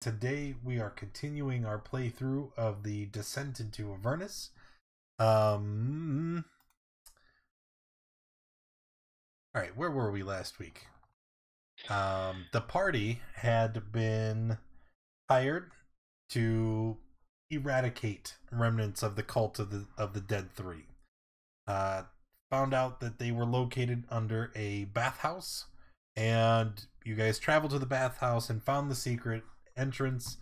Today we are continuing our playthrough of the Descent into Avernus. Alright, where were we last week? The party had been hired to eradicate remnants of the cult of the Dead Three. Found out that they were located under a bathhouse, and you guys traveled to the bathhouse and found the secret entrance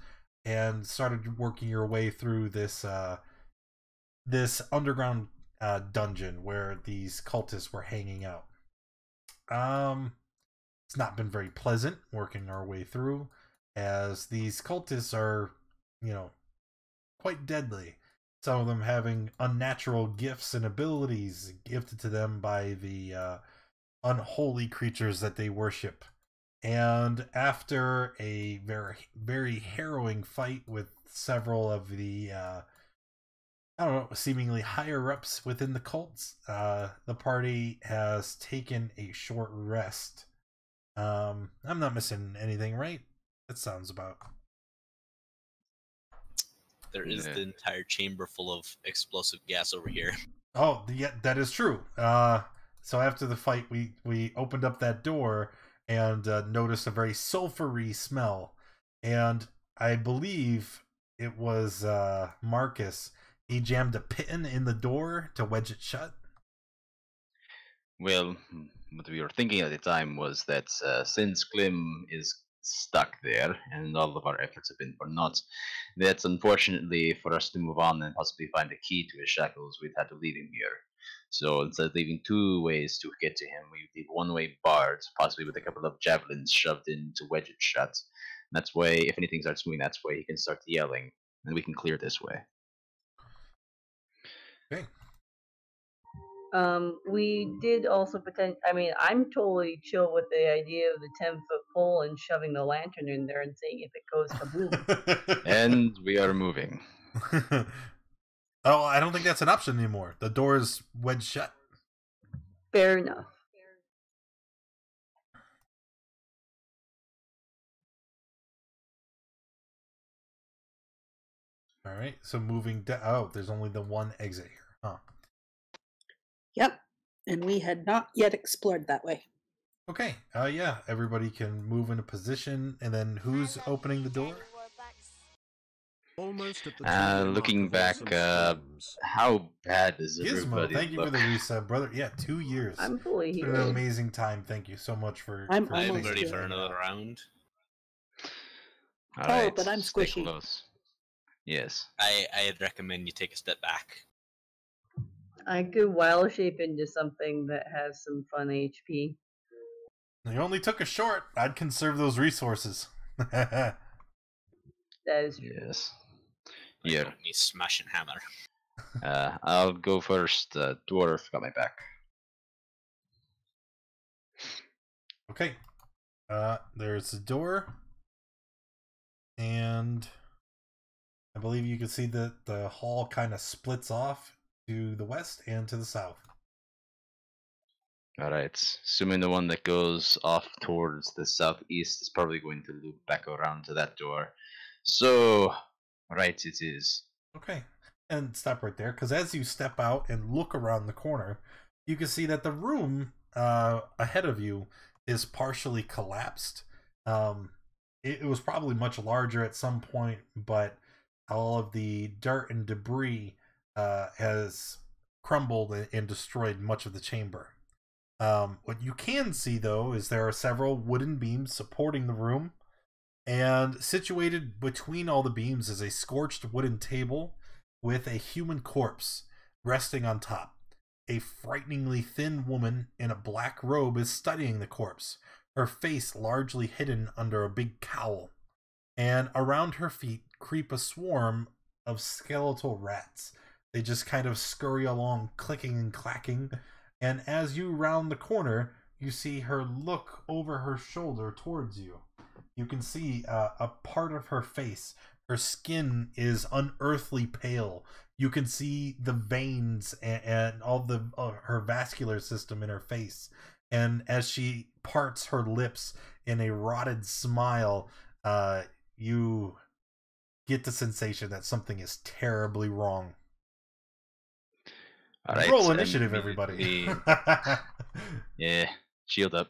and started working your way through this this underground dungeon where these cultists were hanging out. It's not been very pleasant working our way through, as these cultists are, you know, quite deadly. Some of them having unnatural gifts and abilities gifted to them by the unholy creatures that they worship. And after a very harrowing fight with several of the seemingly higher ups within the cults, the party has taken a short rest. I'm not missing anything, right? That sounds about. There is the entire chamber full of explosive gas over here. Oh, yeah, that is true. So after the fight, we opened up that door and noticed a very sulfury smell. And I believe it was Marcus. He jammed a pin in the door to wedge it shut. Well, what we were thinking at the time was that since Klim is stuck there and all of our efforts have been for naught, that unfortunately for us to move on and possibly find a key to his shackles, we'd had to leave him here. So instead of leaving two ways to get to him, we leave one way barred, possibly with a couple of javelins shoved in to wedge it shut. And that's why, if anything starts moving that way, he can start yelling, and we can clear this way. Okay. We did also pretend. I mean, I'm totally chill with the idea of the 10-foot pole and shoving the lantern in there and seeing if it goes kaboom. And we are moving. Oh, I don't think that's an option anymore. The door is wedged shut. Fair enough. All right, so moving down. Oh, there's only the one exit here, huh? Yep, and we had not yet explored that way. Okay, yeah, everybody can move into position, and then who's opening the door? Almost at the looking back, how bad is everybody? Gizmo, thank you for the reset, brother. Yeah, 2 years. I'm fully here. It's been an amazing time. Thank you so much for. I'm ready for another round. All right, but I'm squishy. Close. Yes. I'd recommend you take a step back. I could wild shape into something that has some fun HP. You only took a short. I'd conserve those resources. That is true. Yes. Yeah. Me smash and hammer. I'll go first. Dwarf got my back. Okay. There's the door, and I believe you can see that the hall kind of splits off to the west and to the south. All right. Assuming the one that goes off towards the southeast is probably going to loop back around to that door. So, right it is. Okay. And stop right there, because as you step out and look around the corner, you can see that the room ahead of you is partially collapsed. It was probably much larger at some point, but all of the dirt and debris has crumbled and destroyed much of the chamber. What you can see, though, is there are several wooden beams supporting the room, and situated between all the beams is a scorched wooden table with a human corpse resting on top. A frighteningly thin woman in a black robe is studying the corpse, her face largely hidden under a big cowl, and around her feet creep a swarm of skeletal rats. They just kind of scurry along, clicking and clacking, and as you round the corner, you see her look over her shoulder towards you. You can see a part of her face. Her skin is unearthly pale. You can see the veins and all the her vascular system in her face, and as she parts her lips in a rotted smile, you get the sensation that something is terribly wrong. All right, roll initiative, everybody. Yeah, shield up.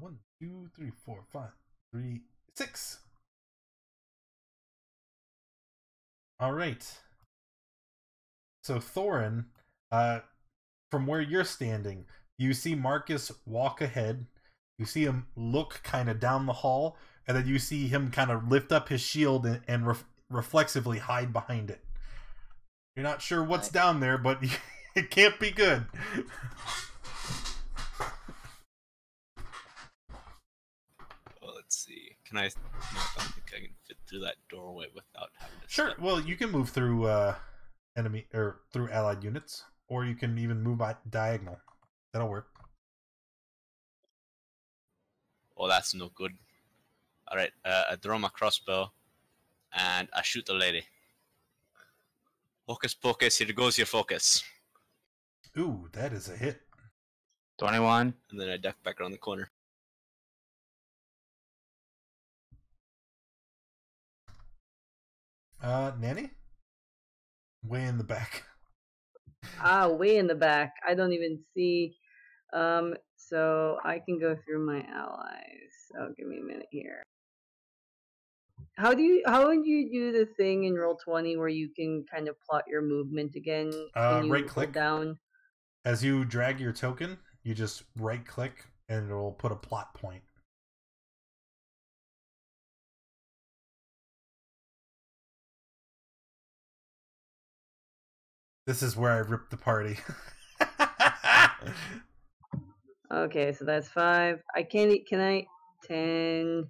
One, two, three, four, five, three, six. All right. So Thorin, from where you're standing, you see Marcus walk ahead. You see him look kind of down the hall, and then you see him kind of lift up his shield and reflexively hide behind it. You're not sure what's down there, but it can't be good. Can I? No, I don't think I can fit through that doorway without having to. Sure. Step. Well, you can move through enemy or through allied units, or you can even move by diagonal. That'll work. Oh, that's no good. All right, I draw my crossbow, and I shoot the lady. Hocus pocus! Here goes your focus. Ooh, that is a hit. 21. And then I duck back around the corner. Nanny? Way in the back. Ah, way in the back. I don't even see. So I can go through my allies. So give me a minute here. How would you do the thing in Roll20 where you can kind of plot your movement again? Right click down. As you drag your token, you just right click and it'll put a plot point. This is where I ripped the party. Okay, so that's 5. I can't. Can I? 10.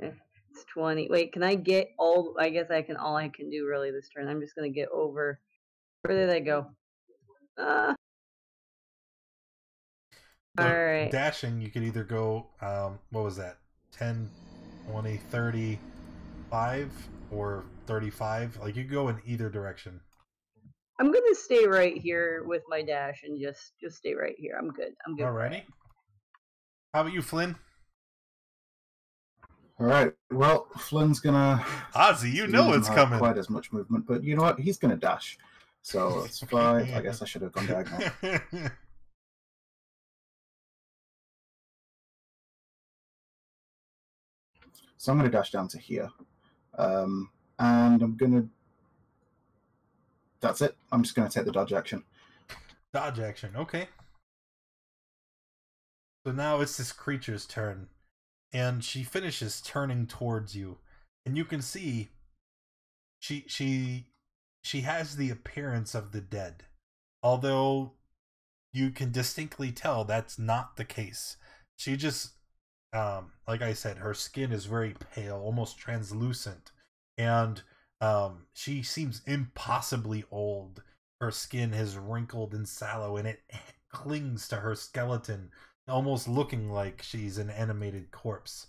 It's 20. Wait, can I get all? I guess I can. All I can do really this turn. I'm just gonna get over. Where did I go? So all right. Dashing. You could either go. What was that? 10, 20, 30, 5. Or 35, like you go in either direction. I'm gonna stay right here with my dash and just stay right here. I'm good. I'm good. Alrighty. How about you, Flynn? Alright. Well, Flynn's gonna. Ozzy, you know it's coming. Quite as much movement, but you know what? He's gonna dash. So it's 5. I guess I should have gone diagonal. So I'm gonna dash down to here. And I'm gonna. That's it. I'm just gonna take the dodge action. Dodge action. Okay. So now it's this creature's turn, and she finishes turning towards you, and you can see. She has the appearance of the dead, although you can distinctly tell that's not the case. She just. Like I said, her skin is very pale, almost translucent, and she seems impossibly old. Her skin is wrinkled and sallow, and it clings to her skeleton, almost looking like she's an animated corpse.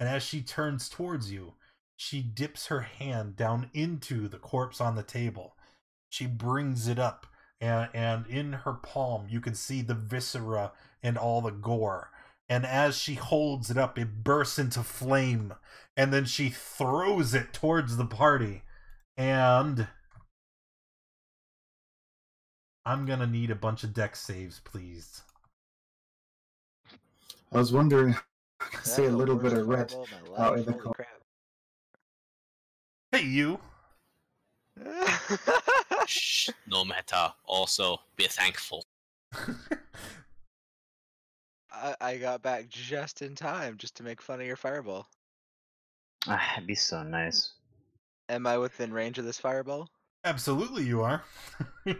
And as she turns towards you, she dips her hand down into the corpse on the table. She brings it up, and in her palm you can see the viscera and all the gore. And as she holds it up, it bursts into flame. And then she throws it towards the party. And I'm going to need a bunch of dex saves, please. I was wondering if I could see a little bit of red out in the corner. Hey, you. Shh, no matter. Also, be thankful. I got back just in time, just to make fun of your fireball. Ah, that'd be so nice. Am I within range of this fireball? Absolutely, you are.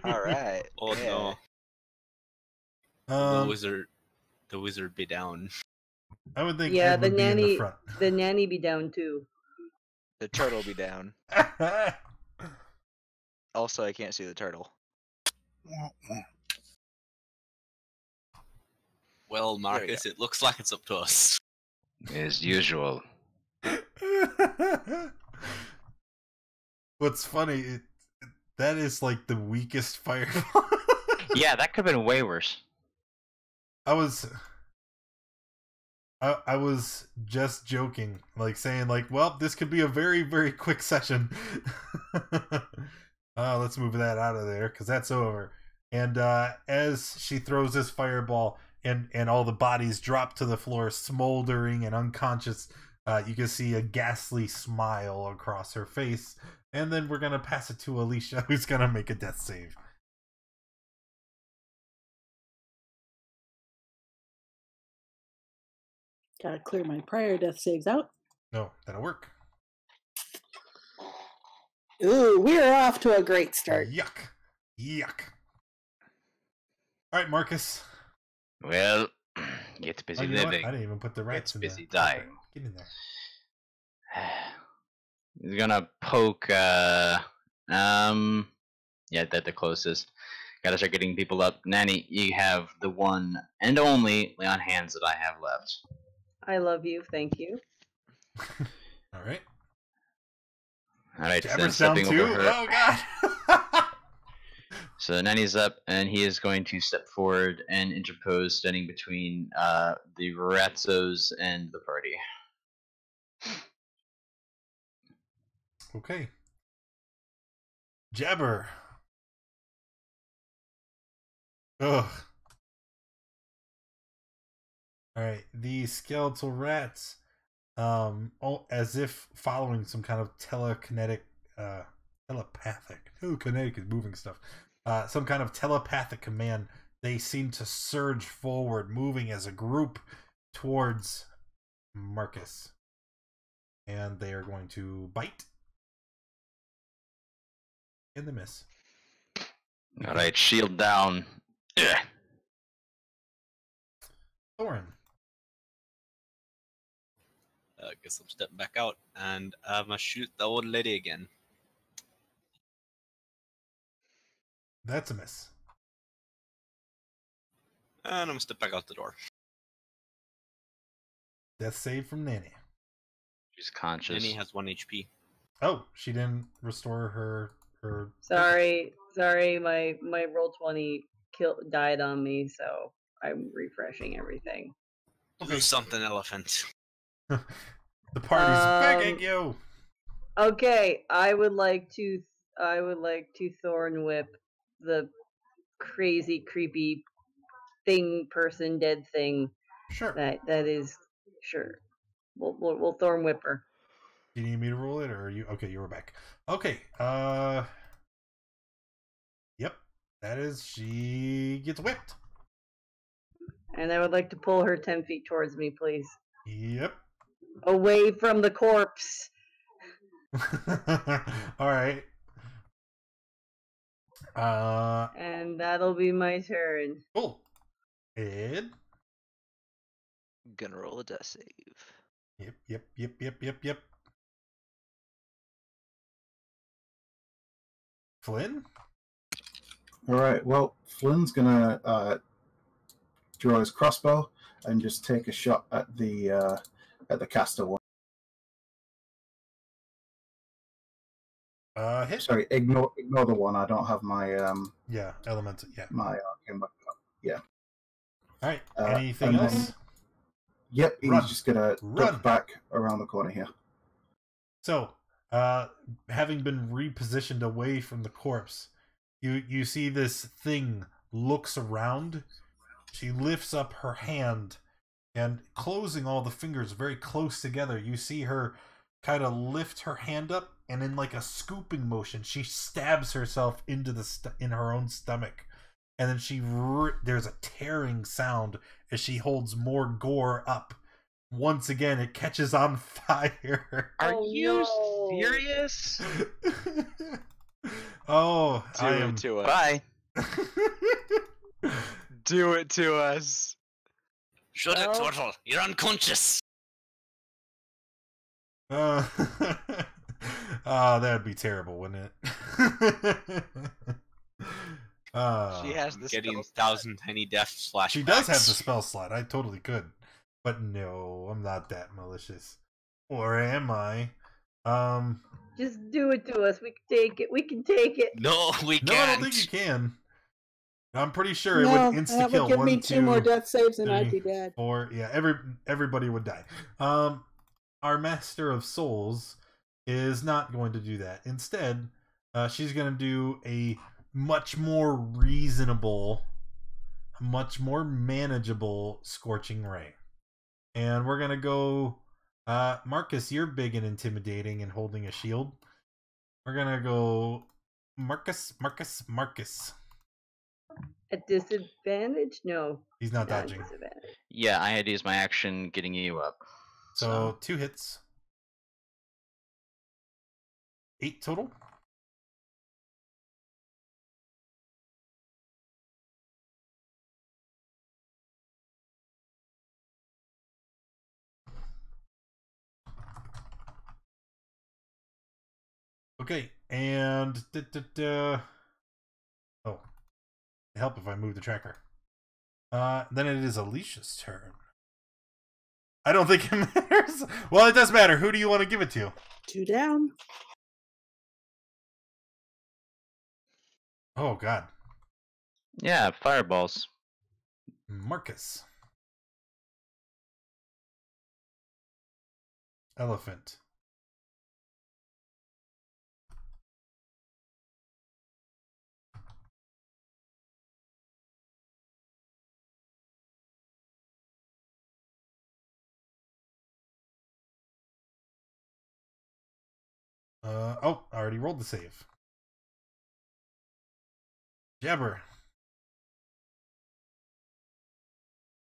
All right. Oh yeah. No! The wizard be down. I would think. Yeah, the nanny be down too. The turtle be down. Also, I can't see the turtle. Well, Marcus, it looks like it's up to us. As usual. What's funny, that is like the weakest fireball. Yeah, that could have been way worse. I was just joking, like saying like, well, this could be a very, very quick session. Let's move that out of there because that's over. And as she throws this fireball and all the bodies drop to the floor, smoldering and unconscious, you can see a ghastly smile across her face. And then we're going to pass it to Alicia, who's going to make a death save. Gotta clear my prior death saves out. No, that'll work. Ooh, we're off to a great start. Yuck. Yuck. All right, Marcus. Well, get busy living. I didn't even put the rats in there. Get busy dying. Get in there. He's gonna poke, yeah, that's the closest. Gotta start getting people up. Nanny, you have the one and only Leon hands that I have left. I love you, thank you. Alright. Alright, then stepping over her. Oh god! So Nanny's up, and he is going to step forward and interpose, standing between the Ratzos and the party. Okay. Jabber. Ugh. Alright, the skeletal rats, as if following some kind of telepathic command, they seem to surge forward, moving as a group towards Marcus. And they are going to bite. And they miss. Alright, shield down. Ugh. Thorin. I guess I'm stepping back out, and I'm gonna shoot the old lady again. That's a miss. And I'm gonna step back out the door. Death save from Nanny. She's conscious. Nanny has 1 HP. Oh, she didn't restore her. Sorry, my roll 20 died on me, so I'm refreshing everything. Okay. Do something, elephant. The party's begging you. Okay, I would like to Thorn Whip the crazy, creepy thing, person, dead thing. Sure. That is sure. We'll Thorn Whip her. Do you need me to roll it, or are you okay? You were back. Okay. Yep. That is. She gets whipped. And I would like to pull her 10 feet towards me, please. Yep. Away from the corpse. Alright. And that'll be my turn. Cool. And I'm gonna roll a death save. Yep. Flynn? Alright, well, Flynn's gonna draw his crossbow and just take a shot at the caster one. Hit. Sorry, ignore the one. I don't have my yeah, elemental. Yeah, my arcane weapon. Yeah. All right. Anything else? Then, yep. He's just gonna duck back around the corner here. So, having been repositioned away from the corpse, you see this thing looks around. She lifts up her hand and closing all the fingers very close together, you see her kind of lift her hand up and in like a scooping motion, she stabs herself into in her own stomach. And then there's a tearing sound as she holds more gore up. Once again, it catches on fire. Are you serious? Oh, do it to us. Bye. Do it to us. Shut it, Turtle. You're unconscious. That'd be terrible, wouldn't it? She has the spell slot. She does have the spell slot. I totally could. But no, I'm not that malicious. Or am I? Just do it to us. We can take it. We can take it. No, we can't. No, I don't think you can. I'm pretty sure no, it would insta-kill. Give me two more death saves and I'd be dead. Or yeah, everybody would die. Our Master of Souls is not going to do that. Instead, she's going to do a much more reasonable, much more manageable Scorching Ray. And we're going to go... Marcus, you're big and intimidating and holding a shield. We're going to go... Marcus. A disadvantage? No. He's not dodging. Yeah, I had to use my action getting you up. So, 2 hits. 8 total. Okay, and... Oh. It'd help if I move the tracker. Then it is Alicia's turn. I don't think it matters. Well, it does matter. Who do you want to give it to? 2 down. Oh, God. Yeah, fireballs. Marcus. Elephant. Oh, I already rolled the save. Jabber.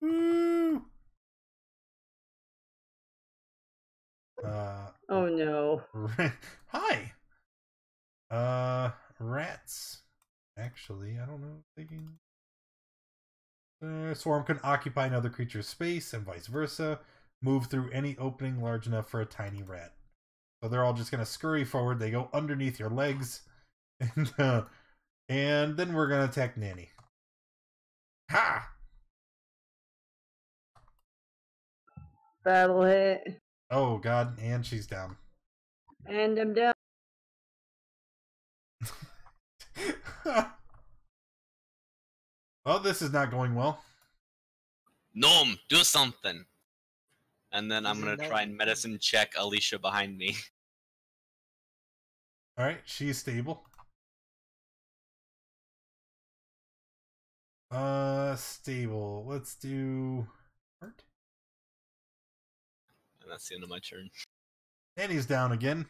Woo! Oh no. Hi! Rats. Actually, I don't know. Thinking. Swarm can occupy another creature's space and vice versa. Move through any opening large enough for a tiny rat. So they're all just going to scurry forward. They go underneath your legs. And then we're going to attack Nanny. Ha! Battle hit. Oh, God. And she's down. And I'm down. Well, this is not going well. Gnome, do something. And then I'm going to try and medicine check Alicia behind me. Alright, she's stable. Stable. Let's do... Heart? And that's the end of my turn. And he's down again.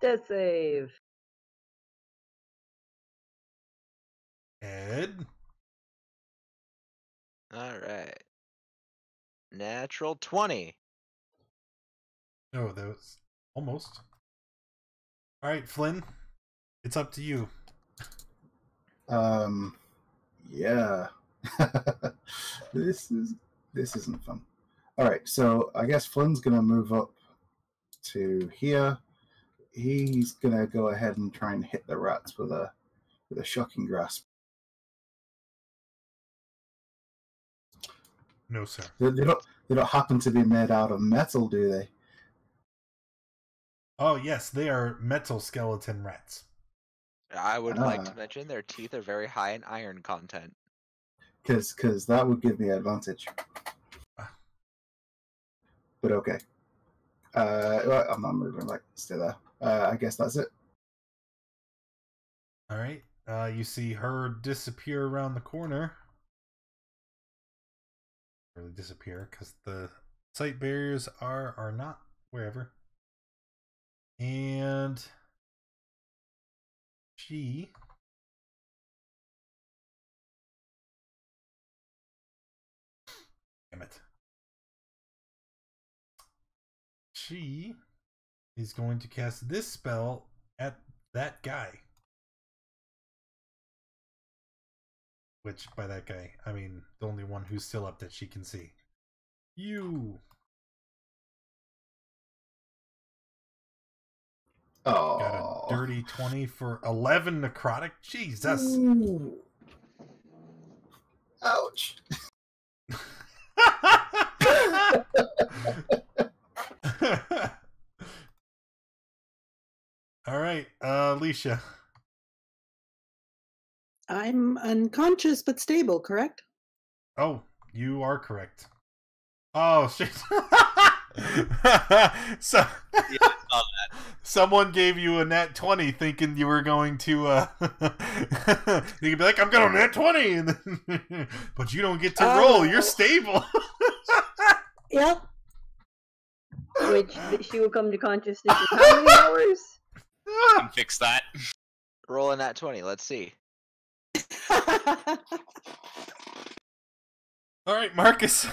Death save. Ed? Alright. Natural 20. Oh, that was almost. Alright, Flynn. It's up to you. Yeah. This isn't fun. Alright, so I guess Flynn's gonna move up to here. He's gonna go ahead and try and hit the rats with a shocking grasp. No, sir. They don't happen to be made out of metal, do they? Oh, yes, they are metal skeleton rats. I would like to mention their teeth are very high in iron content. Because that would give me advantage. But okay. Well, I'm not moving. Like, stay there. I guess that's it. All right. You see her disappear around the corner. Really disappear because the sight barriers are not wherever, and she she is going to cast this spell at that guy, which, by that guy, I mean the only one who's still up that she can see. You! Oh. Got a dirty 20 for 11 necrotic. Jesus! Ooh. Ouch. All right, Alicia. I'm unconscious but stable, correct? Oh, you are correct. Oh, shit. So, yeah, I saw that. Someone gave you a nat 20 thinking you were going to, you could be like, I'm going to nat 20, and then, but you don't get to roll. You're stable. Yep. Which she will come to consciousness in how many hours? I can fix that. Roll a nat 20. Let's see. All right, Marcus.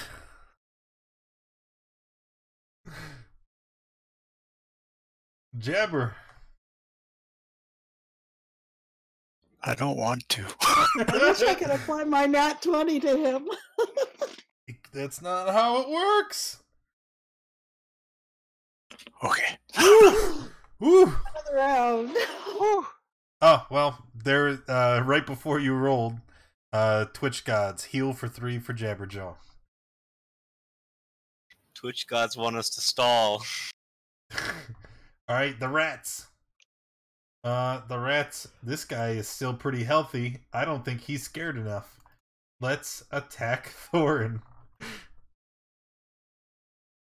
Jabber. I don't want to. I wish I could apply my nat 20 to him. That's not how it works. Okay. Woo. Another round. Woo. Oh, well, there, right before you rolled, Twitch Gods, heal for 3 for Jabberjaw. Twitch Gods want us to stall. Alright, the rats. The rats, this guy is still pretty healthy. I don't think he's scared enough. Let's attack Thorin.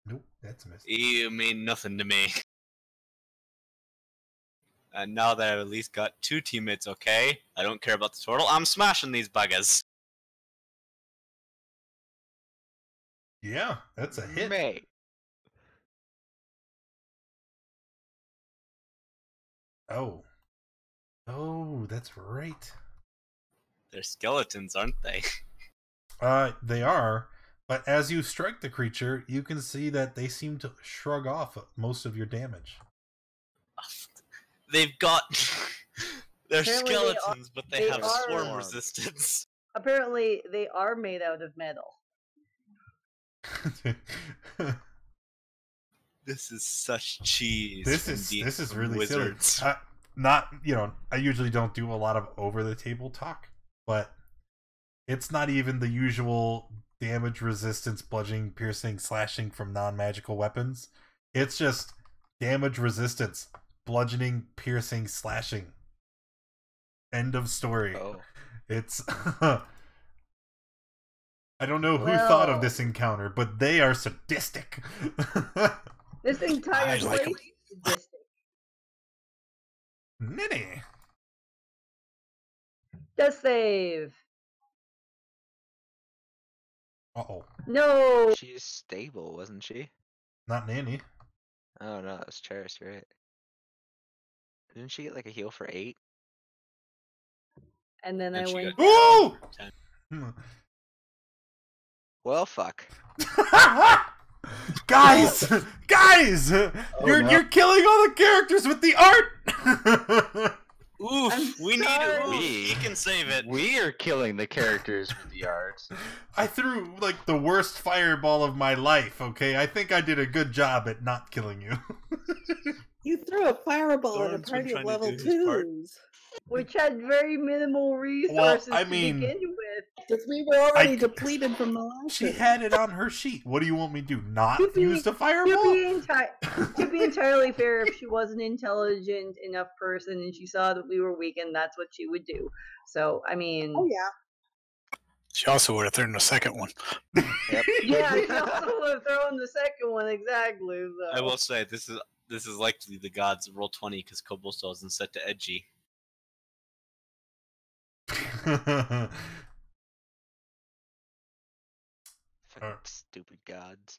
Nope, that's a miss. You mean nothing to me. And now that I've at least got 2 teammates, okay? I don't care about the turtle. I'm smashing these buggers. Yeah, that's a hit. Mate. Oh. Oh, that's right. They're skeletons, aren't they? They are. But as you strike the creature, you can see that they seem to shrug off most of your damage. They've got... They're apparently skeletons, but they have swarm resistance. Apparently, they are made out of metal. This is such cheese. This is really wizards. Silly. Not, you know, I usually don't do a lot of over-the-table talk, but it's not even the usual damage resistance, bludgeoning, piercing, slashing from non-magical weapons. It's just damage resistance. Bludgeoning, piercing, slashing. End of story. Oh. It's... I don't know who thought of this encounter, but they are sadistic. This entire place is sadistic. Nanny. Death save. Uh-oh. No! She's stable, wasn't she? Not Nanny. Oh, no, it was Charis, right? Didn't she get like a heal for 8? And then I went. Ooh! Well, fuck. Guys, you're killing all the characters with the art. Oof! We need it. We can save it. We are killing the characters with the art. I threw like the worst fireball of my life. Okay, I think I did a good job at not killing you. You threw a fireball at a party of level 2s, which had very minimal resources to begin with, because we were already depleted from the last. She had it on her sheet. What do you want me to do? Not use the fireball? To be entirely fair, if she was an intelligent enough person and she saw that we were weakened, that's what she would do. So, I mean... Oh, yeah. She also would have thrown the second one. Yep. Yeah, she also would have thrown the second one, exactly. So. I will say, this is likely the gods roll 20 because Cobblestone isn't set to edgy. Stupid gods.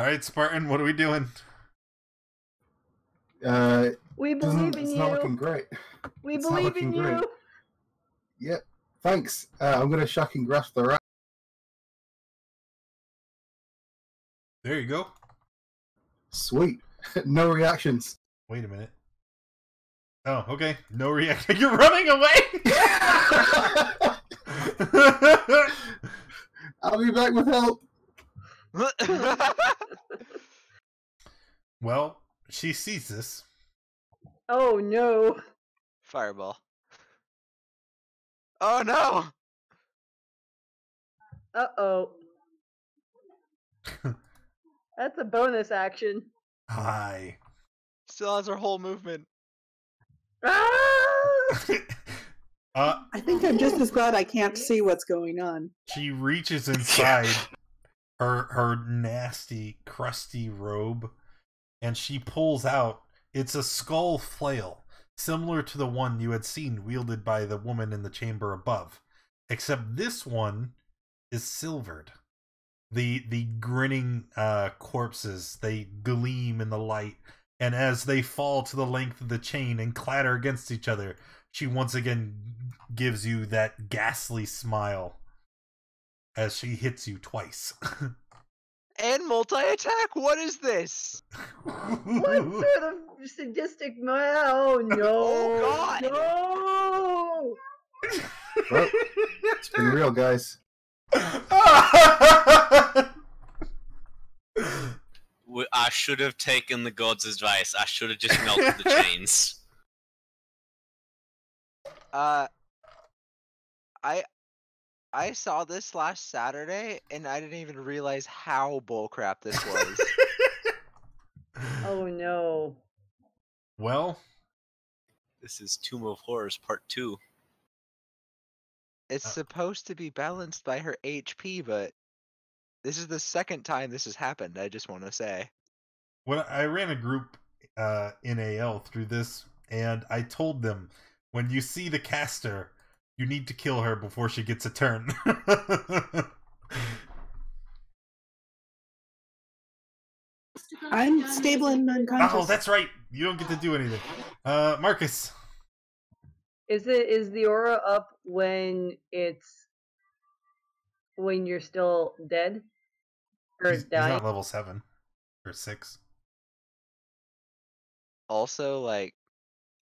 Alright, Spartan, what are we doing? We believe in you. It's not looking great. We believe in you. Great. Yep, thanks. I'm going to shock and grasp the rat. There you go. Sweet. No reactions. Wait a minute. Oh, okay. No reaction. You're running away. I'll be back with help. Well, she sees this. Oh no! Fireball. Oh no! Uh-oh. That's a bonus action. Hi. Still has her whole movement. I think I'm just as glad I can't see what's going on. She reaches inside her nasty, crusty robe, and she pulls out. It's a skull flail, similar to the one you had seen wielded by the woman in the chamber above, except this one is silvered. The grinning corpses, they gleam in the light, and as they fall to the length of the chain and clatter against each other, she once again gives you that ghastly smile as she hits you twice. And multi-attack? What is this? What sort of sadistic... Oh, no. Oh, God. No. Well, it's been real, guys. I should have taken the god's advice. I should have just melted the chains. I saw this last Saturday, and I didn't even realize how bullcrap this was. Oh no. Well, this is Tomb of Horrors Part 2. It's supposed to be balanced by her HP, but this is the second time this has happened, I just want to say. Well, I ran a group in AL through this, and I told them, when you see the caster, you need to kill her before she gets a turn. I'm stable and unconscious. Oh, that's right. You don't get to do anything. Marcus. Is the aura up when you're still dead? Or dying? He's not level 7 or 6. Also, like,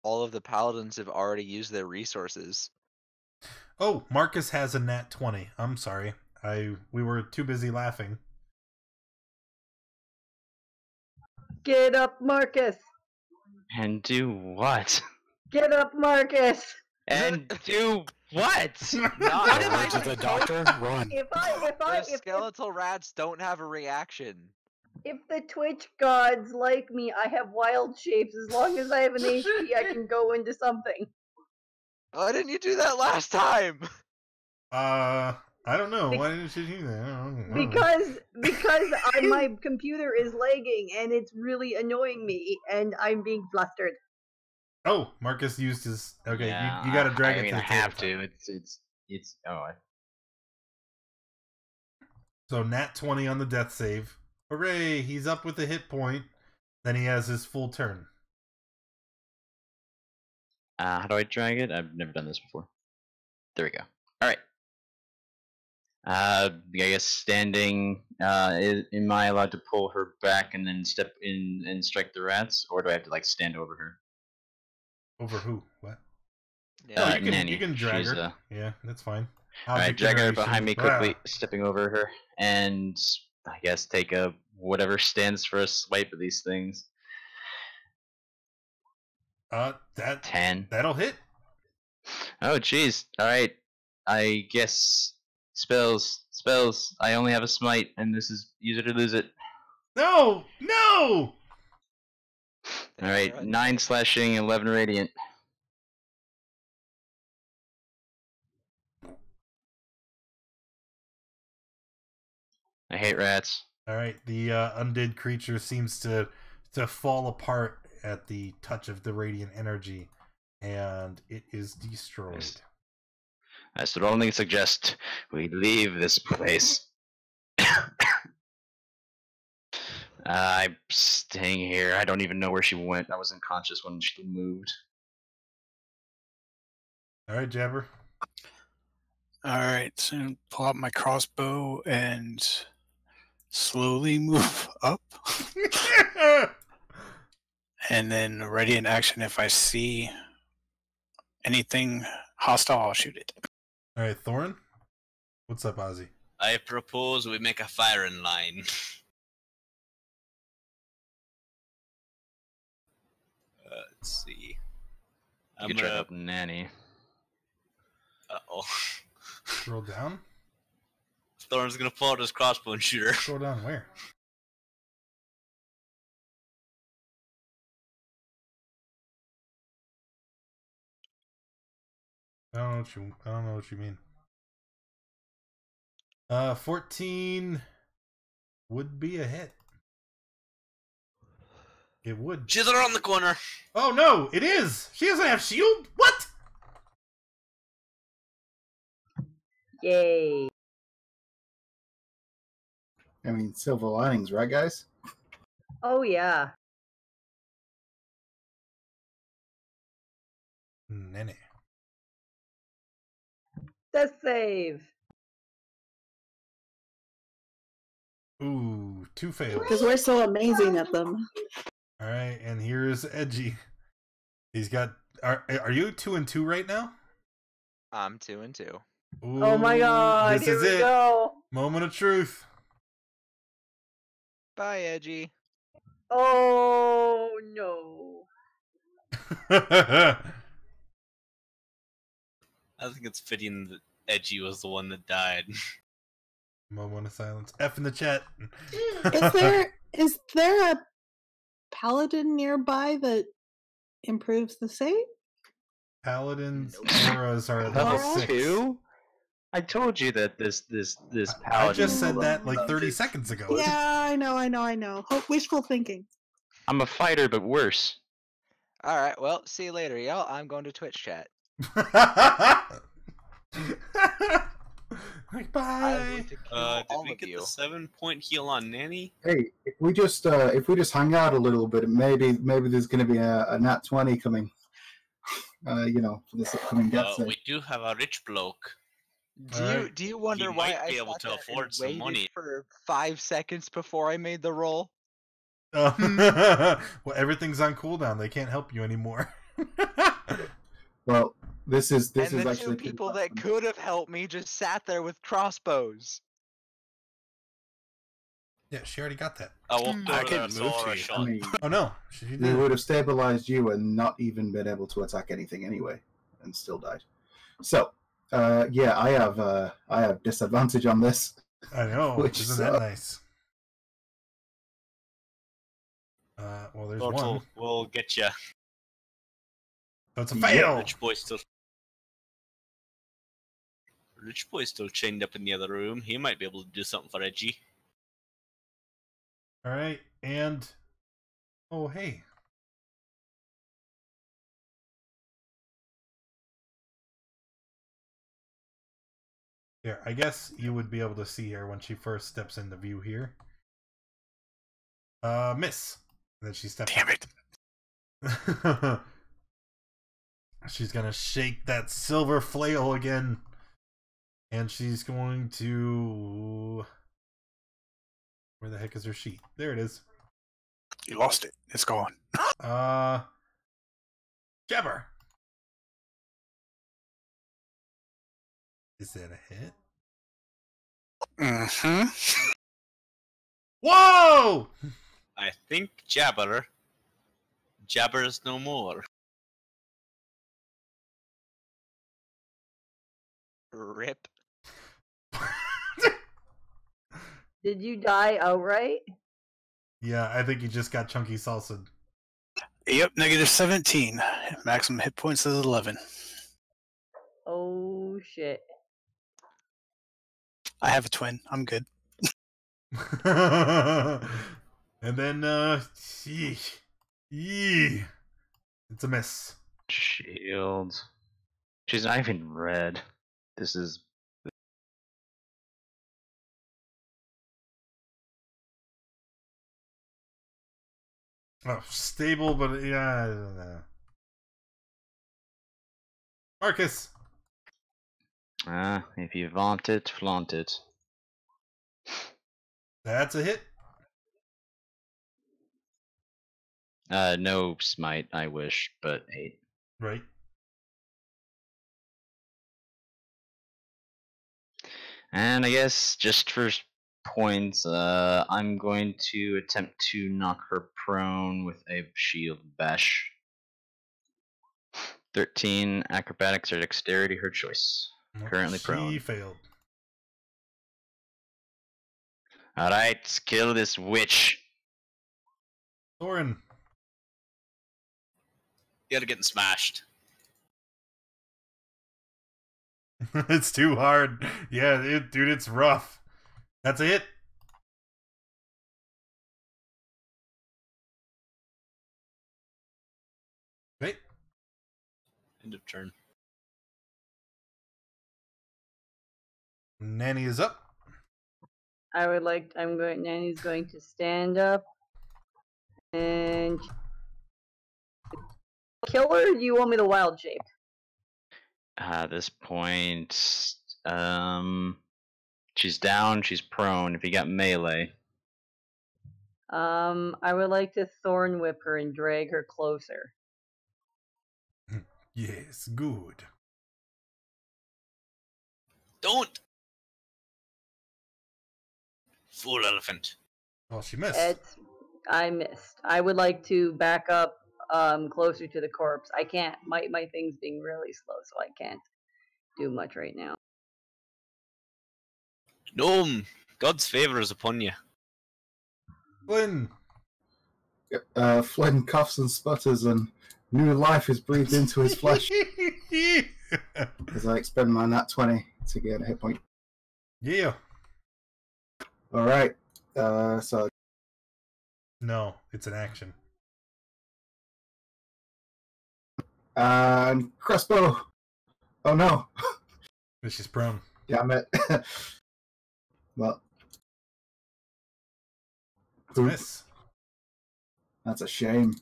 all of the paladins have already used their resources. Oh, Marcus has a nat 20. I'm sorry. We were too busy laughing. Get up, Marcus! And do what? Get up, Marcus! And do what? Not run to the doctor. Run. If skeletal rats don't have a reaction. If the Twitch gods like me, I have wild shapes. As long as I have an HP, I can go into something. Why didn't you do that last time? I don't know. Why didn't you do that? I don't know. Because my computer is lagging and it's really annoying me, and I'm being flustered. Oh, Marcus used his. Okay, yeah, you got to drag it to the table. I have to. It's. Oh. So nat 20 on the death save. Hooray! He's up with a hit point. Then he has his full turn. How do I drag it? I've never done this before. There we go. Alright. I guess standing, am I allowed to pull her back and then step in and strike the rats? Or do I have to, like, stand over her? Over who? What? Yeah, no, you can drag her. Yeah, that's fine. Alright, drag her behind me quickly, stepping over her. And I guess take a whatever stands for a swipe of these things. That 10. That'll hit. Oh, jeez. All right. I guess spells. I only have a smite, and this is use it or lose it. No, no. All right, 9 slashing, 11 radiant. I hate rats. All right, the undead creature seems to fall apart at the touch of the radiant energy, and it is destroyed. I should only suggest we leave this place. I'm staying here. I don't even know where she went. I was unconscious when she moved. All right, Jabber. All right, so pull out my crossbow and slowly move up. And then ready in action, if I see anything hostile, I'll shoot it. Alright, Thorin? What's up, Ozzy? I propose we make a firing line. Let's see. I'm going to try up Nanny. Uh-oh. Roll down? Thorin's gonna pull out his crossbow and shoot her. Scroll down where? I don't know what you mean. 14 would be a hit. It would. She's around the corner. Oh no, it is! She doesn't have shield? What? Yay. I mean, silver linings, right guys? Oh yeah. Nanny. Death save. Ooh, two fails. Because we're so amazing at them. All right, and here is Edgy. He's got. Are you 2 and 2 right now? I'm 2 and 2. Ooh, oh my god! This is it. Go. Moment of truth. Bye, Edgy. Oh no! I think it's fitting that Edgy was the one that died. Moment of silence. F in the chat. Is there a paladin nearby that improves the save? Paladins auras are level 6. I told you that this paladin. I just said that like 30 seconds ago. Yeah, I know. Hope, wishful thinking. I'm a fighter, but worse. All right, well, see you later, y'all. I'm going to Twitch chat. Like, bye. Did we get the 7-point heal on Nanny? Hey, if we just hang out a little bit, maybe there's going to be a nat 20 coming. You know, for this upcoming death. We do have a rich bloke. Do you wonder why I be able to afford some money for 5 seconds before I made the roll? Well, everything's on cooldown. They can't help you anymore. Well. This is actually the two people that could have helped me just sat there with crossbows. Yeah, she already got that. Oh, well, I can't move to you. I mean, oh no, they would have stabilized you and not even been able to attack anything anyway, and still died. So, yeah, I have disadvantage on this. I know. Which isn't that nice? Well, there's Total, one. We'll get you. That's a fail. Rich boy's still chained up in the other room. He might be able to do something for Edgy. All right, and oh hey, there. I guess you would be able to see her when she first steps into view here. Miss. And then she steps. Damn it. She's gonna shake that silver flail again. And she's going to... Where the heck is her sheet? There it is. You lost it. It's gone. Jabber. Is that a hit? Mm-hmm. Whoa! I think Jabber is no more. Rip. Did you die outright? Yeah, I think you just got chunky salsa. Yep, -17. Maximum hit points is 11. Oh shit! I have a twin. I'm good. And then, it's a miss. Shield. She's not even red. This is... Oh, stable, but yeah, I don't know. Marcus! If you vaunt it, flaunt it. That's a hit. No smite, I wish, but 8. Right. And I guess just for points, I'm going to attempt to knock her prone with a shield bash. 13 acrobatics or dexterity, her choice. Currently prone. She failed. Alright, kill this witch. Thorin. You gotta get smashed. It's too hard. Yeah, dude, it's rough. That's it. Okay. End of turn. Nanny is up. Nanny's going to stand up and kill her, or do you want me to wild shape? At this point, she's down, she's prone, if you got melee. I would like to thorn whip her and drag her closer. Yes, good. Don't! Fool elephant. Oh, she missed. I missed. I would like to back up closer to the corpse. I can't. My thing's being really slow, so I can't do much right now. Gnome, God's favor is upon you. Flynn. Flynn coughs and sputters, and new life is breathed into his flesh. As I expend my nat 20 to get a hit point. Yeah. All right. So. No, it's an action. And crossbow. Oh no. This is prone. Damn it. Well. Miss. That's a shame.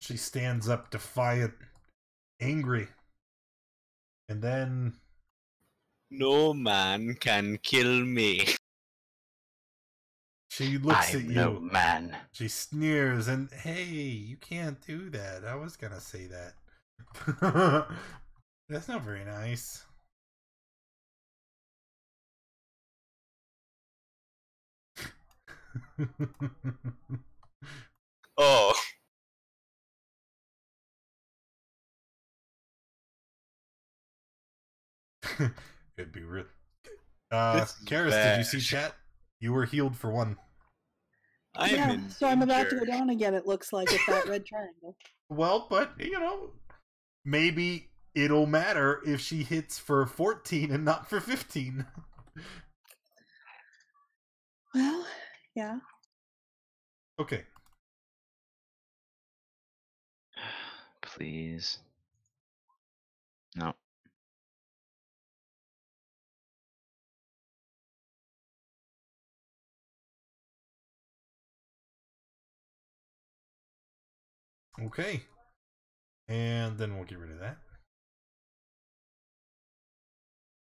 She stands up defiant, angry. And then. No man can kill me. She looks at you. No man. She sneers and, hey, you can't do that. I was gonna say that. That's not very nice. Oh. It'd be real. Karis, did you see chat? You were healed for 1. Yeah, so I'm about to go down again, it looks like, with that red triangle. Well, but, you know, maybe it'll matter if she hits for 14 and not for 15. Well, yeah. Okay. Please. No. Okay, and then we'll get rid of that.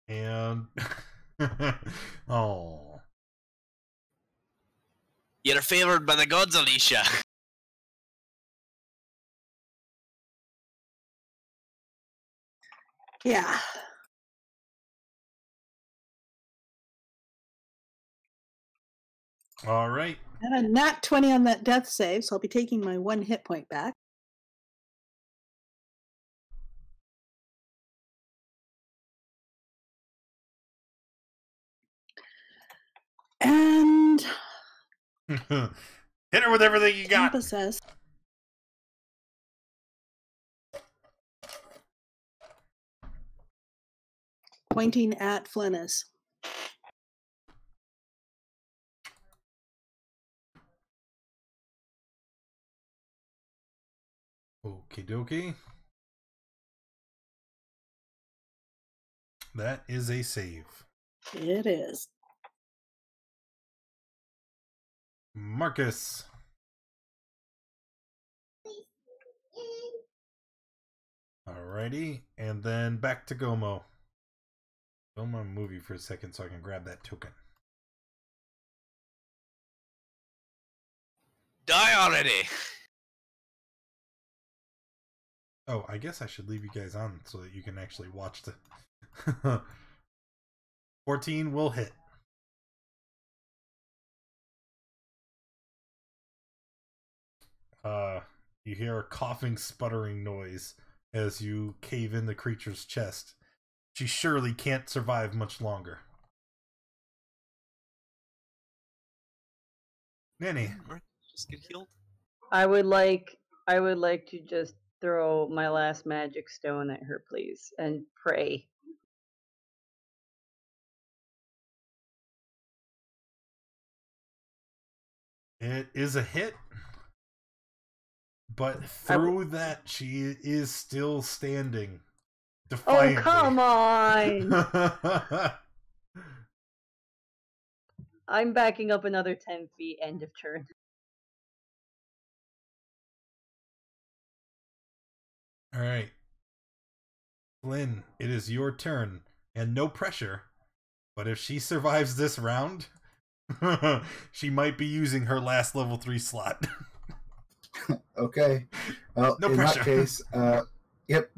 And oh, you're favored by the gods, Alicia. Yeah. All right. I had a nat 20 on that death save, so I'll be taking my 1 hit point back. And hit her with everything you got. Possess. Pointing at Flennis. Okie dokie. That is a save. It is. Marcus. Alrighty, and then back to Gomo. Gomo, move you for a second so I can grab that token. Die already! Oh, I guess I should leave you guys on so that you can actually watch the... 14 will hit. You hear a coughing, sputtering noise as you cave in the creature's chest. She surely can't survive much longer. Nanny. Just get healed. I would like to just throw my last magic stone at her, please, and pray. It is a hit. But through that, she is still standing. Defiantly. Oh, come on! I'm backing up another 10 feet, end of turn. Alright. Flynn, it is your turn. And no pressure. But if she survives this round, she might be using her last level 3 slot. Okay. Well, no pressure. In that case, yep,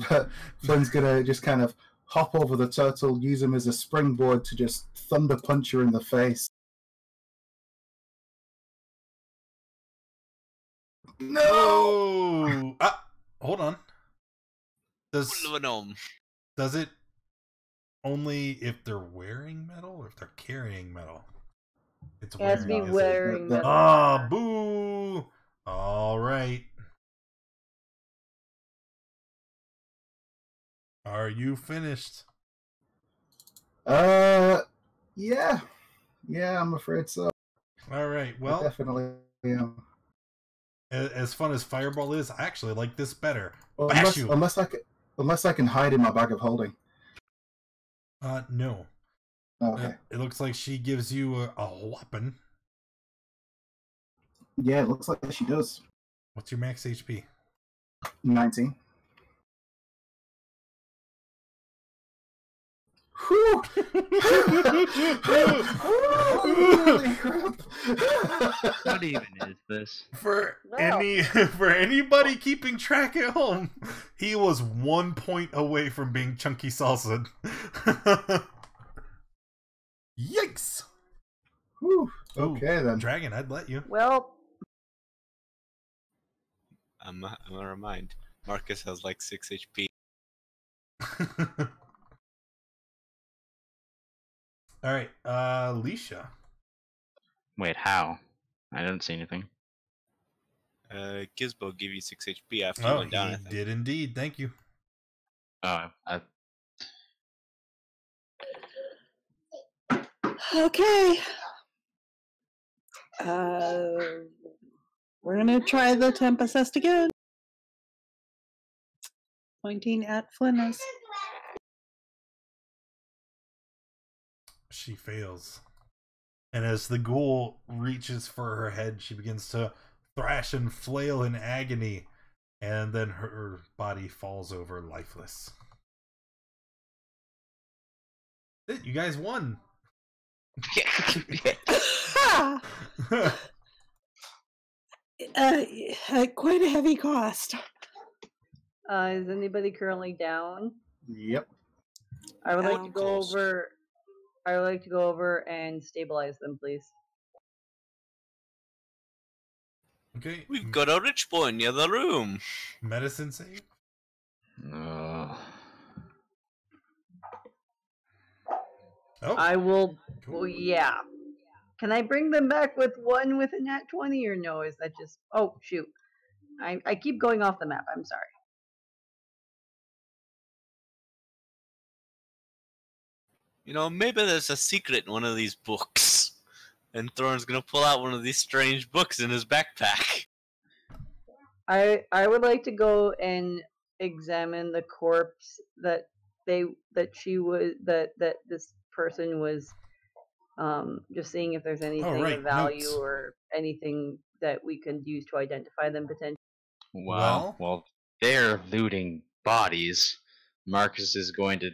Flynn's gonna just kind of hop over the turtle, use him as a springboard to just thunder punch her in the face. No! Ah, hold on. Does it only if they're wearing metal or if they're carrying metal? It's wearing, it has to be wearing metal. Ah, boo! All right. Are you finished? Yeah. Yeah, I'm afraid so. All right, well. I definitely am. As fun as Fireball is, I actually like this better. Well, unless I can hide in my bag of holding. No. Okay. It looks like she gives you a whopping. Yeah, it looks like she does. What's your max HP? 19. Whew! Holy crap! What even is this? For anybody keeping track at home, he was 1 point away from being chunky salsa. Yikes! Whew. Okay, ooh, then. Dragon, I'd let you. Well... I'm gonna remind, Marcus has like 6 HP. Alright, Alicia. Wait, how? I didn't see anything. Gizmo gave you 6 HP after you went down. He did indeed, thank you. Oh, okay. We're gonna try the temp assist again. Pointing at Flinnis. She fails. And as the ghoul reaches for her head, she begins to thrash and flail in agony. And then her body falls over lifeless. You guys won! At quite a heavy cost. Is anybody currently down? Yep. I would like to go over. I would like to go over and stabilize them, please. Okay. We've got a rich boy near the room. Medicine save? No. Oh. I will. Cool. Yeah. Can I bring them back with one with a nat 20 or no? Is that just... Oh, shoot. I keep going off the map. I'm sorry. You know, maybe there's a secret in one of these books. And Thorin's going to pull out one of these strange books in his backpack. I would like to go and examine the corpse that this person was... just seeing if there's anything of value or anything that we can use to identify them potentially. Well, they're looting bodies. Marcus is going to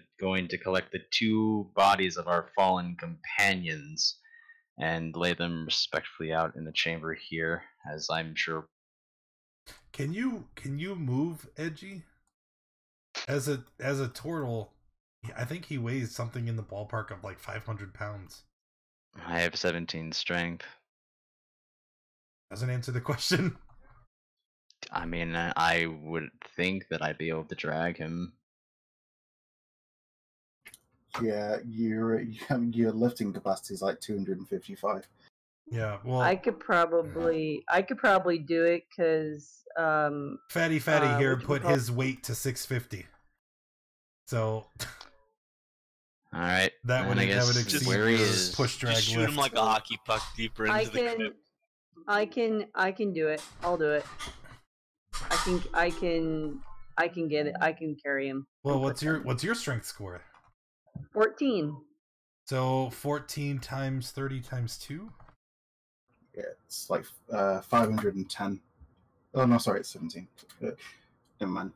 collect the 2 bodies of our fallen companions and lay them respectfully out in the chamber here, as I'm sure. Can you move, Edgy? As a turtle, I think he weighs something in the ballpark of like 500 pounds. I have 17 strength. Doesn't answer the question. I mean, I would think that I'd be able to drag him. Yeah, your lifting capacity is like 255. Yeah, well, I could probably do it because Fatty here put his weight to 650. So, all right, that would exceed his push drag lift. Shoot him like a hockey puck deeper into the crib. I can do it. I'll do it. I can get it. I can carry him. Well, what's your strength score? 14. So 14 times 30 times 2? Yeah, it's like 510. Oh no, sorry, it's 17. Never mind.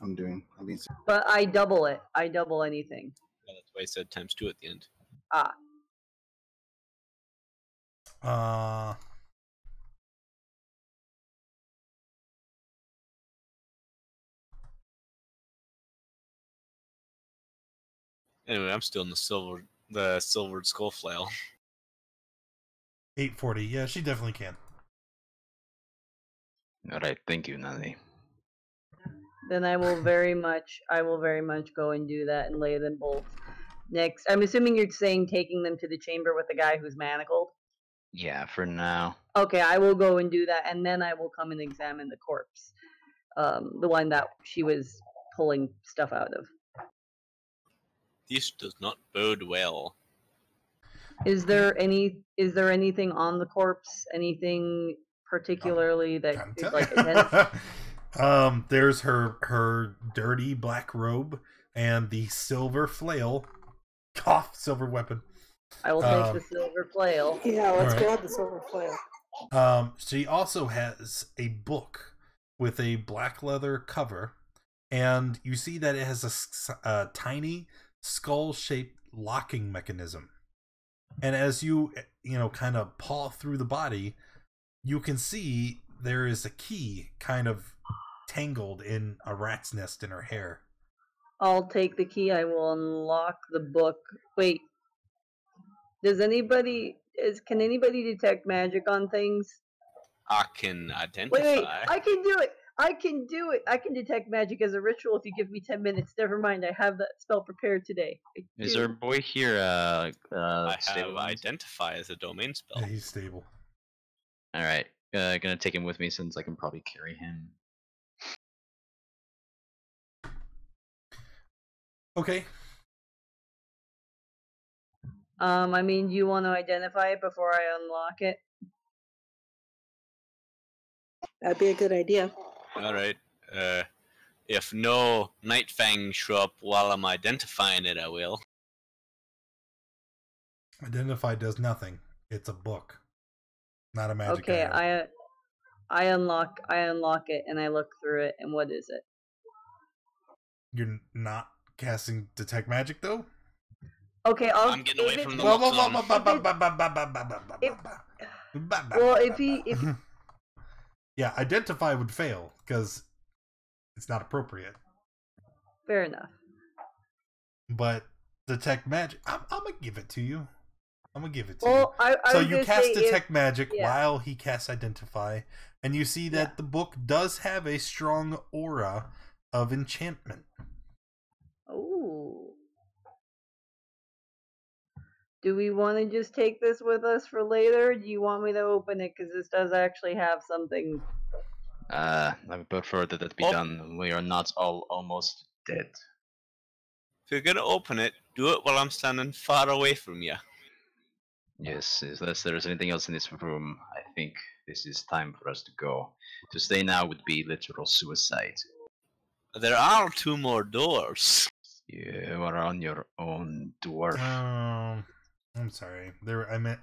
I'm being serious. But I double it. I double anything. Yeah, that's why I said times 2 at the end. Ah. Anyway, I'm still in the silvered skull flail. 840. Yeah, she definitely can. All right, thank you, Nanny. Then I will very much go and do that and lay them both next. I'm assuming you're saying taking them to the chamber with the guy who's manacled. Yeah, for now. Okay, I will go and do that, and then I will come and examine the corpse, the one that she was pulling stuff out of. This does not bode well. Is there anything on the corpse? Anything particularly that is like identified? There's her dirty black robe and the silver flail. Silver weapon. I will take the silver flail. Yeah, let's grab the silver flail. She also has a book with a black leather cover, and you see that it has a tiny skull-shaped locking mechanism. And as you kind of paw through the body, you can see there is a key kind of tangled in a rat's nest in her hair. I'll take the key. I will unlock the book. Wait. Can anybody detect magic on things? I can identify. Wait, I can do it. I can do it. I can detect magic as a ritual if you give me 10 minutes. Never mind. I have that spell prepared today. Is our boy here I stable? I have identify as a domain spell. Yeah, he's stable. All right. Gonna take him with me since I can probably carry him. Okay. I mean, do you want to identify it before I unlock it? That'd be a good idea. All right. If no Nightfangs show up while I'm identifying it, I will. Identify does nothing. It's a book, not a magic. Okay, item. I unlock it, and I look through it, and what is it? You're not casting detect magic, though. Okay, I'm getting away from the well, if he yeah, identify would fail because it's not appropriate. Fair enough. But detect magic, I'm gonna give it to you. So you cast detect magic while he casts identify, and you see that the book does have a strong aura of enchantment. Ooh. Do we want to just take this with us for later? Do you want me to open it? Because this does actually have something. I would prefer that be done. We are not all almost dead. If you're going to open it, do it while I'm standing far away from you. Yes, unless there is anything else in this room, I think this is time for us to go. To stay now would be literal suicide. There are 2 more doors. You are on your own, dwarf. I'm sorry.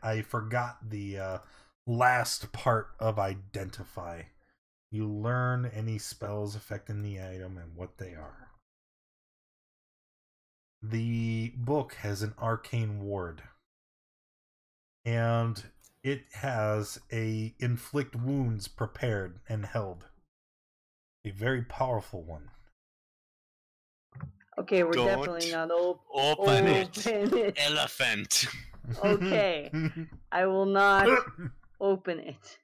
I forgot the last part of identify. You learn any spells affecting the item and what they are. The book has an arcane ward, and it has a inflict wounds prepared and held. A very powerful one. Okay, we're definitely not open it. Elephant. Okay, I will not open it.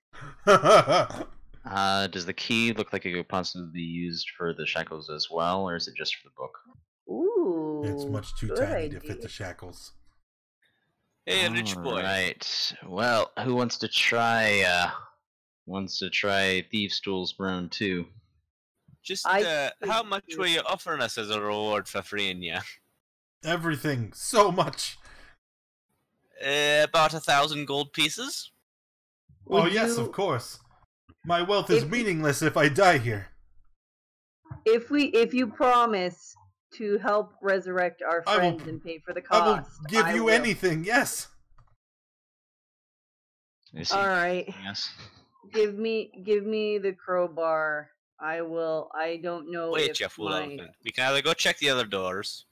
Does the key look like it could possibly be used for the shackles as well, or is it just for the book? Ooh, it's much too tiny to fit the shackles. Hey, rich boy. Right. Well, who wants to try? Thieves' Tools Brown 2? Just how much were you offering us as a reward for freeing you? Everything. So much. About 1,000 gold pieces. Oh well, yes, of course. My wealth is meaningless if I die here. If you promise to help resurrect our friends and pay for the cost, I will give you anything. Yes. All right. Yes. Give me the crowbar. I will. I don't know. Wait, Jeff. We can either go check the other doors.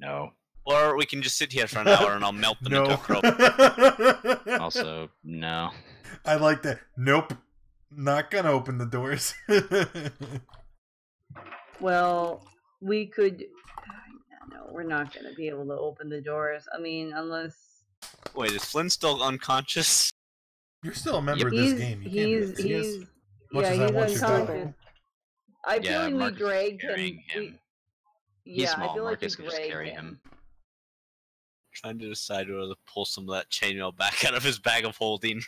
No. Or we can just sit here for an hour and I'll melt them into a crowbar. Also, no. I like that. Nope. Not gonna open the doors. Well, we could. No, we're not gonna be able to open the doors. I mean, unless. Wait, is Flynn still unconscious? You're still a member of this game. He's unconscious. I feel like Marcus we dragged him. He's small. I feel like Marcus can just carry him. Trying to decide whether to pull some of that chainmail back out of his bag of holding.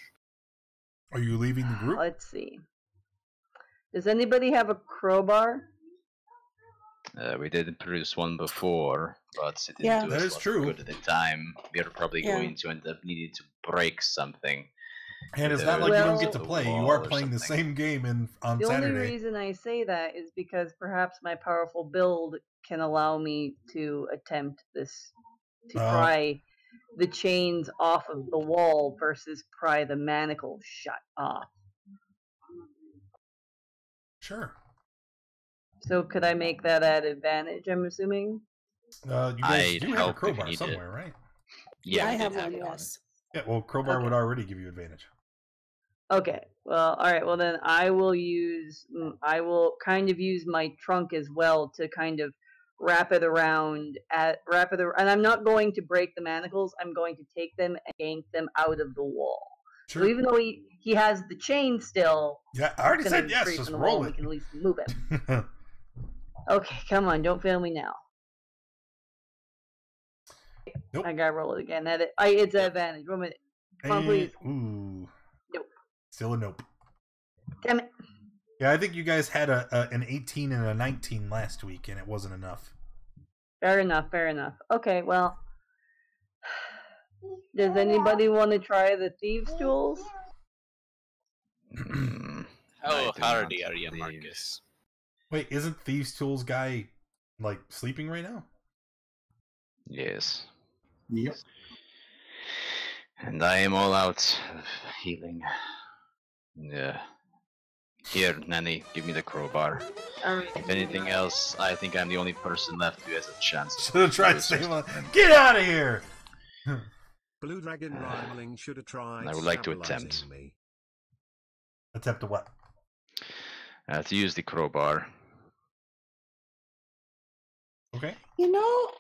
Are you leaving the group? Let's see. Does anybody have a crowbar? We did produce one before, but it didn't do us good at the time. We are probably going to end up needing to break something. And it's not like you don't get to play. You are playing the same game on Saturday. The only reason I say that is because perhaps my powerful build can allow me to attempt this, to try the chains off of the wall versus pry the manacle shut off. Sure. So could I make that at advantage, I'm assuming? You guys do have a crowbar somewhere, right? Yeah, I have one, yes. Yeah, well, crowbar would already give you advantage. Okay, well, all right, well then I will kind of use my trunk as well to kind of wrap it around, and I'm not going to break the manacles. I'm going to take them and yank them out of the wall. Sure. So even though he has the chain still, yeah, I already said yes. Just roll it. We can at least move it. Okay, come on, don't fail me now. Nope. I gotta roll it again. It's an advantage. One minute. Come on, please. Ooh. Nope. Still a nope. Damn it. Yeah, I think you guys had an 18 and a 19 last week, and it wasn't enough. Fair enough, fair enough. Okay, well, does anybody want to try the thieves' tools? How hardy are you, Marcus? Wait, isn't thieves' tools guy like sleeping right now? Yes. Yep. And I am all out of healing. Yeah. Here, Nanny, give me the crowbar. Right. If anything else, I think I'm the only person left who has a chance. Should have tried to save him. Get out of here! Blue Dragon Rivaling should have tried. I would like to attempt. Attempt what? To use the crowbar. Okay. You know,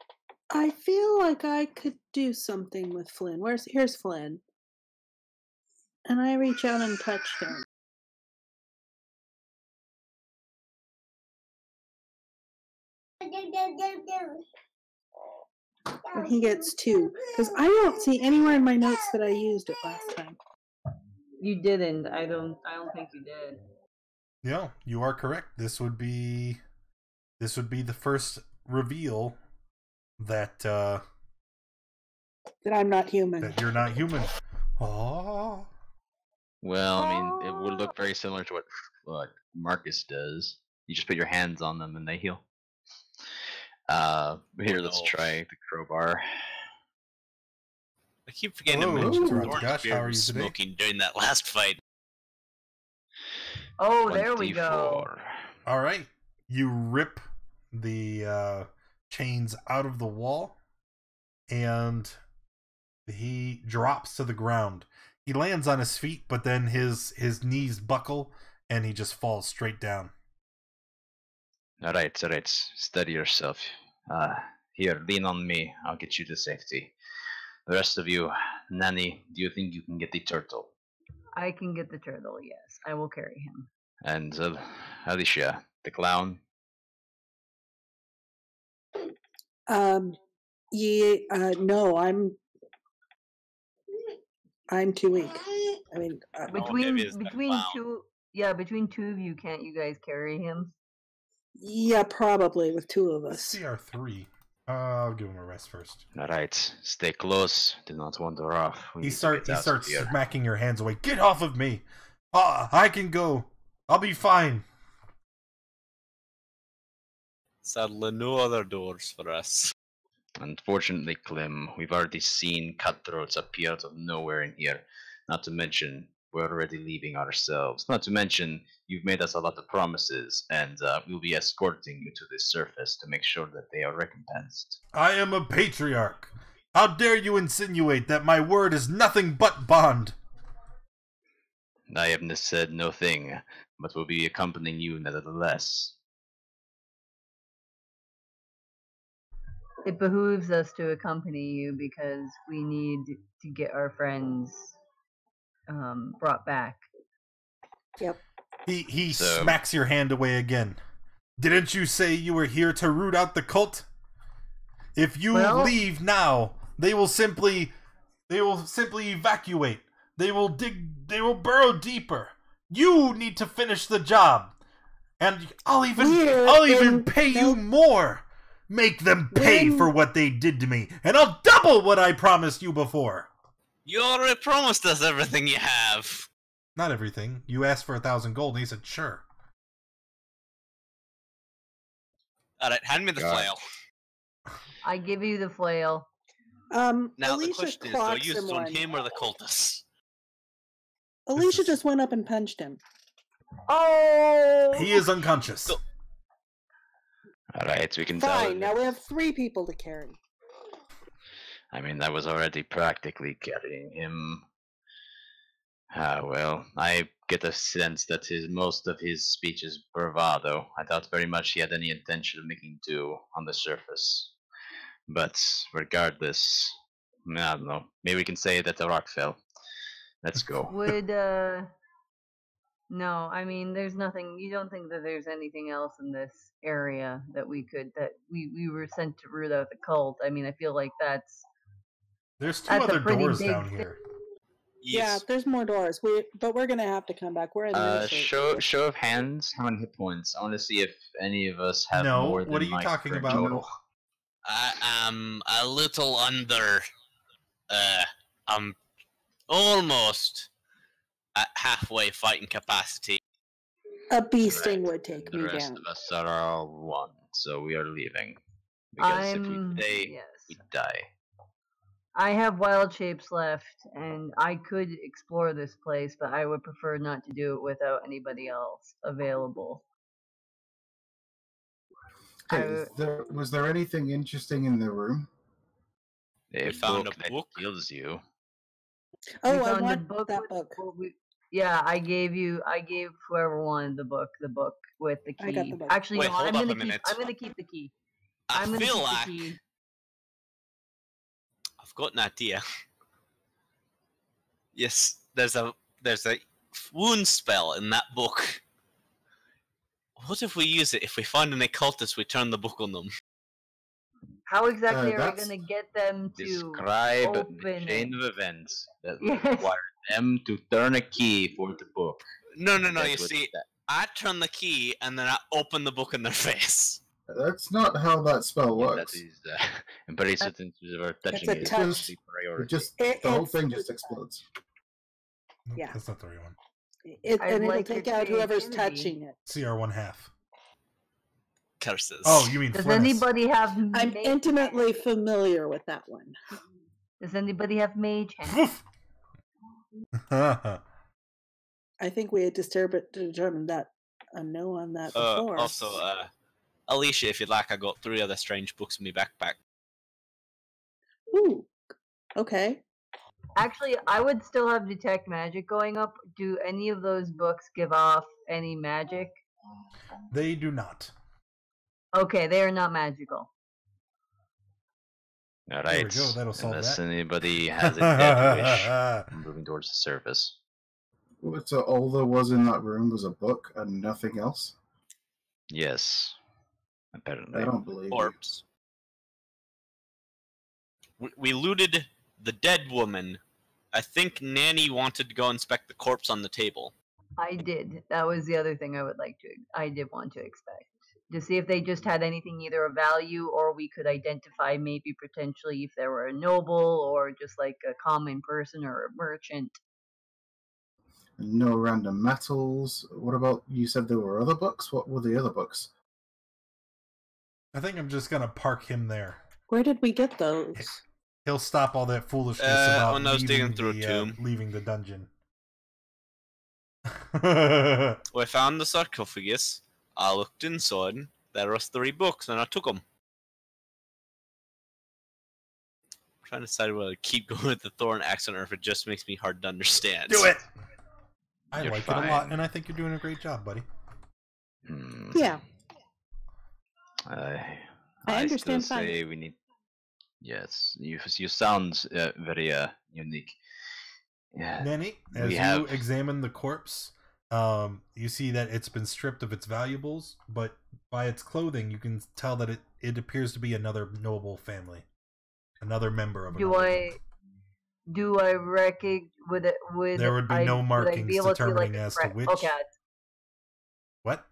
I feel like I could do something with Flynn. Here's Flynn. And I reach out and touch him. And he gets 2. Because I don't see anywhere in my notes that I used it last time. You didn't. I don't think you did. No, you are correct. This would be the first reveal that that I'm not human. That you're not human. Oh. Well, I mean, it would look very similar to what Marcus does. You just put your hands on them and they heal. Here, let's try the crowbar. I keep forgetting to mention Thorin's beard was smoking during that last fight. Oh, there we go. Alright, you rip the chains out of the wall, and he drops to the ground. He lands on his feet, but then his knees buckle, and he just falls straight down. Alright, steady yourself. Here, lean on me. I'll get you to safety. The rest of you, Nanny, do you think you can get the turtle? I can get the turtle, yes. I will carry him. And Alicia, the clown? No, I'm I'm too weak. I mean, between two of you, can't you guys carry him? Yeah, probably with two of us. Let's see our three. I'll give him a rest first. All right, stay close. Do not wander off. He starts smacking your hands away. Get off of me! I can go. I'll be fine. Sadly, no other doors for us. Unfortunately, Klim, we've already seen cutthroats appear out of nowhere in here. Not to mention, we're already leaving ourselves. Not to mention, you've made us a lot of promises, and we'll be escorting you to the surface to make sure that they are recompensed. I am a patriarch. How dare you insinuate that my word is nothing but bond? I have said no thing, but will be accompanying you nevertheless. It behooves us to accompany you because we need to get our friends brought back. Yep. He smacks your hand away again. Didn't you say you were here to root out the cult? If you leave now, they will simply evacuate. They will burrow deeper. You need to finish the job. And I'll even pay you more. Make them pay for what they did to me, and I'll double what I promised you before. You already promised us everything you have. Not everything. You asked for 1,000 gold, and he said, sure. Alright, hand me the flail. I give you the flail. Now Alicia, the question is, are you used on him or the cultists? Alicia just went up and punched him. Oh! He is unconscious. So alright, we can fine, now we have 3 people to carry. I mean, I was already practically carrying him. Well, I get a sense that most of his speech is bravado. I doubt very much he had any intention of making do on the surface. But regardless, I don't know. Maybe we can say that the rock fell. Let's go. No, I mean, there's nothing. You don't think that there's anything else in this area that we were sent to root out the cult? I mean, I feel like there's 2 other doors down here. Yes. Yeah, there's more doors. But we're gonna have to come back. We're in show of hands. How many hit points? I want to see if any of us have more than. What are you talking about? Total. I am a little under. I'm almost at halfway fighting capacity. A bee sting would take me down. The rest of us are all one, so we are leaving. Because if we stay, we die. I have wild shapes left, and I could explore this place, but I would prefer not to do it without anybody else available. Okay, was there anything interesting in the room? They found a book that heals you. Oh, I want that book. Yeah, I gave whoever wanted the book with the key. I got the book. Actually, wait, no, I'm going to keep the key. I've got an idea. Yes, there's a wound spell in that book. What if we use it? If we find an occultist, we turn the book on them. How exactly are we going to get them to describe the chain of events that require them to turn a key for the book? No. You see, I turn the key and then I open the book in their face. That's not how that spell works. That is, I'm pretty certain we're touching it. The whole thing just explodes. Yeah, nope, that's not the right one. It'll take out whoever's touching it. CR1/2. Curses. Oh, you mean? Does anybody have? I'm intimately familiar with that one. Does anybody have mage hand? I think we had determined that a no on that before. Also, Alicia, if you'd like, I got 3 other strange books in my backpack. Ooh, okay. Actually, I would still have Detect Magic going up. Do any of those books give off any magic? They do not. Okay, they are not magical. All right. There we go. That'll solve Unless anybody has a dead wish, I'm moving towards the surface. So all there was in that room was a book and nothing else? Yes. Apparently. I don't believe orbs. We looted the dead woman I think Nanny wanted to go inspect the corpse on the table. I did. That was the other thing I would like to... I did want to expect. To see if they just had anything either of value, or we could identify maybe potentially if there were a noble, or just like a common person or a merchant. No random metals. What about... You said there were other books? What were the other books? I think I'm just going to park him there. Where did we get those? He'll stop all that foolishness about leaving the dungeon. I found the sarcophagus. I looked inside. There was 3 books, and I took them. I'm trying to decide whether to keep going with the Thorin accent, or if it just makes me hard to understand. Do it! I like it a lot, and I think you're doing a great job, buddy. Mm. Yeah. I understand. Still say we need. Yes, you sound very unique. Yeah. Nanny, as you examine the corpse, you see that it's been stripped of its valuables, but by its clothing, you can tell that it appears to be another noble family, another member of. Do I reckon? There would be no markings determining as to which. Okay. What?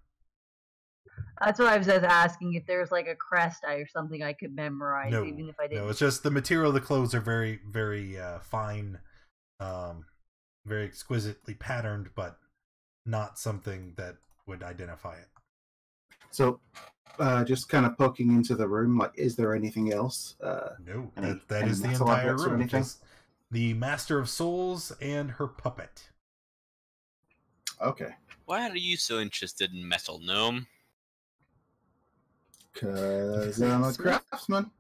That's what I was asking, if there's like a crest or something I could memorize, even if I didn't. No, it's just the material of the clothes are very, very fine, very exquisitely patterned, but not something that would identify it. So, just kind of poking into the room, like, is there anything else? No, that is the entire room. Just the Master of Souls and her puppet. Okay. Why are you so interested in metal, Gnome? Because I'm a craftsman.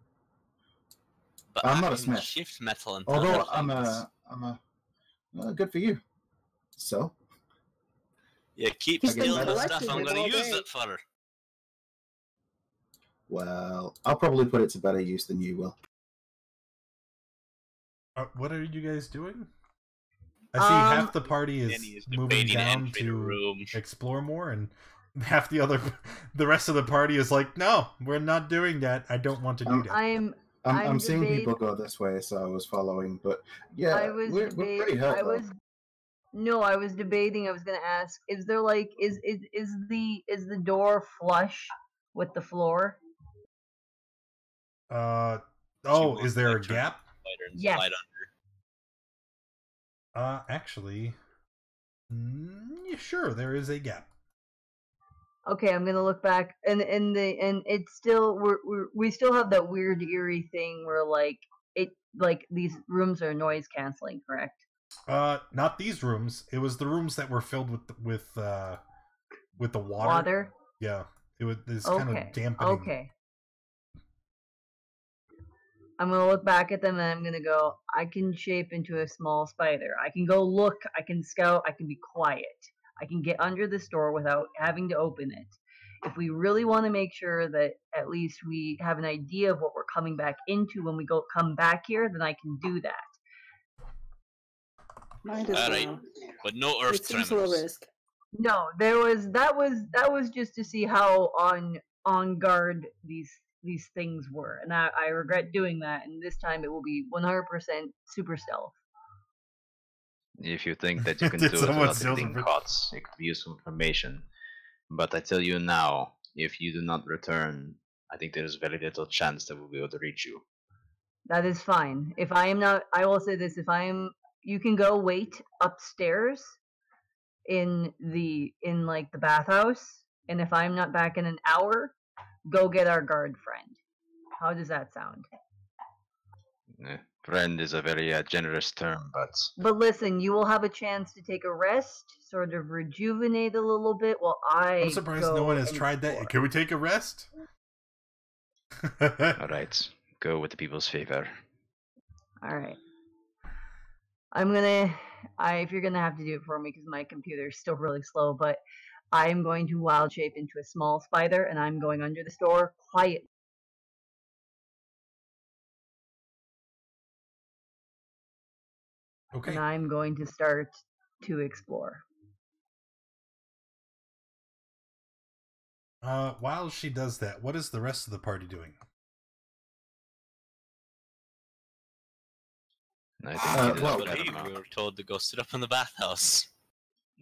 But I'm not a smith. Shift metal and although I'm a. Well, good for you. So. Yeah, keep stealing the stuff. I'm going to use it for her. Well, I'll probably put it to better use than you will. What are you guys doing? I see half the party is moving down to explore more and. Half the rest of the party is like, no, we're not doing that. I don't want to do that. I'm seeing people go this way, so I was following. But yeah, we're pretty hurt. I was debating. I was going to ask, is there like, is the door flush with the floor? Is there a gap? Yes. Actually, sure, there is a gap. Okay, I'm gonna look back, and it's still we still have that weird eerie thing where like these rooms are noise canceling, correct? Not these rooms. It was the rooms that were filled with the water. Water. Yeah, it was kind of dampening. Okay. I'm gonna look back at them, and I'm gonna go. I can shape into a small spider. I can go look. I can scout. I can be quiet. I can get under this door without having to open it. If we really want to make sure that at least we have an idea of what we're coming back into when we come back here, then I can do that. Alright, but no earth tremors. No, that was just to see how on guard these things were, and I regret doing that. And this time it will be 100% super stealth. If you think that you can do it without getting caught, it could be useful information. But I tell you now, if you do not return, I think there is very little chance that we'll be able to reach you. That is fine. If I am not, I will say this: if I am, you can go wait upstairs in like the bathhouse, and if I'm not back in an hour, go get our guard friend. How does that sound? Yeah. Friend is a very generous term, but listen, you will have a chance to take a rest, sort of rejuvenate a little bit while I'm surprised no one has tried that. Can we take a rest? All right, go with the people's favor. All right, if you're gonna have to do it for me because my computer is still really slow, but I am going to wild shape into a small spider, and I'm going under this door quietly. Okay. And I'm going to start to explore. While she does that, what is the rest of the party doing? And I think we were told to go sit up in the bathhouse.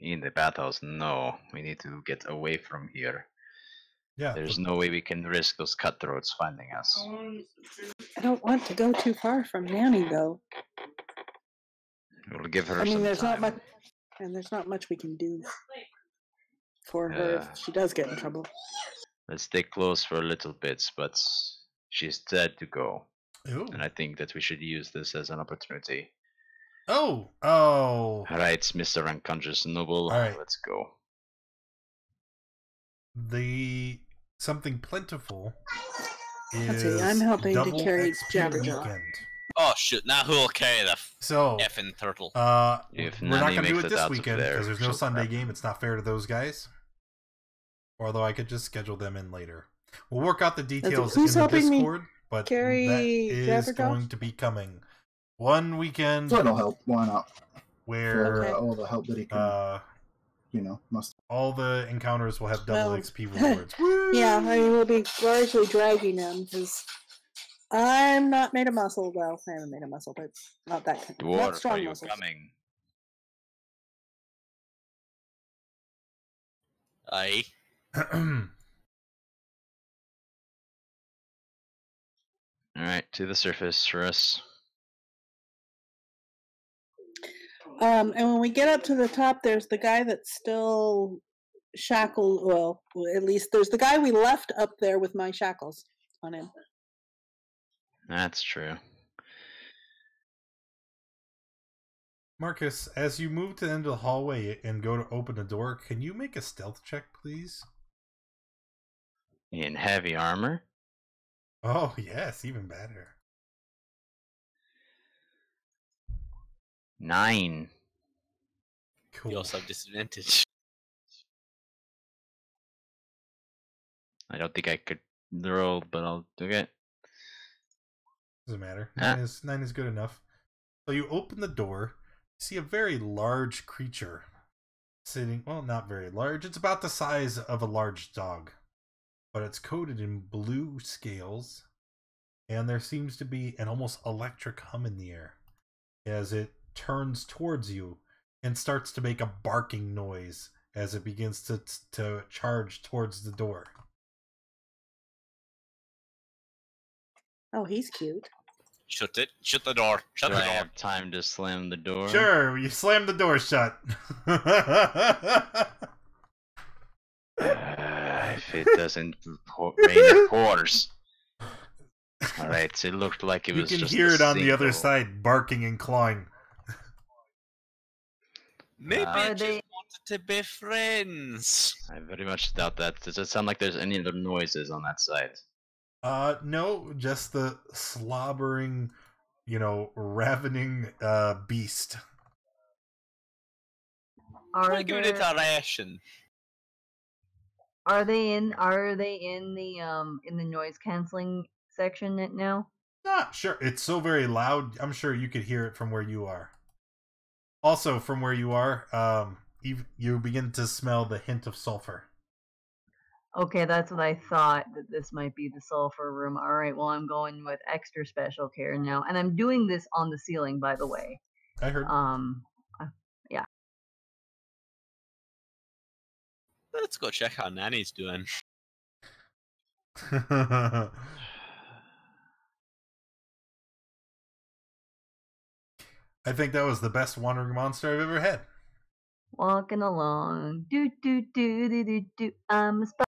In the bathhouse? No. We need to get away from here. Yeah. There's no way we can risk those cutthroats finding us. I don't want to go too far from Nanny, though. We'll give her some there's time. Not much, and there's not much we can do for her if she does get in trouble. Let's stay close for a little bit, but she's dead to go. Ooh. And I think that we should use this as an opportunity. Oh! Oh! Alright, Mr. Unconscious Noble, let's go. The something plentiful is I'm helping to carry Jabberjaw. Oh shit, now who'll carry the effing turtle? If we're not going to do it this weekend because there's no Sunday game. It's not fair to those guys. Although I could just schedule them in later. We'll work out the details in the Discord, but that is going to be coming one weekend. So it'll help. Why not? Where all the help that he can, you know, must. All the encounters will have double XP rewards. Yeah, I mean, we'll be largely dragging them because I'm not made of muscle. Well, I haven't made of muscle, but not that kind. Not strong muscle. Aye. Alright, to the surface for us. And when we get up to the top, there's the guy that's still shackled. Well, at least there's the guy we left up there with my shackles on him. That's true. Marcus, as you move to the end of the hallway and go to open the door, can you make a stealth check, please? In heavy armor? Oh, yes, even better. 9. Cool. You also have disadvantage. I don't think I could roll, but I'll do it. Doesn't matter. Ah. 9 is good enough. So you open the door, see a very large creature sitting, well, not very large. It's about the size of a large dog, but it's coated in blue scales, and there seems to be an almost electric hum in the air as it turns towards you and starts to make a barking noise as it begins to charge towards the door. Oh, he's cute. Shut it. Shut the door. Shut the door. Do I have time to slam the door? Sure, you slam the door shut. If it doesn't rain, it pours. Alright, it looked like it was just. You can hear it on the other side barking and clawing. Maybe they wanted to be friends. I very much doubt that. Does it sound like there's any other noises on that side? No, just the slobbering, you know, ravening beast. Give it a ration. Are they in the noise canceling section now? Not sure. It's so very loud. I'm sure you could hear it from where you are. Also, from where you are, you begin to smell the hint of sulfur. Okay, that's what I thought, that this might be the sulfur room. All right, well, I'm going with extra special care now. And I'm doing this on the ceiling, by the way. I heard. Yeah. Let's go check how Nanny's doing. I think that was the best wandering monster I've ever had. Walking along. Do, do, do, do, do, do. I'm a spy.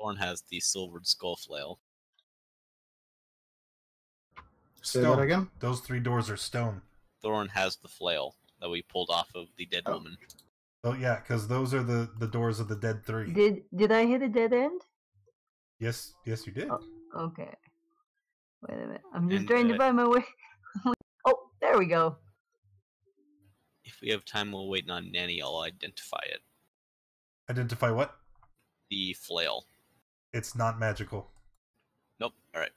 Thorn has the silvered skull flail. Say that again? Those 3 doors are stone. Thorn has the flail that we pulled off of the dead woman. Oh, yeah, because those are the doors of the dead 3. Did I hit a dead end? Yes, you did. Oh, okay. Wait a minute. I'm just trying to find my way. Oh, there we go. If we have time while waiting on Nanny, I'll identify it. Identify what? The flail. It's not magical. Nope. All right.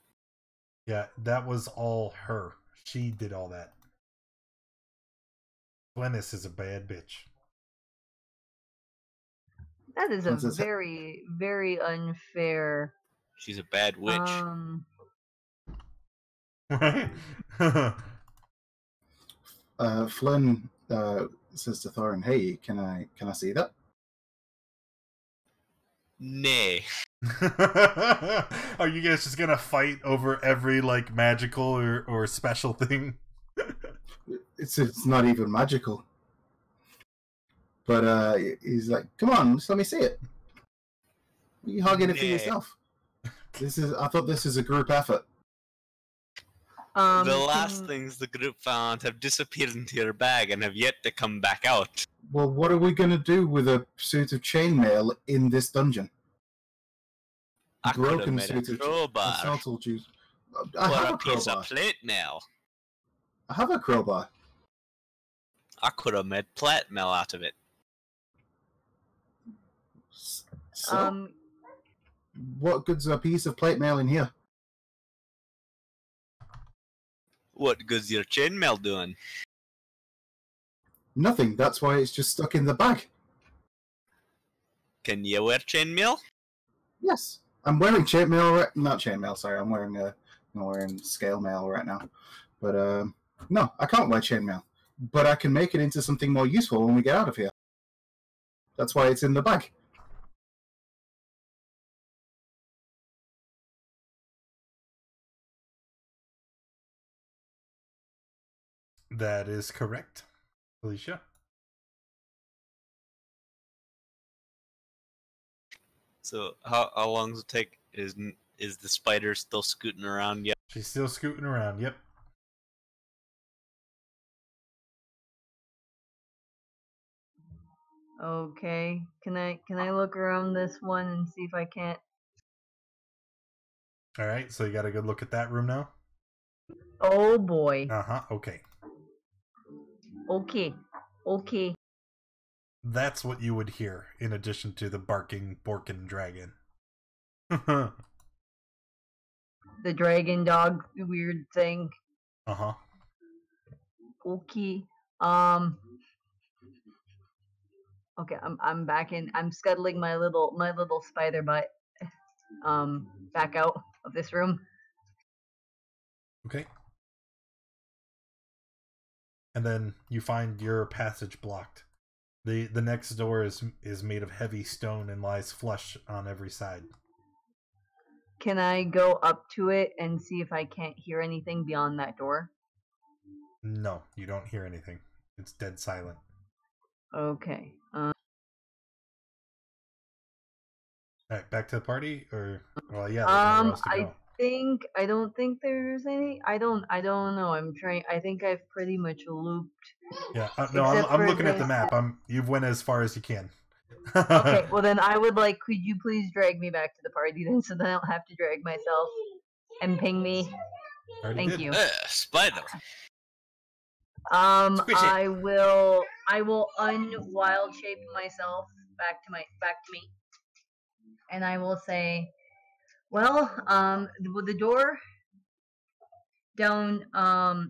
Yeah, that was all her. She did all that. Glennis is a bad bitch. That is a very, very unfair... She's a bad witch. Right? Flynn says to Thorin, "Hey, can I see that?" Nay. Are you guys just gonna fight over every like magical or special thing? It's not even magical. But he's like, "Come on, just let me see it. You hog it for yourself." This is. I thought this is a group effort. The last things the group found have disappeared into your bag and have yet to come back out. Well, what are we going to do with a suit of chainmail in this dungeon? I broken made suit a crowbar. I have a crowbar. Piece of plate mail. I have a crowbar. I could have made plate mail out of it. So, what good's a piece of plate mail in here? What good's your chainmail doing? Nothing. That's why it's just stuck in the bag. Can you wear chainmail? Yes, I'm wearing chainmail. Not chainmail. Sorry, I'm wearing scale mail right now. But no, I can't wear chainmail. But I can make it into something more useful when we get out of here. That's why it's in the bag. That is correct, Alicia. So, how long does it take? Is the spider still scooting around yet? She's still scooting around, yep. Okay, can I look around this one and see if I can't? Alright, so you got a good look at that room now? Oh boy. Uh-huh, okay. Okay. That's what you would hear, in addition to the barking, borkin dragon. The dragon dog weird thing. Uh-huh. Okay. Okay, I'm back in. I'm scuttling my little spider butt back out of this room. Okay. And then you find your passage blocked. The next door is made of heavy stone and lies flush on every side. Can I go up to it and see if I can't hear anything beyond that door? No, you don't hear anything. It's dead silent. Okay. All right, back to the party, or well, yeah. I don't think there's any. I don't know. I'm trying. I think I've pretty much looped. Yeah. No, I'm looking at the map. You've went as far as you can. Okay. Well, then I would like. Could you please drag me back to the party then, so that I don't have to drag myself and ping me? Thank you. Spider. I will unwild shape myself back to me, and I will say. Well, the door down to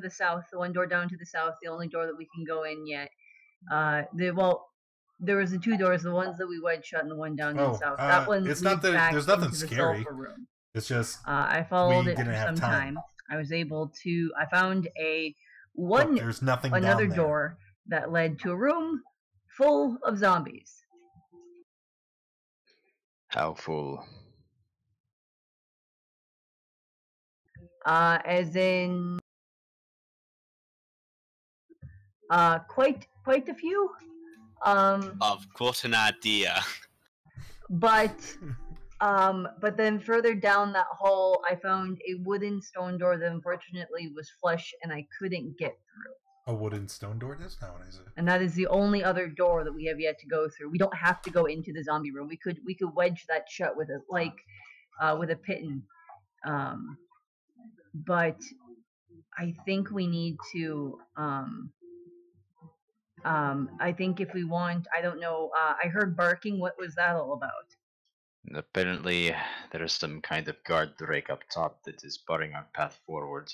the south, the one door down to the south, the only door that we can go in yet. There was the two doors, the ones that we went shut, and the one down to the south. That one. It's not that there's nothing scary. It's just I followed it for some time. I was able to. I found another door that led to a room full of zombies. How full? As in, quite a few. I've got an idea. But then further down that hall, I found a wooden stone door that unfortunately was flush, and I couldn't get through. A wooden stone door? That's not what I said. And that is the only other door that we have yet to go through. We don't have to go into the zombie room. We could wedge that shut with a with a pitten. But I think we need to, I think if we want, I don't know, I heard barking, what was that all about? Apparently there is some kind of guard drake up top that is barring our path forward.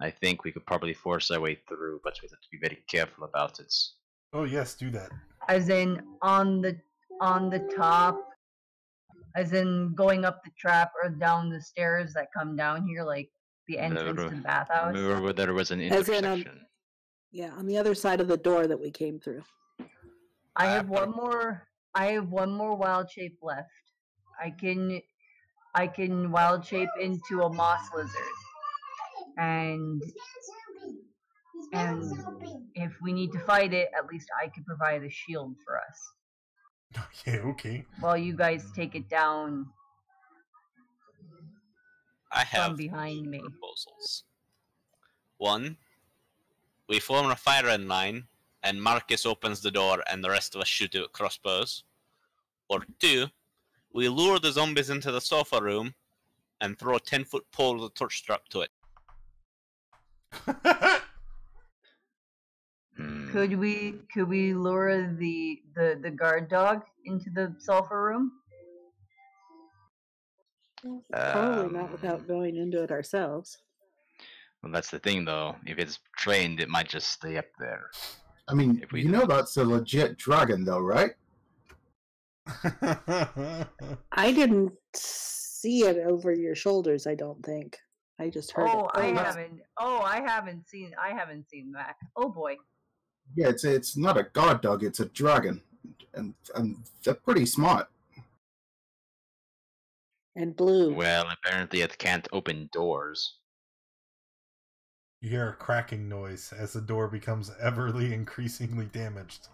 I think we could probably force our way through, but we have to be very careful about it. Oh yes, do that. As in, on the top? As in going up the trap or down the stairs that come down here, like the entrance to the bathhouse? Remember where there was an intersection. Yeah, on the other side of the door that we came through. I have one more. I have one more wild shape left. I can wild shape into a moss lizard, and if we need to fight it, at least I can provide a shield for us. Yeah. Okay. While you guys take it down. I have behind me proposals. One, we form a firing line, and Marcus opens the door, and the rest of us shoot it with crossbows. Or two, we lure the zombies into the sofa room, and throw a 10-foot pole with a torch strap to it. Could we lure the guard dog into the sofa room? Probably not without going into it ourselves. Well, that's the thing, though. If it's trained, it might just stay up there. I mean, you know that's a legit dragon, though, right? I didn't see it over your shoulders, I don't think. I just heard it. I haven't seen that. Oh, boy. Yeah, it's not a guard dog, it's a dragon. And they're pretty smart. And blue. Well, apparently it can't open doors. You hear a cracking noise as the door becomes increasingly damaged.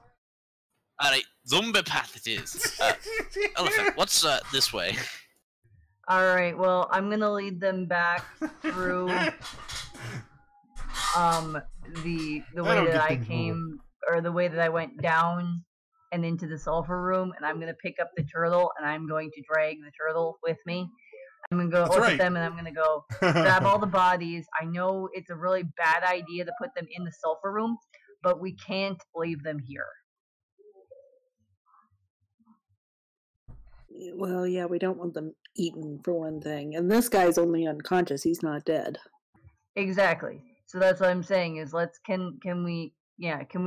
Alright, zombie path it is. Elephant, what's this way? Alright, well, I'm gonna lead them back through the way that I came, or the way that I went down and into the sulfur room, and I'm going to pick up the turtle, and I'm going to drag the turtle with me. I'm going to go look at them, and I'm going to go grab all the bodies. I know it's a really bad idea to put them in the sulfur room, but we can't leave them here. Well, yeah, we don't want them eaten, for one thing. And this guy's only unconscious. He's not dead. Exactly. So that's what I'm saying is can we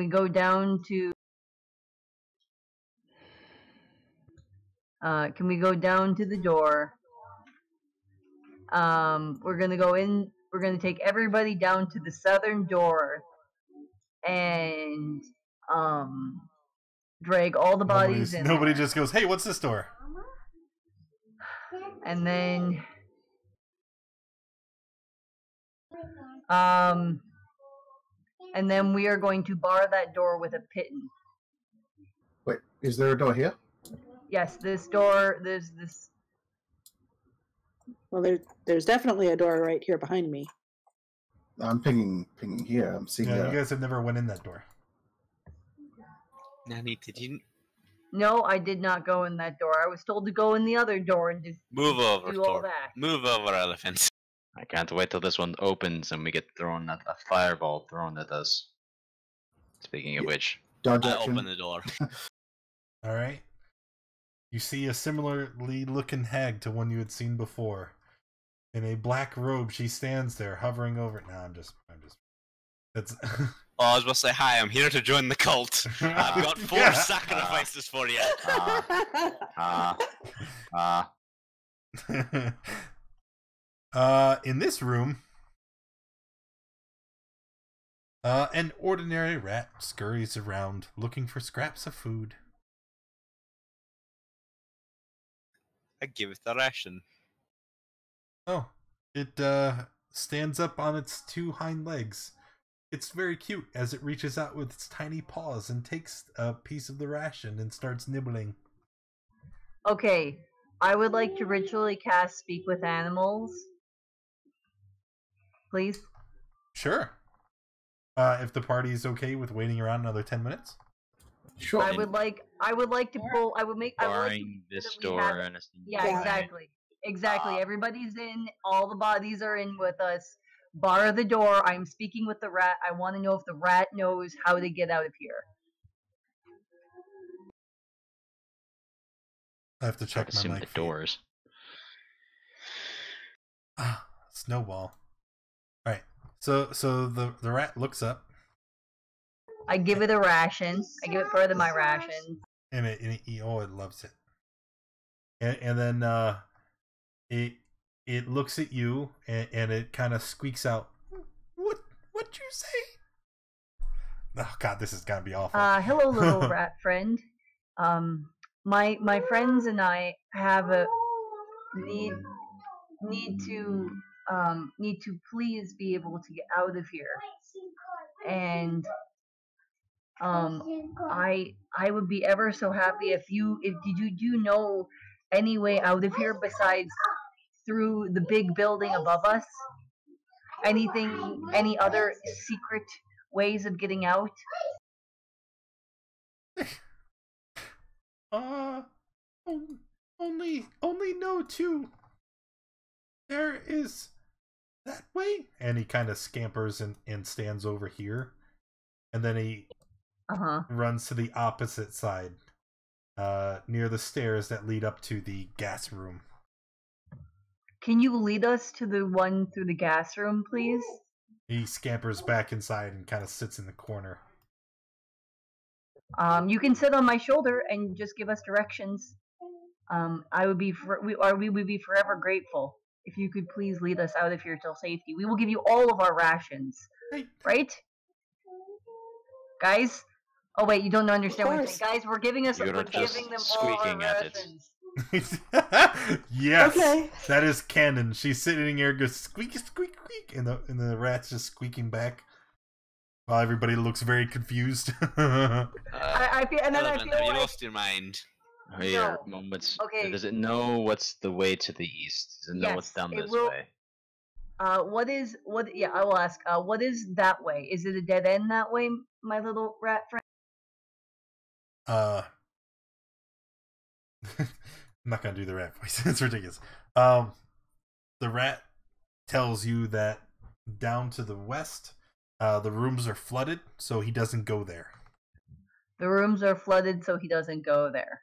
go down to the door? We're gonna go in. We're gonna take everybody down to the southern door, and drag all the bodies in. Nobody just goes, "Hey, what's this door?" And then, we are going to bar that door with a pitten. Wait, is there a door here? Yes, this door, there's this... Well, there's definitely a door right here behind me. I'm pinging here. I'm seeing you guys have never went in that door. Nanny, did you... No, I did not go in that door. I was told to go in the other door and just move over, do all that. Move over, elephants. I can't wait till this one opens and we get thrown at a fireball thrown at us. Speaking of which... I open the door. Alright. You see a similarly looking hag to one you had seen before. In a black robe, she stands there, hovering over it. No, I'm just. That's. Oh, I was about to say, hi, I'm here to join the cult. I've got four sacrifices for you. In this room, an ordinary rat scurries around, looking for scraps of food. I give it the ration. Oh, it stands up on its two hind legs. It's very cute as it reaches out with its tiny paws and takes a piece of the ration and starts nibbling. Okay, I would like to ritually cast Speak with Animals. Please? Sure. If the party is okay with waiting around another 10 minutes. Sure. Exactly. Everybody's in. All the bodies are in with us. Bar the door. I'm speaking with the rat. I want to know if the rat knows how to get out of here. I have to check my mic. The doors. Snowball. All right. So the rat looks up. I give it a ration. I give it further my ration. And it loves it. And then it looks at you and it kind of squeaks out, What you say? Oh God, this is gonna be awful. Hello, little rat friend. My friends and I have a need to please be able to get out of here, and I would be ever so happy if you know any way out of here besides through the big building above us? Any other secret ways of getting out? Only no two. There is that way, and he kind of scampers and stands over here, and then he runs to the opposite side, near the stairs that lead up to the gas room. Can you lead us to the one through the gas room, please? He scampers back inside and kind of sits in the corner. You can sit on my shoulder and just give us directions. We would be forever grateful if you could please lead us out of here till safety. We will give you all of our rations. Right? Guys? Oh wait, you don't understand what I'm saying. Guys, we're giving them all our rations. Yes. Okay. That is canon. She's sitting here goes squeak squeak squeak, and the rat's just squeaking back. While everybody looks very confused. Have you lost your mind? Oh, yeah. No. Okay. Does it know what's the way to the east? Does it know what's down this way? I will ask. What is that way? Is it a dead end that way, my little rat friend? I'm not gonna do the rat voice. It's ridiculous. The rat tells you that down to the west, the rooms are flooded, so he doesn't go there. The rooms are flooded, so he doesn't go there.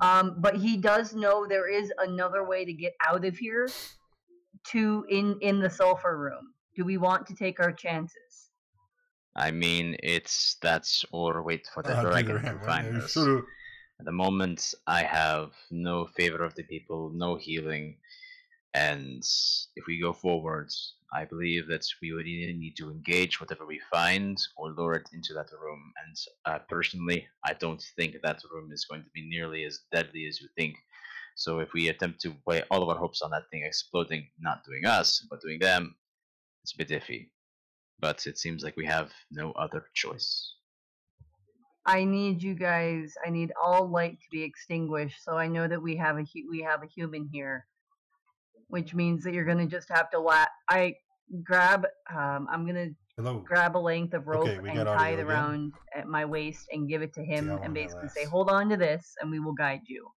But he does know there is another way to get out of here to in the sulfur room. Do we want to take our chances? I mean, or wait for the dragon to find us. At the moment, I have no favor of the people, no healing, and if we go forward, I believe that we would either need to engage whatever we find or lure it into that room. And personally, I don't think that room is going to be nearly as deadly as you think. So if we attempt to play all of our hopes on that thing exploding, not doing us, but doing them, it's a bit iffy. But it seems like we have no other choice. I need all light to be extinguished, so I know that we have a human here. Which means that you're gonna just have to grab a length of rope and tie it around at my waist and give it to him and basically say, "Hold on to this, and we will guide you."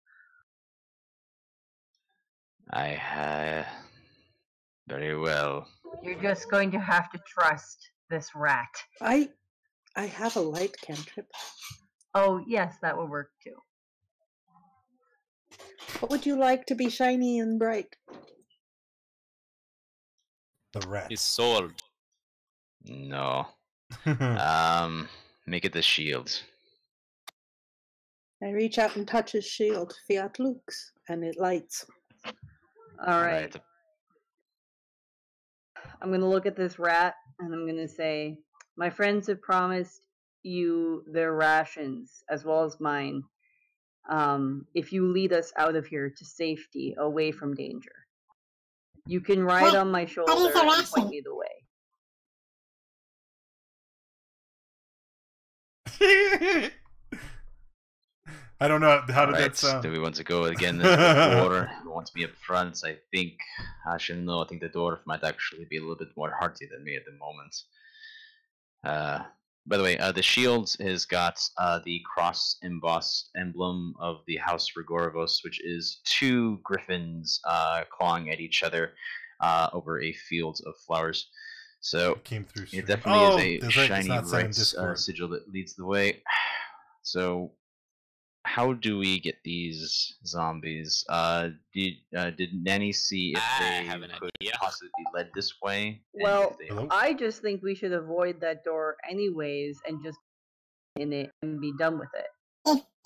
Very well. You're just going to have to trust this rat. I have a light cantrip. Oh yes, that will work too. What would you like to be shiny and bright? The rat. His sword. No. Make it the shield. I reach out and touch his shield. Fiat lux, and it lights. All right. I'm going to look at this rat, and I'm going to say, "My friends have promised you their rations, as well as mine. If you lead us out of here to safety, away from danger. You can ride on my shoulder and point me the way." I don't know that sound. Do we want to go again? The door? We want to be up front. I think I should know. I think the dwarf might actually be a little bit more hearty than me at the moment. By the way, the shield has got the cross-embossed emblem of the House Rigorvos, which is two griffins clawing at each other over a field of flowers. So it definitely is a shiny bright sigil that leads the way. So how do we get these zombies? Did Nanny see if they could possibly be led this way? Well, I just think we should avoid that door anyways and just in it and be done with it.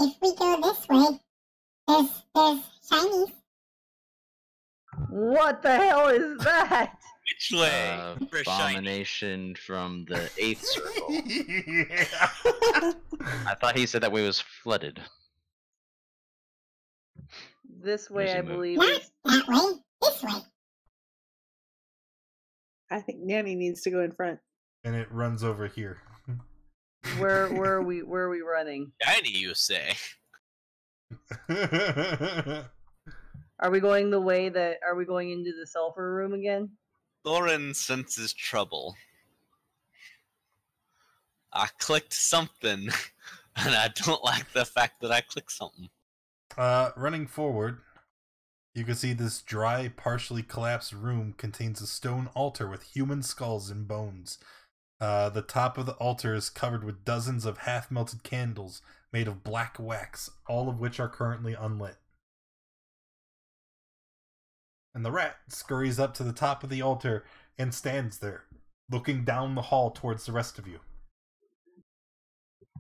If we go this way, there's shinies. What the hell is that? Which way? Abomination from the 8th circle. Yeah. I thought he said that way was flooded. This way, I believe. Not that way. This way. I think Nanny needs to go in front. And it runs over here. Where are we running? Nanny, you say? Are we going the way that? Are we going into the sulfur room again? Thorin senses trouble. I clicked something, and I don't like the fact that I clicked something. Running forward, you can see this dry, partially collapsed room contains a stone altar with human skulls and bones. The top of the altar is covered with dozens of half-melted candles made of black wax, all of which are currently unlit. And the rat scurries up to the top of the altar and stands there, looking down the hall towards the rest of you.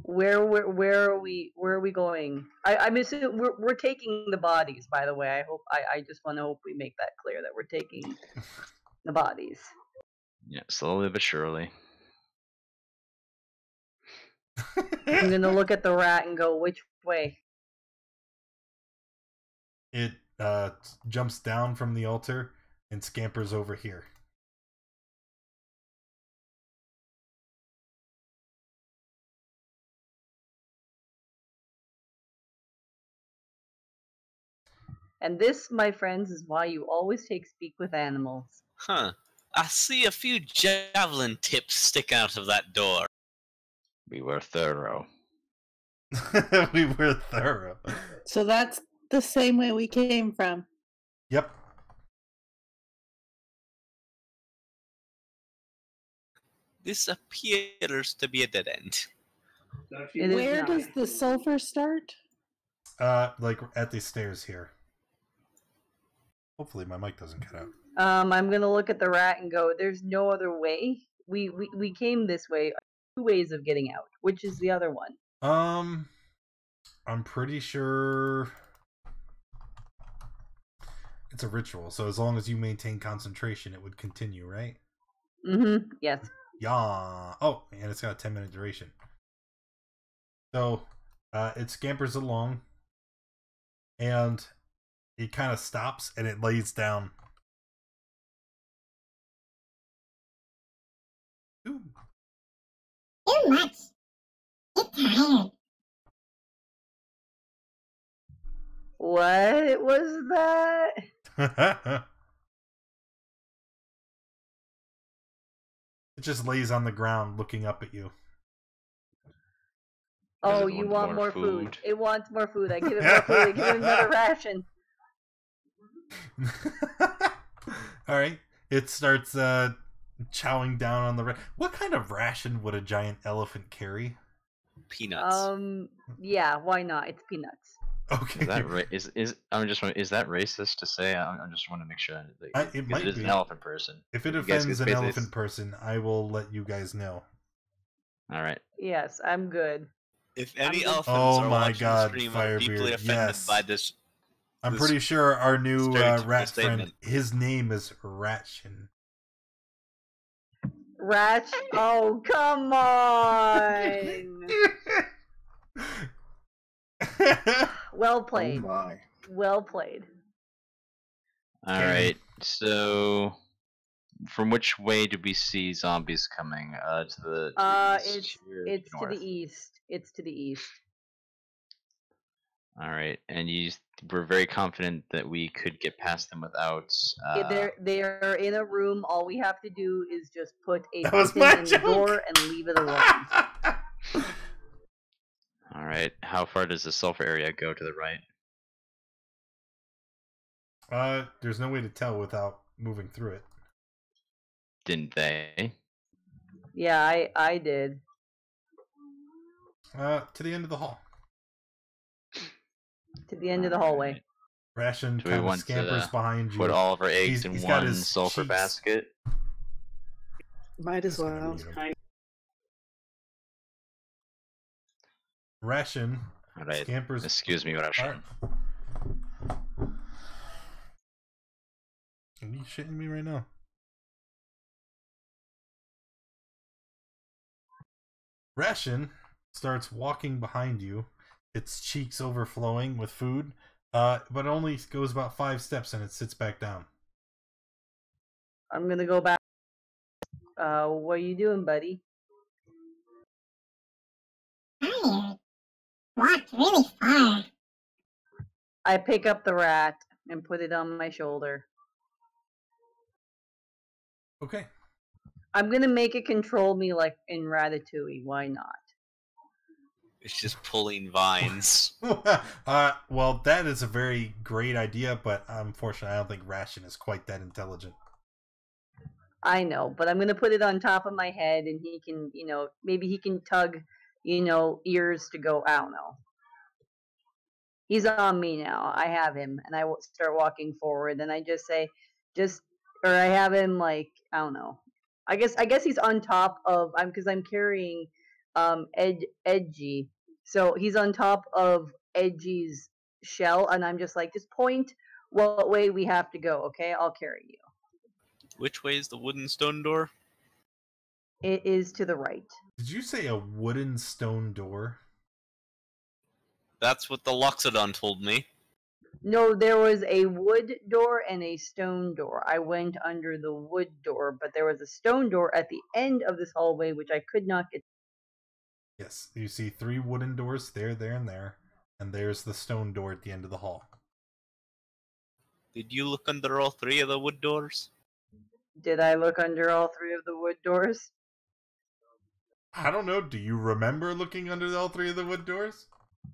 Where are we going? I'm assuming we're taking the bodies. By the way, I just want to hope we make that clear that we're taking the bodies. Yeah, slowly but surely. I'm gonna look at the rat and go, which way? It jumps down from the altar and scampers over here. And this, my friends, is why you always speak with animals. Huh. I see a few javelin tips stick out of that door. We were thorough. We were thorough. So that's the same way we came from. Yep. This appears to be a dead end. Where does the sulfur start? Like at the stairs here. Hopefully my mic doesn't cut out. I'm gonna look at the rat and go, there's no other way. We came this way. Two ways of getting out. Which is the other one? I'm pretty sure it's a ritual, so as long as you maintain concentration it would continue, right? Mm-hmm. Yes. Yeah. Oh, and it's got a 10-minute duration. So it scampers along and it kind of stops and it lays down. Ooh. Too much. It's tired. What was that? It just lays on the ground looking up at you. Oh, you want more food. It wants more food. I give it more food. I give it another ration. Alright. It starts chowing down on the ration. What kind of ration would a giant elephant carry? Peanuts. Yeah, why not? It's peanuts. Okay. Is that is that racist to say? I just want to make sure that it might be an elephant person. If it offends an elephant person, I will let you guys know. All right. Yes, I'm good. If any elephants are watching the stream, I'm deeply offended by this. I'm pretty sure our new rat friend, his name is Ratchin. Ratch? Oh, come on! Well played. Oh my. Well played. Alright, so from which way do we see zombies coming? To the east? It's to the east. It's to the east. Alright, and you were very confident that we could get past them without... They're in a room. All we have to do is just put a in the door and leave it alone. Alright, how far does the sulfur area go to the right? There's no way to tell without moving through it. Didn't they? Yeah, I did. To the end of the hall. To the end of the hallway. Ration kind of scampers behind you. Put all of our eggs in one sulfur basket. Might as well. Ration scampers. Excuse me, Ration. Are you shitting me right now? Ratchin starts walking behind you, its cheeks overflowing with food, but it only goes about 5 steps and it sits back down. I'm gonna go back. What are you doing, buddy? Tired. Walked really far. I pick up the rat and put it on my shoulder. Okay. I'm gonna make it control me like in Ratatouille. Why not? It's just pulling vines. Well, that is a very great idea, but unfortunately, I don't think Ratchin is quite that intelligent. I know, but I'm gonna put it on top of my head, and he can, you know, maybe he can tug, you know, ears to go. I don't know. He's on me now. I have him, and I start walking forward, and I just say, or I have him like, I don't know. I guess he's on top of, because I'm carrying Edgy. So he's on top of Edgy's shell, and I'm just like, just point what way we have to go, okay? I'll carry you. Which way is the wooden stone door? It is to the right. Did you say a wooden stone door? That's what the Loxodon told me. No, there was a wood door and a stone door. I went under the wood door, but there was a stone door at the end of this hallway, which I could not get. Yes, you see 3 wooden doors there, there, and there. And there's the stone door at the end of the hall. Did you look under all 3 of the wood doors? Did I look under all 3 of the wood doors? I don't know. Do you remember looking under all 3 of the wood doors?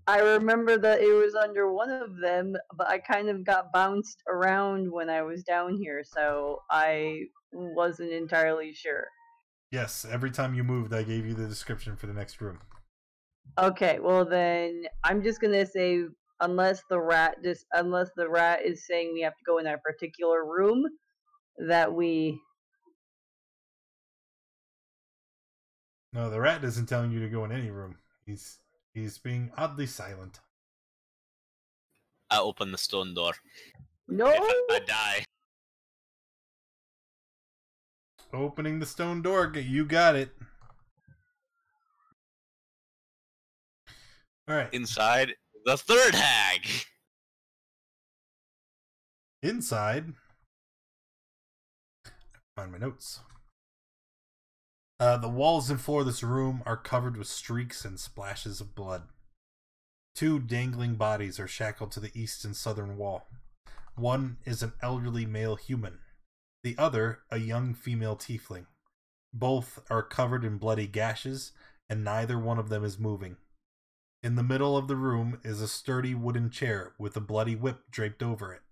I remember that it was under one of them, but I kind of got bounced around when I was down here, so I wasn't entirely sure. Yes, every time you moved, I gave you the description for the next room. Okay, well then, I'm just gonna say, unless the rat is saying we have to go in that particular room, that we... No, the rat isn't telling you to go in any room. He's being oddly silent. I open the stone door. No! I die. Opening the stone door, you got it. Alright. Inside, the third hag! Inside. Find my notes. The walls and floor of this room are covered with streaks and splashes of blood. 2 dangling bodies are shackled to the east and southern wall. One is an elderly male human. The other, a young female tiefling. Both are covered in bloody gashes, and neither one of them is moving. In the middle of the room is a sturdy wooden chair with a bloody whip draped over it.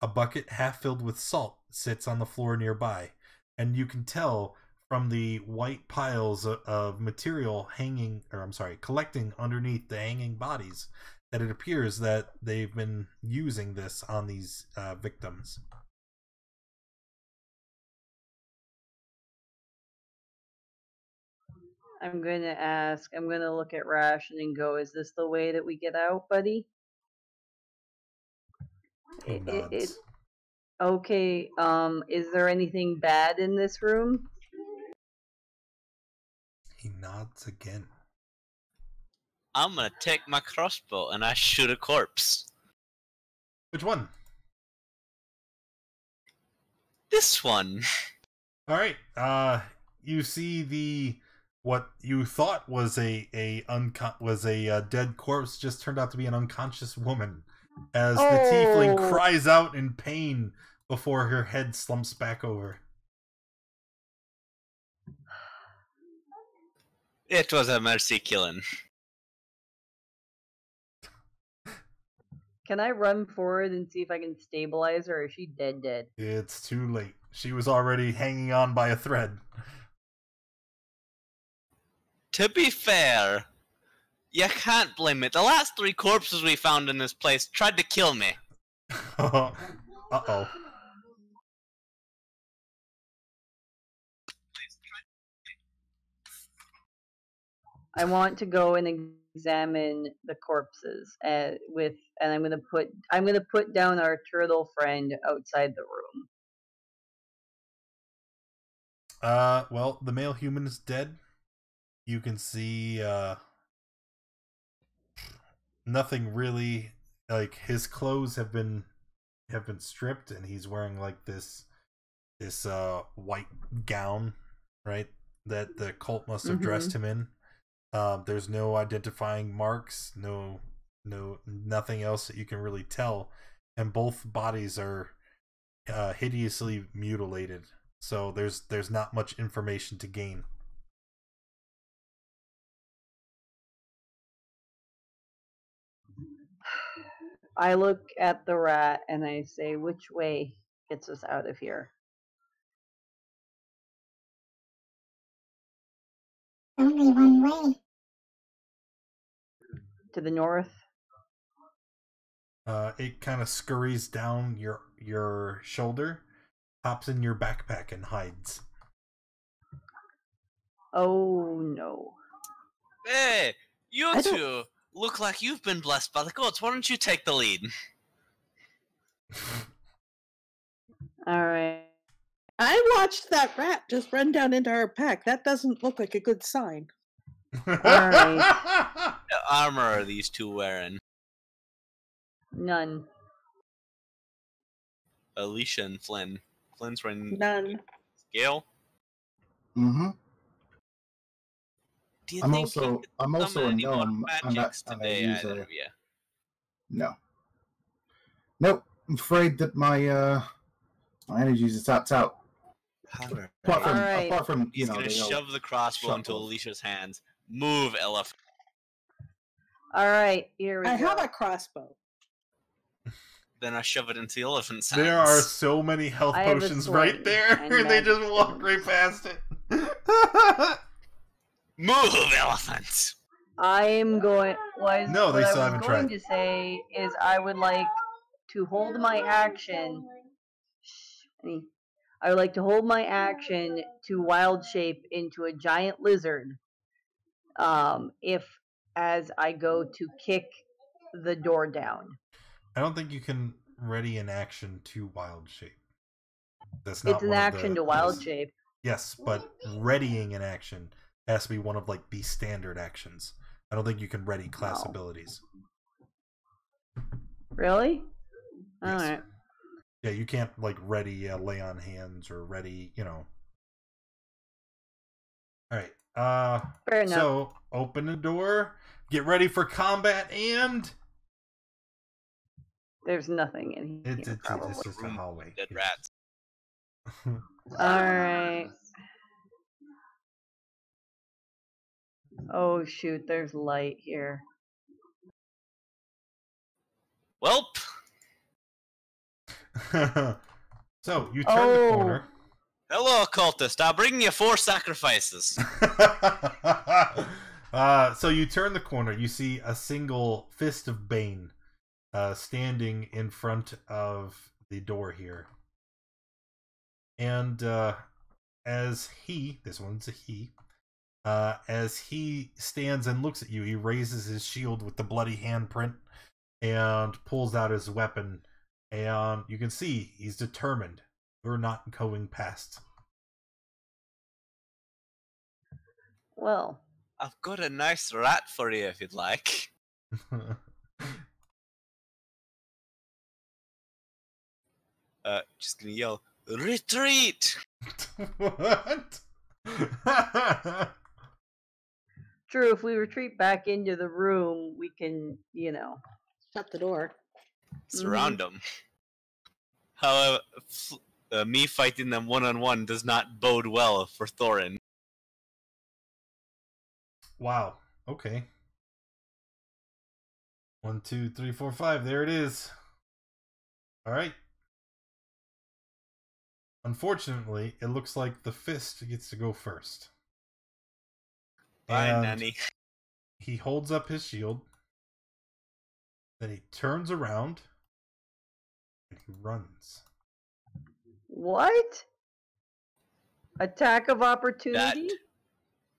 A bucket half filled with salt sits on the floor nearby, and you can tell from the white piles of material collecting underneath the hanging bodies that it appears that they've been using this on these victims. I'm gonna look at Ratchin and go, is this the way that we get out, buddy? Okay, is there anything bad in this room? He nods again. I'm gonna take my crossbow and I shoot a corpse. Which one? This one. Alright, you see the... What you thought was a dead corpse just turned out to be an unconscious woman, as the tiefling cries out in pain before her head slumps back over. It was a mercy killing. Can I run forward and see if I can stabilize her? Or is she dead? It's too late. She was already hanging on by a thread. To be fair, you can't blame it. The last 3 corpses we found in this place tried to kill me. Uh-oh. I want to go and examine the corpses and I'm gonna put down our turtle friend outside the room. Well, the male human is dead. You can see nothing really. Like, his clothes have been stripped, and he's wearing like this white gown, right? That the cult must have dressed him in. There's no identifying marks, no nothing else that you can really tell, and both bodies are hideously mutilated. So there's not much information to gain. I look at the rat and I say, which way gets us out of here? Only one way. To the north? It kind of scurries down your shoulder, hops in your backpack, and hides. Oh, no. Hey, you two look like you've been blessed by the gods. Why don't you take the lead? Alright. I watched that rat just run down into our pack. That doesn't look like a good sign. Alright. What armor are these two wearing? None. Alicia and Flynn. Flynn's wearing none. Gale? Mm-hmm. I'm also a gnome. I'm not today either of you. No. Nope. I'm afraid that my energy's is tapped out. Right. Apart from he's gonna shove the crossbow into Alicia's hands. Move, elephant. All right, here we go. I have a crossbow. Then I shove it into the elephant's hands. There are so many health potions right there, and they just walk right past it. Move, elephants! What I was going to say is I would like to hold my action. I would like to hold my action to wild shape into a giant lizard. As I go to kick the door down. I don't think you can ready an action to wild shape. That's not. It's an action to wild shape. Yes, but readying an action has to be one of like the standard actions. I don't think you can ready class abilities. Really? Yes. All right. Yeah, you can't like ready lay on hands or ready, you know. All right. Fair enough. So open the door, get ready for combat, and there's nothing in here. It's just a hallway. Dead rats. All right. Oh shoot, there's light here. Welp. So you turn the corner. Hello, occultist. I'll bring you 4 sacrifices. So you turn the corner. You see a single Fist of Bane standing in front of the door here. And as he stands and looks at you, he raises his shield with the bloody handprint and pulls out his weapon. And you can see he's determined. We're not going past. Well, I've got a nice rat for you if you'd like. Just gonna yell, retreat! What? True, if we retreat back into the room, we can, you know, shut the door. Surround them. However, me fighting them one-on-one does not bode well for Thorin. Wow. Okay. 1, 2, 3, 4, 5. There it is. Alright. Unfortunately, it looks like the fist gets to go first. Bye, Nanny. He holds up his shield. Then he turns around. And he runs. What? Attack of opportunity? That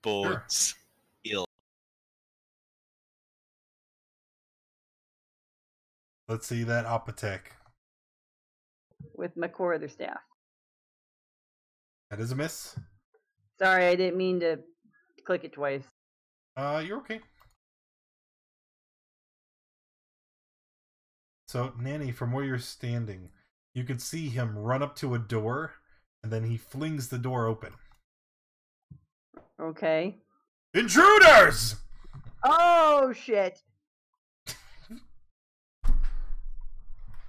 bodes ill. Let's see that op attack. With my quarterstaff. That is a miss. Sorry, I didn't mean to click it twice. You're okay. So, Nanny, from where you're standing, you can see him run up to a door, and then he flings the door open. Okay. Intruders! Oh, shit.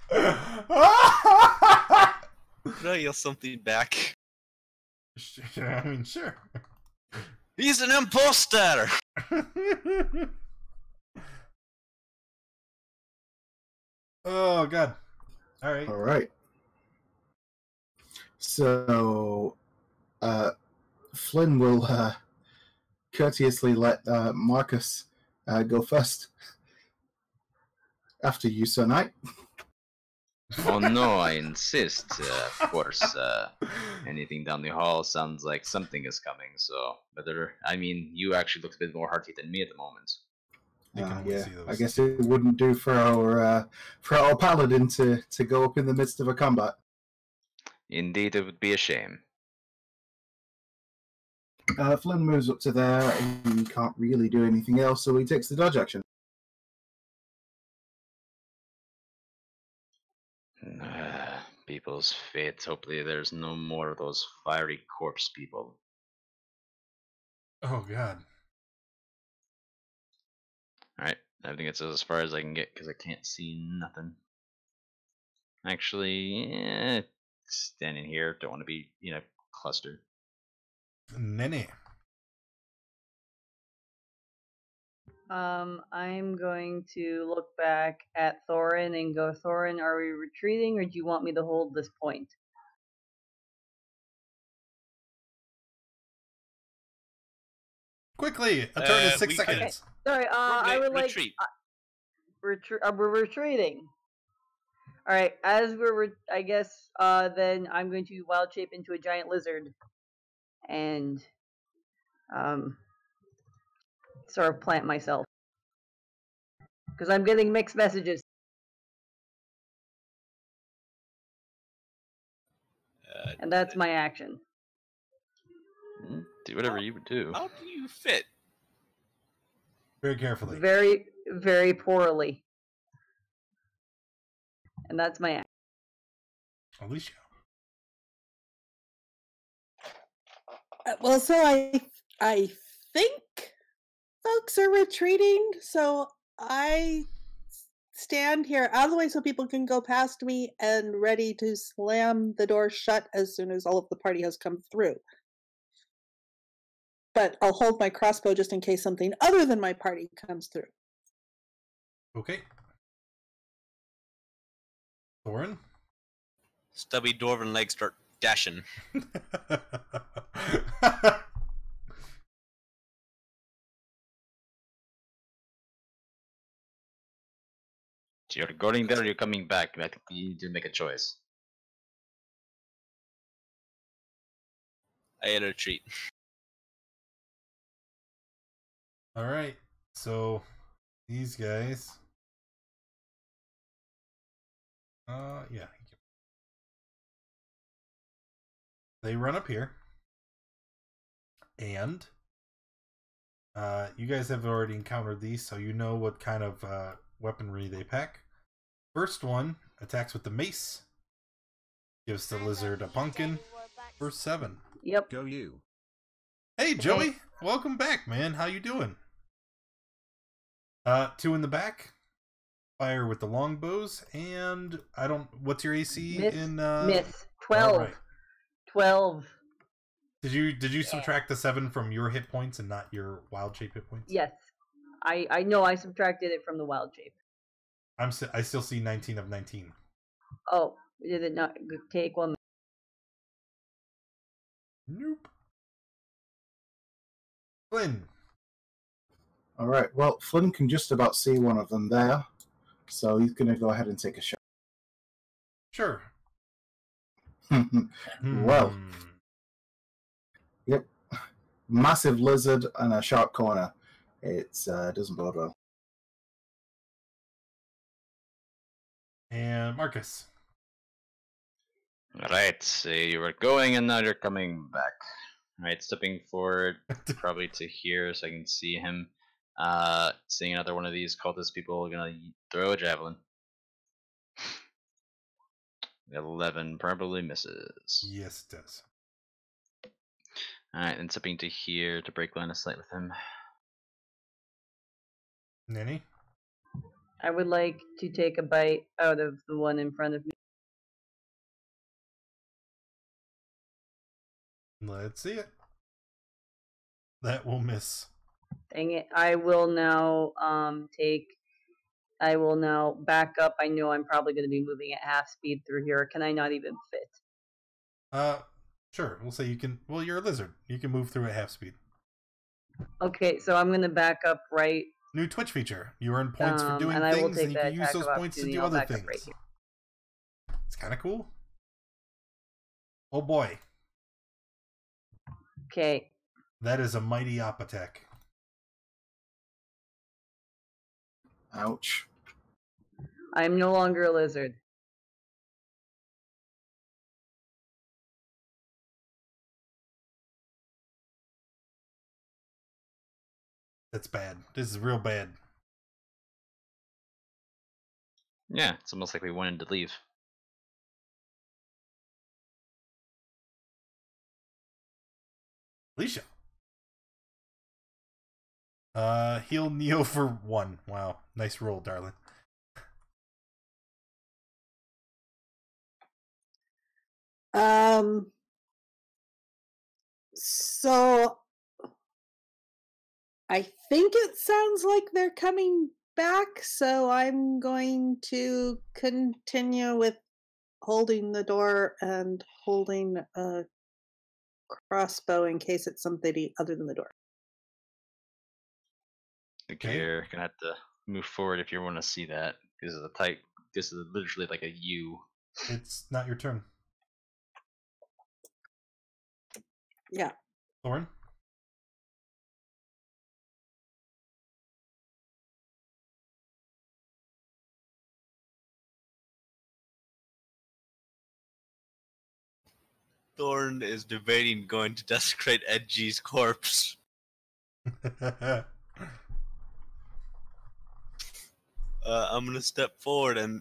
Could I yell something back? Yeah, I mean, sure. He's an imposter! Oh, God. Alright. Alright. So, Flynn will courteously let Marcus go first. After you, Sir Knight. Oh no, I insist. Of course, anything down the hall sounds like something is coming, so better. I mean, you actually look a bit more hearty than me at the moment. Yeah, I guess it wouldn't do for our paladin to go up in the midst of a combat. Indeed, it would be a shame. Flynn moves up to there, and he can't really do anything else, so he takes the dodge action. People's fate. Hopefully there's no more of those fiery corpse people. Oh, God. Alright, I think it's as far as I can get because I can't see nothing. Actually, standing here, don't want to be, you know, clustered. Nanny. I'm going to look back at Thorin and go, Thorin, are we retreating or do you want me to hold this point? Quickly! A turn is 6 seconds. Okay. Sorry, I would retreat. We're retreating. Alright, as we're, I guess, then I'm going to wild shape into a giant lizard. And, sort of plant myself. Because I'm getting mixed messages. And that's my action. Do whatever you would do. How do you fit? Very carefully. Very, very poorly. And that's my action. Alicia. Well, so I think folks are retreating, so I stand here out of the way so people can go past me and ready to slam the door shut as soon as all of the party has come through. But I'll hold my crossbow just in case something other than my party comes through. Okay. Thorin? Stubby dwarven legs start dashing. You're going there, you're coming back. I think you need to make a choice. I had a retreat. Alright, so these guys. Yeah. They run up here. And you guys have already encountered these, so you know what kind of weaponry they pack. First one attacks with the mace. Gives the lizard a pumpkin for 7. Yep. Go you. Hey Joey, welcome back, man. How you doing? 2 in the back. Fire with the longbows, and I don't. What's your AC in? Miss 12. Right. 12. Did you subtract the 7 from your hit points and not your wild shape hit points? Yes, I know I subtracted it from the wild shape. I still see 19 of 19. Oh, did it not take one? Nope. Flynn. Alright, well, Flynn can just about see one of them there, so he's going to go ahead and take a shot. Sure. Well. Yep. Massive lizard and a sharp corner. It doesn't bode well. And Marcus. Right, so you were going and now you're coming back. Alright, stepping forward probably to here so I can see him. Seeing another one of these cultist people, we're gonna throw a javelin. 11 probably misses. Yes, it does. Alright, and stepping to here to break line of sight with him. Nanny? I would like to take a bite out of the one in front of me. Let's see it. That will miss. Dang it. I will now I will now back up. I know I'm probably going to be moving at half speed through here. Can I not even fit? Sure. We'll say you can. Well, you're a lizard. You can move through at half speed. Okay, so I'm going to back up right. New Twitch feature. You earn points for doing things, and you can use those points to do other things. Right, it's kind of cool. Oh boy. Okay. That is a mighty op attack. Ouch. I'm no longer a lizard. That's bad. This is real bad. Yeah, it's almost like we wanted to leave. Alicia. Heal Neo for 1. Wow. Nice roll, darling. So I think it sounds like they're coming back, so I'm going to continue with holding the door and holding a crossbow in case it's something other than the door. Okay, you're gonna have to move forward if you want to see that. This is a type. This is literally like a U. It's not your turn. Yeah. Thorin? Thorin is debating going to desecrate Edgy's corpse. I'm gonna step forward and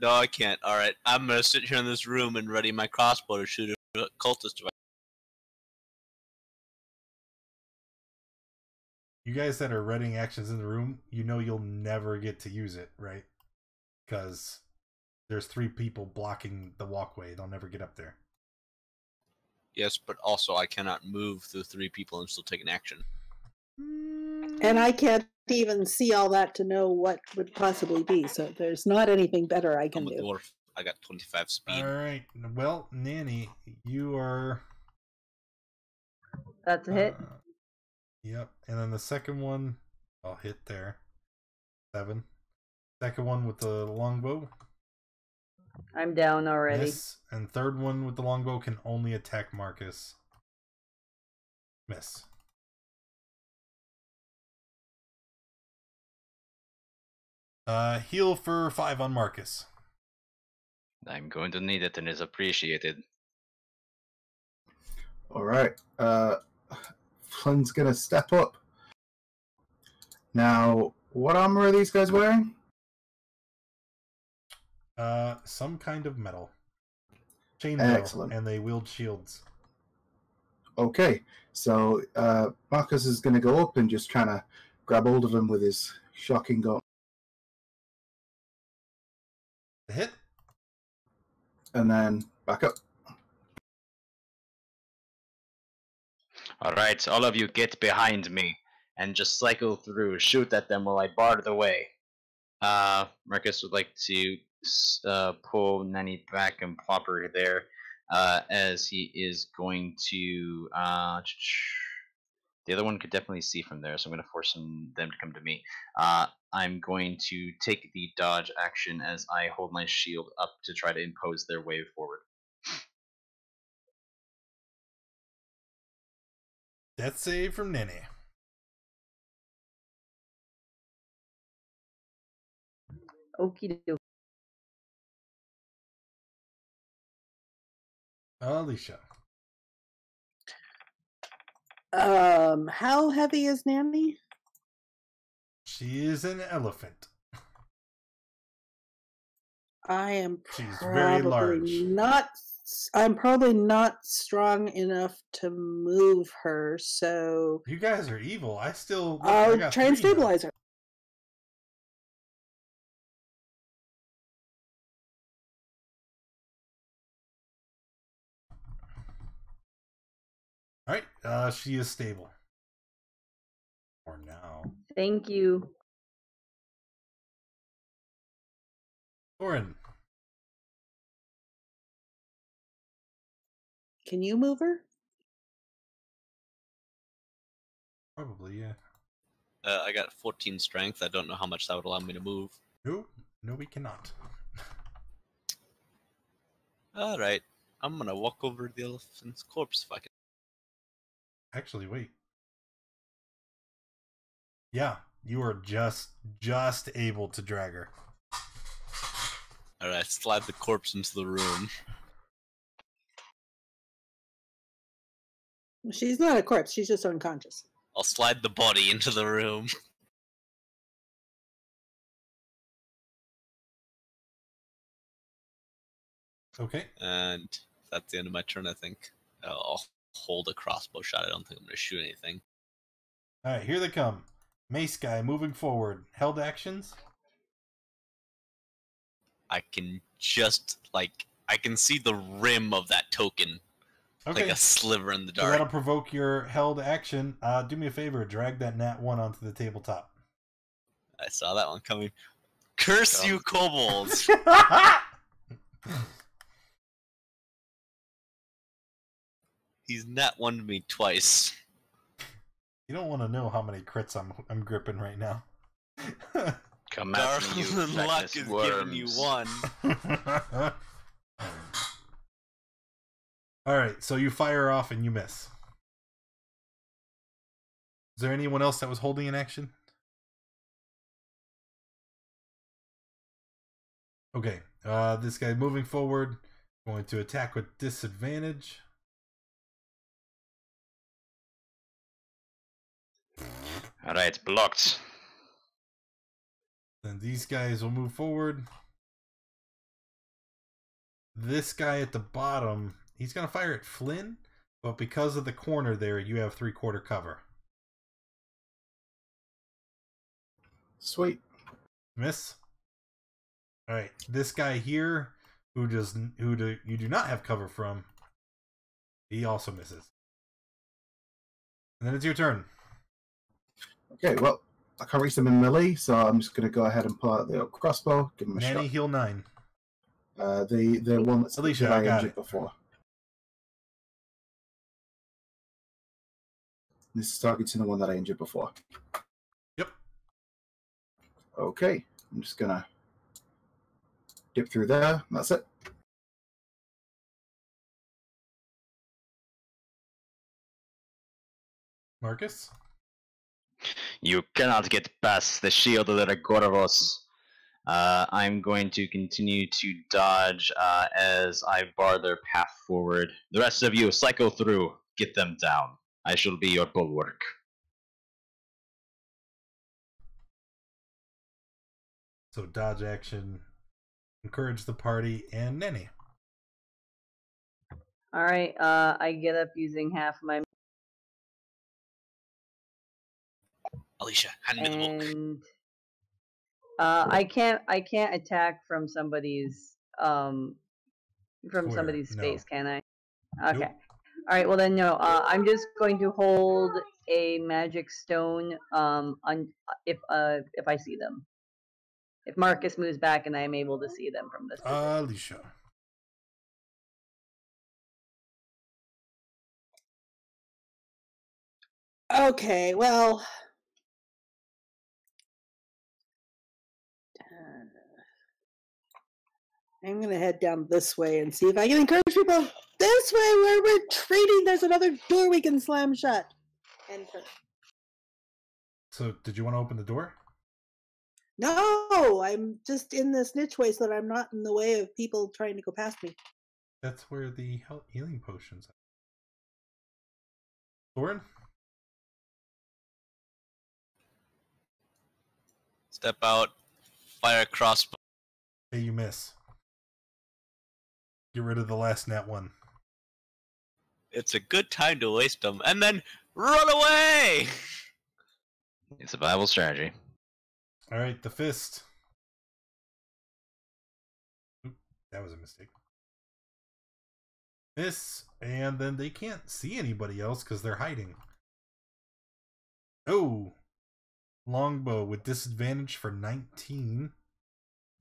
no, I can't. All right, I'm gonna sit here in this room and ready my crossbow to shoot a cultist. You guys that are readying actions in the room, you know you'll never get to use it, right? Because there's 3 people blocking the walkway; they'll never get up there. Yes, but also I cannot move through 3 people and still take an action. And I can't even see all that to know what would possibly be, so there's not anything better I can do. I'm a dwarf. I got 25 speed. Alright, well, Nanny, you are... That's a hit. Yep, and then the second one, I'll hit there. 7. Second one with the longbow. I'm down already. Miss, and third one with the longbow can only attack Marcus. Miss. Heal for 5 on Marcus. I'm going to need it and is appreciated. Alright. Flynn's gonna step up. Now, what armor are these guys wearing? Some kind of metal. Chainmail, and they wield shields. Okay, so Marcus is gonna go up and just kind of grab hold of him with his shocking gun. Hit and then back up. All right, all of you get behind me and just cycle through, shoot at them while I bar the way. Marcus would like to pull Nanny back and plop her there as he is going to the other one could definitely see from there, so I'm going to force them to come to me. I'm going to take the dodge action as I hold my shield up to try to impose their way forward. Death save from Nanny. Okie dokie. Alicia. How heavy is Nanny? She is an elephant. I am She's very large. I'm probably not strong enough to move her, so... You guys are evil. I still... I'll try and stabilize her. Alright, she is stable. For now. Thank you. Thorin. Can you move her? Probably, yeah. I got 14 strength. I don't know how much that would allow me to move. No, no, we cannot. Alright, I'm gonna walk over the elephant's corpse if I can. Actually, wait. Yeah, you are just able to drag her. Alright, slide the corpse into the room. She's not a corpse, she's just unconscious. I'll slide the body into the room. Okay. And that's the end of my turn, I think. I'll hold a crossbow shot. I don't think I'm going to shoot anything. Alright, here they come. Mace guy moving forward. Held actions? I can just, like, I can see the rim of that token. Okay. Like a sliver in the dark. So that'll provoke your held action. Do me a favor. Drag that nat 1 onto the tabletop. I saw that one coming. Curse you, kobolds! He's nat 1'd me twice. You don't want to know how many crits I'm gripping right now. Come at me, you luck is giving you one. Alright, so you fire off and you miss. Is there anyone else that was holding an action? Okay, this guy moving forward, going to attack with disadvantage. Alright, it's blocked. Then these guys will move forward. This guy at the bottom, he's going to fire at Flynn, but because of the corner there, you have three-quarter cover. Sweet. Miss. Alright, this guy here, you do not have cover from, he also misses. And then it's your turn. Okay, well, I can't reach them in melee, so I'm just going to go ahead and pull out the crossbow, give them a shot. Nanny, heal 9. The one that's Alicia, I injured before. This is targeting the one that I injured before. Yep. Okay, I'm just going to dip through there. That's it. Marcus? You cannot get past the shield of the Rigorvos. I'm going to continue to dodge as I bar their path forward. The rest of you, cycle through. Get them down. I shall be your bulwark. So dodge action. Encourage the party and Nanny. Alright, I get up using half my... Alicia, hand me the book. I can't attack from somebody's somebody's space, can I? Okay. Nope. All right. Well then, no. I'm just going to hold a magic stone if I see them. If Marcus moves back and I am able to see them from this position. Alicia. Okay. Well. I'm going to head down this way and see if I can encourage people this way where we're retreating. There's another door we can slam shut. Enter. So did you want to open the door? No, I'm just in this niche way so that I'm not in the way of people trying to go past me. That's where the healing potions are. Thorin? Step out. Fire a crossbow. Hey, you miss. Get rid of the last nat one. It's a good time to waste them, and then run away! It's a viable strategy. Alright, the fist. Oop, that was a mistake. This, and then they can't see anybody else because they're hiding. Oh! Longbow with disadvantage for 19.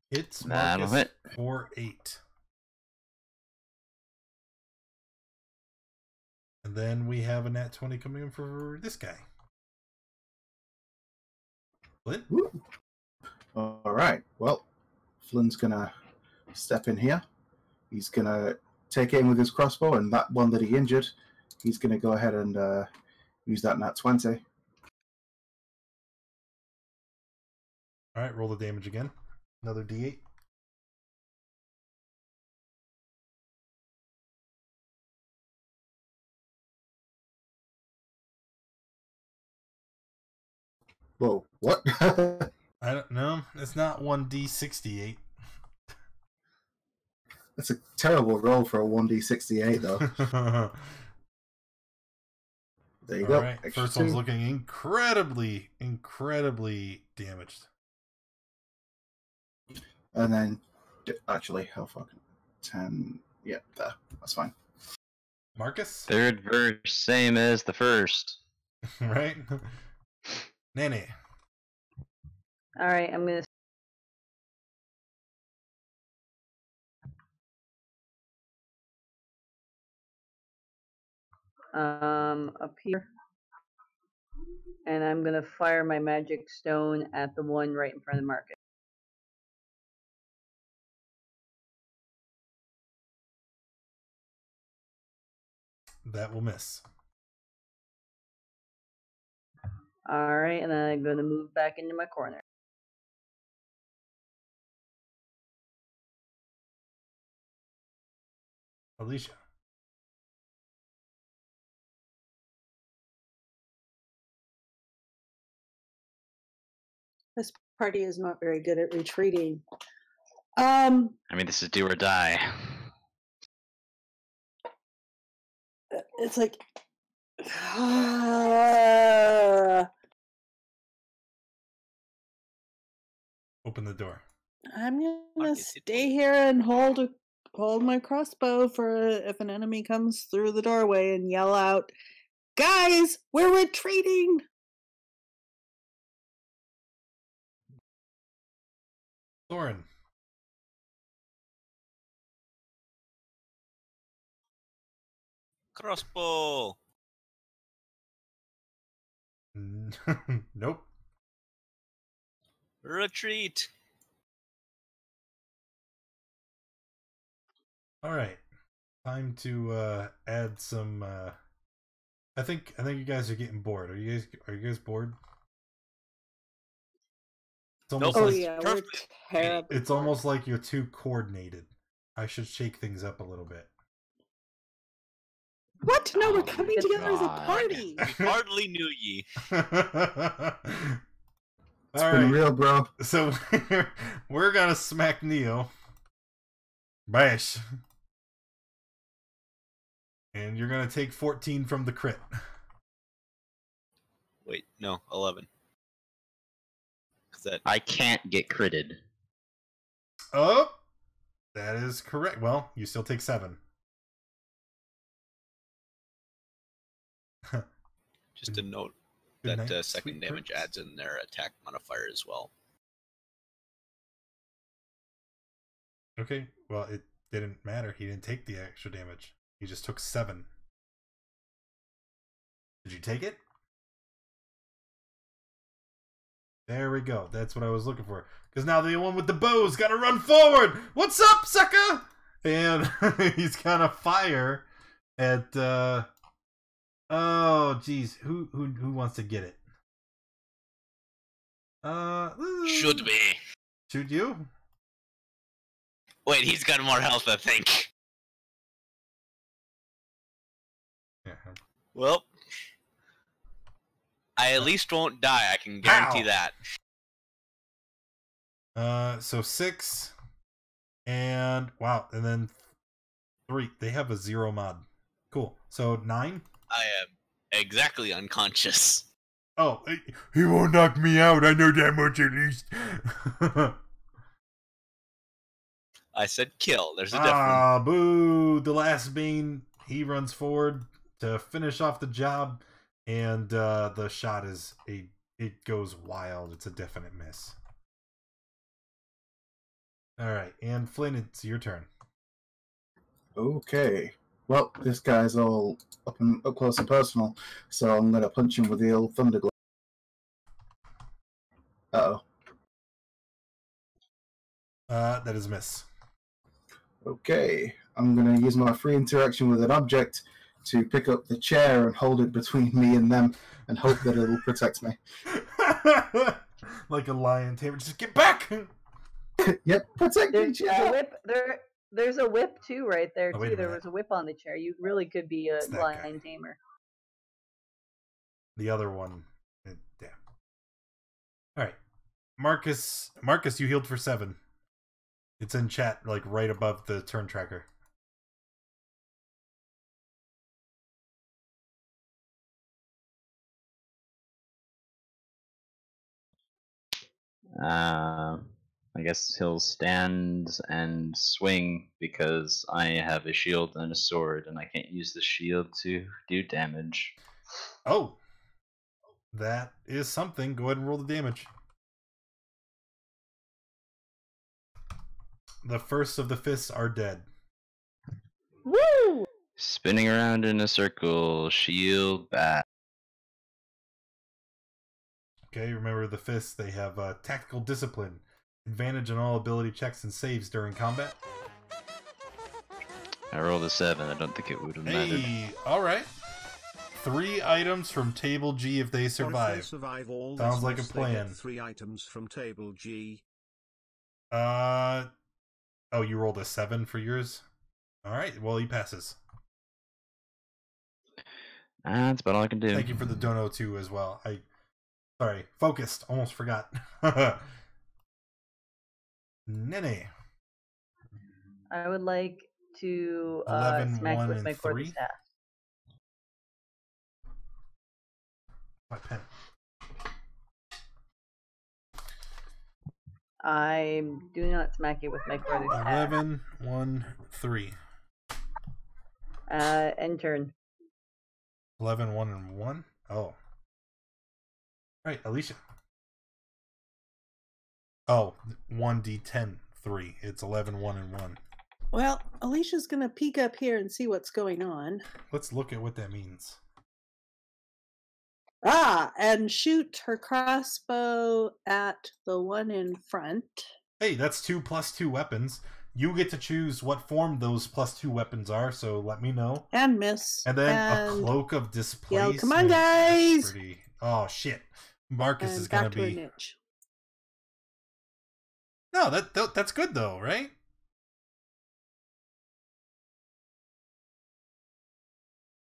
Hits Marcus for 8. And then we have a nat 20 coming in for this guy. Flynn? Alright, well, Flynn's gonna step in here. He's gonna take aim with his crossbow, and that one that he injured, he's gonna go ahead and use that nat 20. Alright, roll the damage again. Another d8. Whoa, what? I don't know. It's not 1d68. That's a terrible roll for a 1d68, though. There you go. Right. First one's looking incredibly, incredibly damaged. And then, actually, how fucking 10? Yeah, there. That's fine. Marcus? Third verse, same as the first. Right? Nanny. Alright, I'm gonna. Up here. And I'm gonna fire my magic stone at the one right in front of the market. That will miss. All right, and I'm going to move back into my corner. Alicia. This party is not very good at retreating. I mean, this is do or die. It's like... Open the door. I'm gonna stay here and hold my crossbow for if an enemy comes through the doorway and yell out, "Guys, we're retreating!" Thorin. Crossbow. Nope. Retreat. All right, time to add some. I think you guys are getting bored. Are you guys bored? It's almost nope. Like, oh yeah, we're terrible. It's almost like you're too coordinated. I should shake things up a little bit. What? No, we're coming together as a party. We hardly knew ye. It's all been real, bro. So we're gonna smack Neo. Bash. And you're gonna take 14 from the crit. Wait, no, 11. I can't get critted. Oh, that is correct. Well, you still take 7. Just a note that second damage adds in their attack modifier as well. Okay, well, it didn't matter. He didn't take the extra damage. He just took 7. Did you take it? There we go. That's what I was looking for. Because now the one with the bow's got to run forward. What's up, sucker? And he's got to fire at... Oh geez, who wants to get it? Should be. Should you? Wait, he's got more health, I think. Yeah. Well, I at least won't die. I can guarantee that. So 6 and wow, and then 3. They have a 0 mod. Cool. So 9. I am exactly unconscious. Oh, he won't knock me out. I know that much at least. I said kill. There's a difference. Ah, boo. The last Bane, he runs forward to finish off the job, and the shot is it goes wild. It's a definite miss. All right, and Flynn, it's your turn. Okay. Well, this guy's all up close and personal, so I'm going to punch him with the old thunderglaive. Uh-oh. That is a miss. Okay, I'm going to use my free interaction with an object to pick up the chair and hold it between me and them and hope that it'll protect me. Like a lion tamer, just get back! Yep, protect me, chair! There's a whip too, right there too. There was a whip on the chair. You really could be a lion tamer. The other one, damn. All right, Marcus, you healed for 7. It's in chat, like right above the turn tracker. I guess he'll stand and swing because I have a shield and a sword, and I can't use the shield to do damage. Oh, that is something. Go ahead and roll the damage. The first of the fists are dead. Woo! Spinning around in a circle, shield back. Okay, remember the fists. They have tactical discipline. Advantage on all ability checks and saves during combat. I rolled a 7. I don't think it would have mattered. Hey, alright. 3 items from table G if they survive. Sounds like a plan. 3 items from table G. Oh, you rolled a 7 for yours? Alright, well, he passes. That's about all I can do. Thank you for the dono, too, as well. Sorry, focused. Almost forgot. Nanny. I would like to 11, smack with my quarterstaff. My pen. I do not smack it with my quarterstaff. 11, 1, 3. End turn. 11, 1, and 1? Oh. All right, Alicia. Oh, 1d10, 3. It's 11, 1, and 1. Well, Alicia's going to peek up here and see what's going on. Let's look at what that means. Ah, and shoot her crossbow at the one in front. Hey, that's 2 plus 2 weapons. You get to choose what form those +2 weapons are, so let me know. And miss. And then a Cloak of Displacement. Yo, come on, guys! Oh, shit. Marcus is going to be... No, that's good though, right?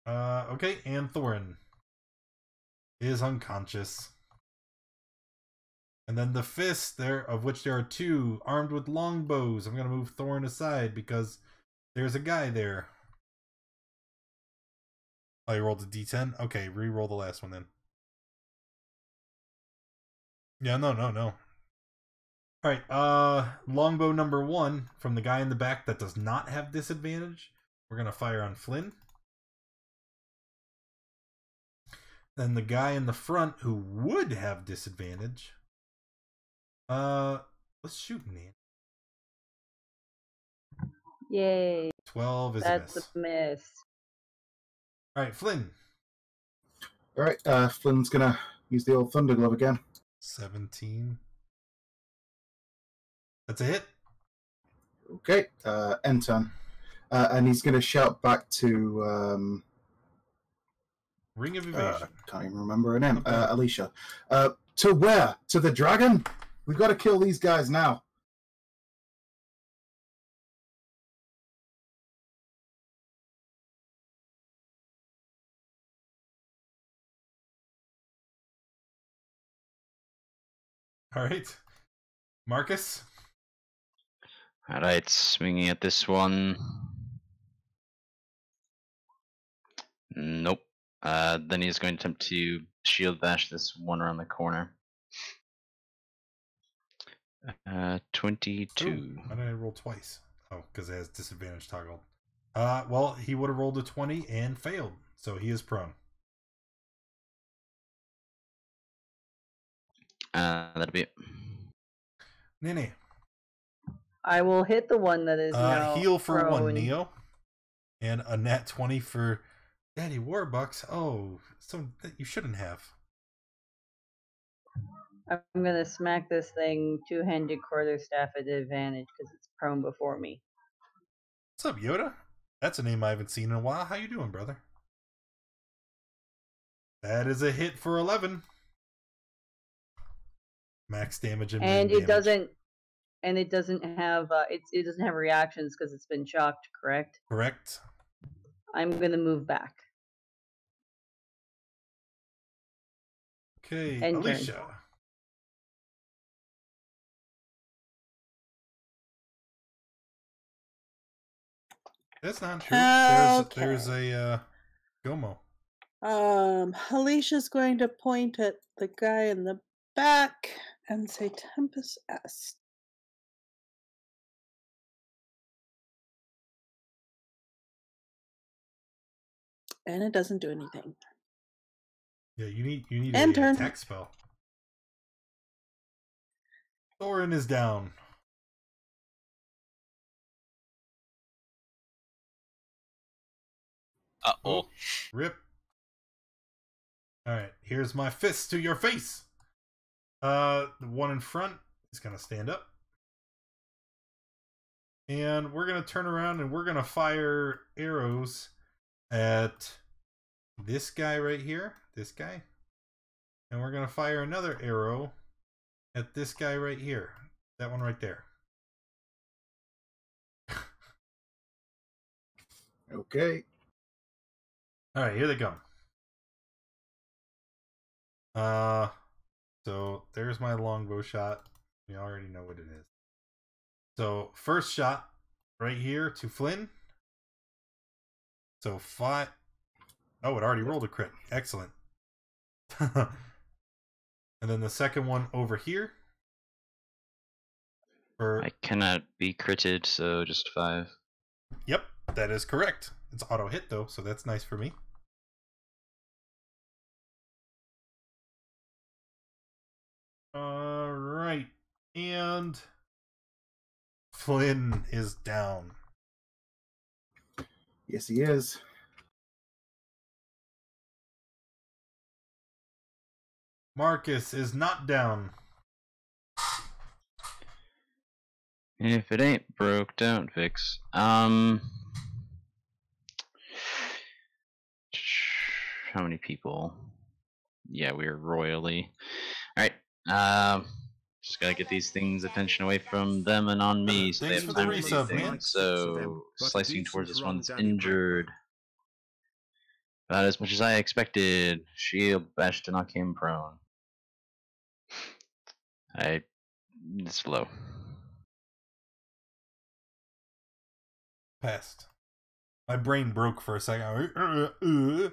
Okay, and Thorin is unconscious. And then the fist there, of which there are 2, armed with longbows. I'm gonna move Thorin aside because there's a guy there. Oh, you rolled a d10? Okay, re-roll the last one then. Yeah, no. Alright, longbow number 1 from the guy in the back that does not have disadvantage. We're going to fire on Flynn. Then the guy in the front who would have disadvantage. Let's shoot Nanny. Yay. 12 is a miss. That's a miss. Alright, Flynn. Alright, Flynn's going to use the old Thunder Glove again. 17. That's a hit. Okay, end turn. And he's going to shout back to... Ring of Evasion. I can't even remember her name. Okay. Alicia. To where? To the dragon? We've got to kill these guys now. All right. Marcus? Alright, swinging at this one. Nope. Then he's going to attempt to shield bash this one around the corner. 22. Ooh, why did I roll twice? Oh, because it has disadvantage toggled. Well, he would have rolled a 20 and failed, so he is prone. That'll be it. Nanny. I will hit the one that is now heal for prone. One, Neo. And a nat 20 for Daddy Warbucks. Oh, some that you shouldn't have. I'm gonna smack this thing two-handed quarterstaff at advantage because it's prone before me. What's up, Yoda? That's a name I haven't seen in a while. How you doing, brother? That is a hit for 11. Max damage and it damage. Doesn't have it doesn't have reactions because it's been shocked, correct? Correct. I'm gonna move back. Okay, and Alicia. Turn. That's not true. Okay. There's a Gomo. Alicia's going to point at the guy in the back and say Tempest Est. And it doesn't do anything. Yeah, you need an attack spell. Thorin is down. Uh-oh. Rip. Alright, here's my fist to your face. The one in front is going to stand up. And we're going to turn around and we're going to fire arrows at this guy right here. This guy. And we're going to fire another arrow at this guy right here. That one right there. Okay. All right, here they come. So there's my longbow shot. You already know what it is. So first shot right here to Flynn. So 5. Oh, it already rolled a crit. Excellent. And then the second one over here. I cannot be critted, so just 5. Yep, that is correct. It's auto hit though, so that's nice for me. All right, and Flynn is down. Yes, he is. Marcus is not down. If it ain't broke, don't fix. How many people? Yeah, we are royally. All right. Just gotta get these things attention away from them and on me, so they have time to do things. So slicing towards this one's injured. About as much as I expected. Shield bash to knock him prone. It's low. Passed. My brain broke for a second.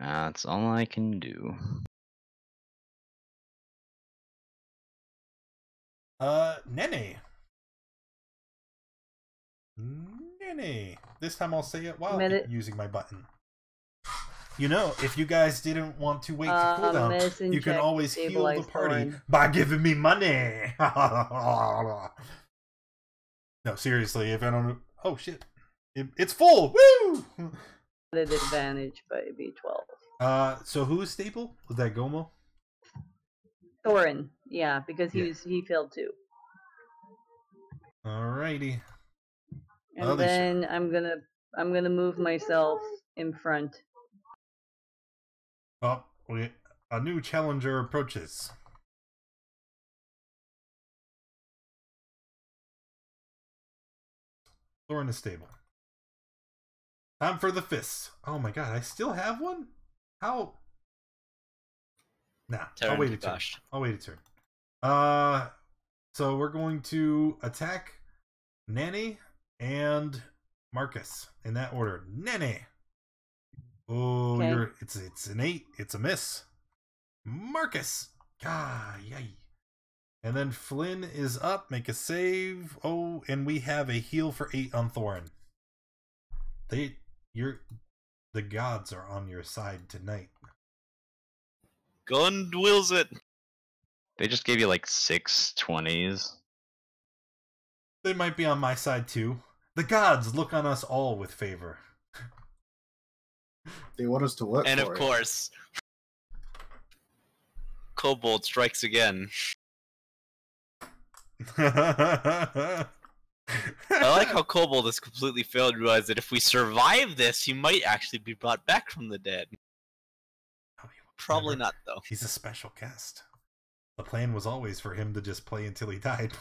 That's all I can do. Nanny. This time I'll say it while using my button. You know, if you guys didn't want to wait to cool down, you can always heal the party by giving me money. No, seriously, if I don't... Oh, shit. It's full! Woo! At advantage by B12. So who is staple? Was that Gomo? Thorin, yeah, because he failed too. Alrighty. And then I'm gonna move myself in front. Oh, a new challenger approaches. Thorin is stable. Time for the fists. Oh my god, I still have one? How? Nah, I'll wait a turn. So we're going to attack Nanny and Marcus in that order. Nanny. Oh, okay. It's an 8. It's a miss. Marcus. Ah, yay. And then Flynn is up. Make a save. Oh, and we have a heal for 8 on Thorin. The gods are on your side tonight. Gun wills it. They just gave you like 6 20s. They might be on my side too. The gods look on us all with favor. They want us to work for it. And of course, Kobold strikes again. I like how Kobold has completely failed to realize that if we survive this, he might actually be brought back from the dead. Oh, probably not, though. He's a special guest. The plan was always for him to just play until he died.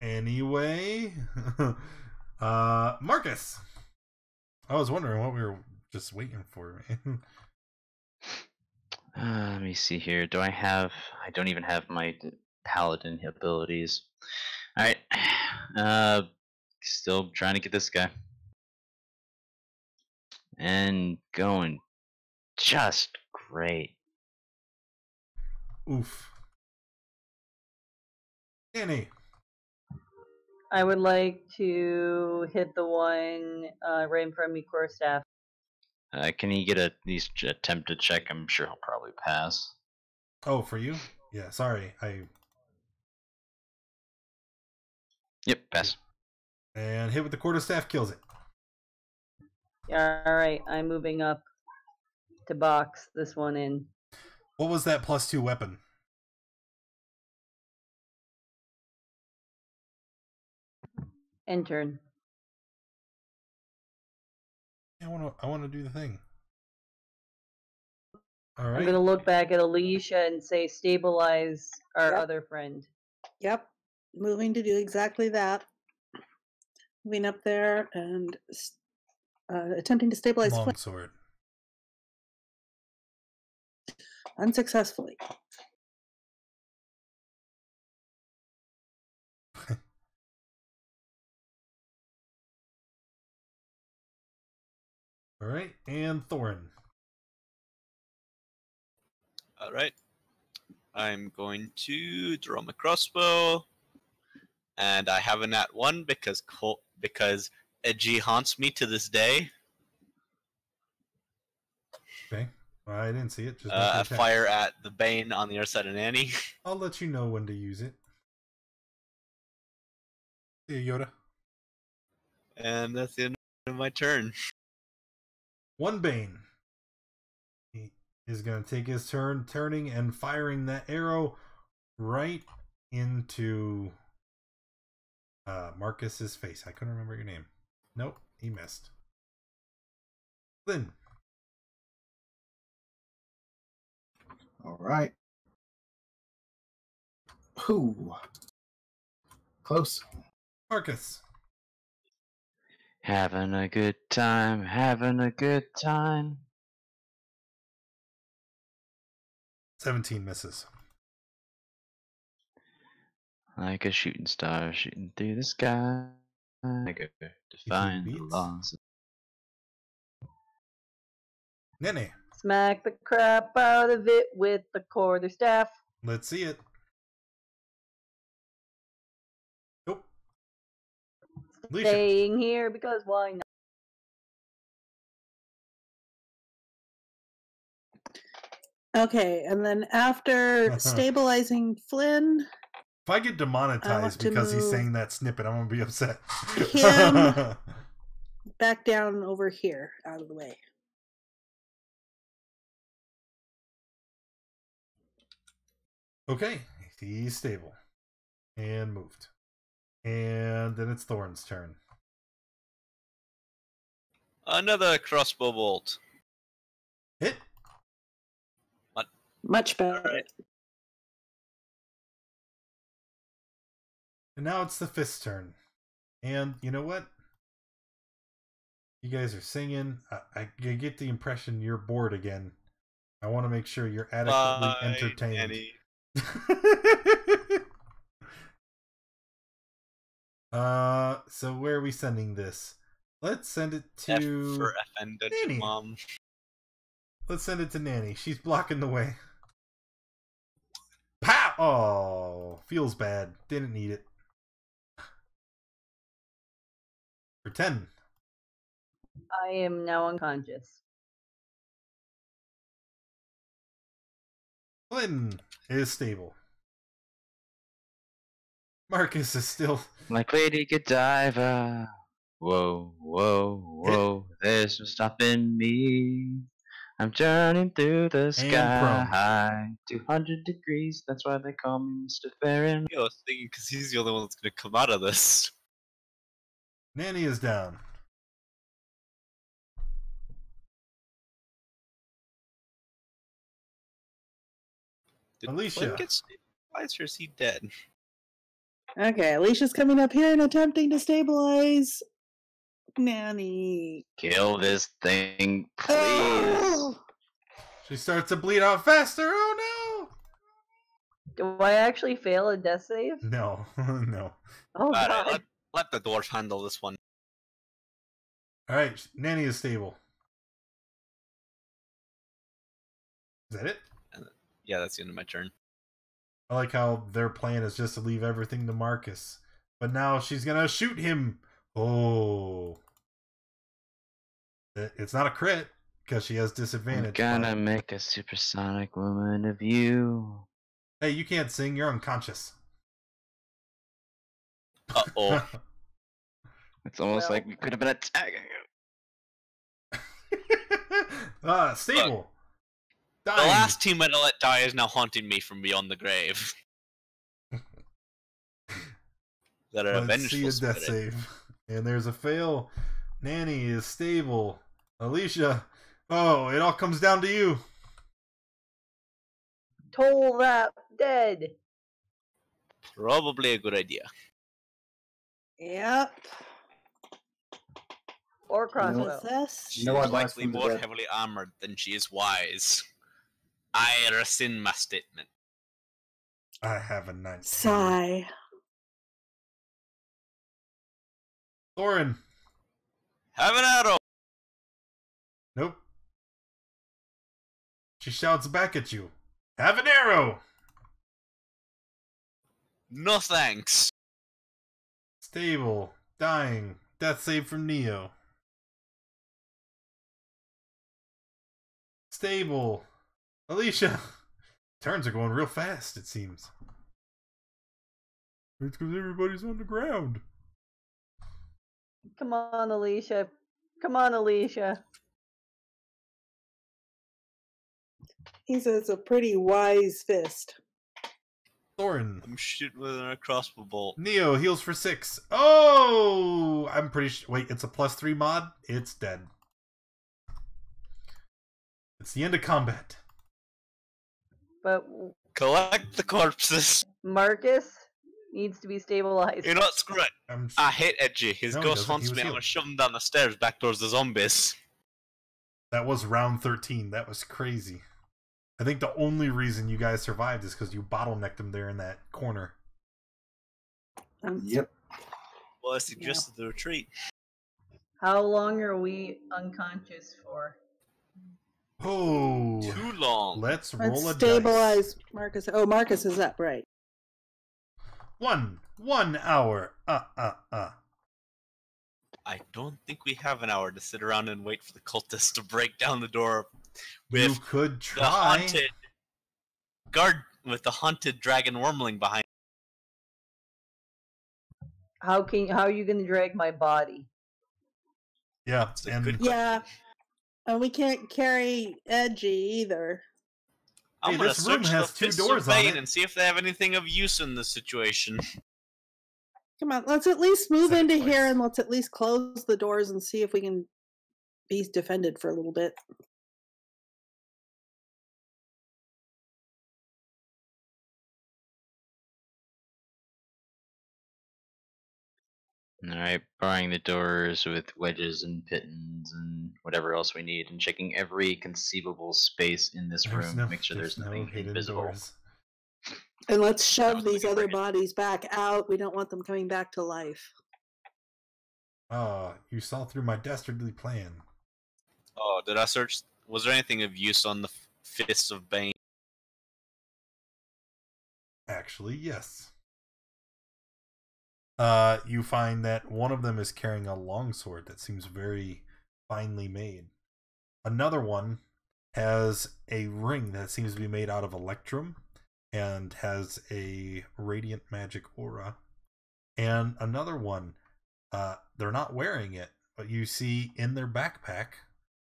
Anyway, Marcus. I was wondering what we were just waiting for. Let me see here. Do I have... I don't even have my paladin abilities. Alright. Still trying to get this guy. And going just great. Oof. Danny. I would like to hit the one right in front of me, core staff. Can he get at least attempt to check? I'm sure he'll probably pass. Oh, for you? Yeah, sorry. Yep, pass. And hit with the quarterstaff kills it. Alright, I'm moving up to box this one in. What was that +2 weapon? End turn. I want to do the thing. All right. I'm gonna look back at Alicia and say, "Stabilize our other friend." Yep. Moving to do exactly that. Moving up there and attempting to stabilize. Longsword. Unsuccessfully. Alright, and Thorin. Alright. I'm going to draw my crossbow. And I have a nat 1 because Edgy haunts me to this day. Okay. Well, I didn't see it. Just fire at the Bane on the other side of Nanny. I'll let you know when to use it. See you, Yoda. And that's the end of my turn. One Bane. He is going to take his turn, turning and firing that arrow right into Marcus's face. I couldn't remember your name. Nope, he missed. Flynn. All right. Ooh. Close. Marcus. Having a good time, having a good time. 17 misses. Like a shooting star shooting through the sky. I go to find the lost. Nene. Smack the crap out of it with the quarterstaff. Let's see it. Alicia. Staying here because why not? Okay, and then after stabilizing Flynn, if I get demonetized because he's saying that snippet, I'm gonna be upset. Him back down over here, out of the way. Okay, he's stable and moved. And then it's Thorin's turn. Another crossbow bolt. Hit. What? Much better. Right. And now it's the fist's turn. And you know what? You guys are singing. I get the impression you're bored again. I want to make sure you're adequately entertained. So where are we sending this? Let's send it to for offended Nanny. Mom. Let's send it to Nanny. She's blocking the way. Pow! Oh, feels bad. Didn't need it. For 10. I am now unconscious. Flynn is stable. Marcus is still... My lady good diver. Whoa, whoa, whoa. There's no stopping me. I'm turning through the sky. 200 degrees, that's why they call me Mr. Farron. I was thinking because he's the only one that's going to come out of this. Nanny is down. Did Alicia get stabilized, or is he dead? Okay, Alicia's coming up here and attempting to stabilize Nanny. Kill this thing, please. Oh! She starts to bleed out faster. Oh no! Do I actually fail a death save? No, no. Oh God. Let the dwarf handle this one. All right, Nanny is stable. Is that it? Yeah, that's the end of my turn. I like how their plan is just to leave everything to Marcus. But now she's going to shoot him. Oh. It's not a crit, because she has disadvantage. I'm gonna make a supersonic woman of you. Hey, you can't sing. You're unconscious. Uh-oh. It's almost like we could have been attacking you. Stable. Look. The last teammate I let die is now haunting me from beyond the grave. That are vengeful spirit. Death save. And there's a fail. Nanny is stable. Alicia, oh, it all comes down to you. Toll that dead. Probably a good idea. Yep. Or crossbow. She's likely more heavily armored than she is wise. I rescind my statement. I have a nice sigh. Thorin. Have an arrow. Nope. She shouts back at you. Have an arrow. No thanks. Stable. Dying. Death save from Neo. Stable. Alicia! Turns are going real fast, it seems. It's because everybody's on the ground. Come on, Alicia. Come on, Alicia. He says a pretty wise fist. Thorin. I'm shooting with a crossbow bolt. Neo heals for 6. Oh! I'm pretty sure. Wait, it's a +3 mod? It's dead. It's the end of combat. But collect the corpses. Marcus needs to be stabilized. You're not screwed. I hate Edgy. His ghost haunts me. I'm gonna shove him down the stairs back towards the zombies. That was round 13. That was crazy. I think the only reason you guys survived is because you bottlenecked him there in that corner. Yep. Well, I suggested the retreat. How long are we unconscious for? Oh, too long. Let's roll a stabilize dice. Marcus. Oh, Marcus is up, right? 1 hour. I don't think we have an hour to sit around and wait for the cultists to break down the door. You could try. The haunted guard with the haunted dragon wormling behind. How are you going to drag my body? Yeah, yeah. And we can't carry Edgy either. I'm gonna search the Fist of Bane and see if they have anything of use in this situation. Come on, let's at least move into here and let's at least close the doors and see if we can be defended for a little bit. Alright, barring the doors with wedges and pittons and whatever else we need, and checking every conceivable space in this room to make sure there's nothing invisible. And let's shove these other bodies back out. We don't want them coming back to life. Ah, you saw through my dastardly plan. Oh, did I search? Was there anything of use on the Fist of Bane? Actually, yes. You find that one of them is carrying a longsword that seems very finely made. Another one has a ring that seems to be made out of electrum and has a radiant magic aura. And another one, they're not wearing it, but you see in their backpack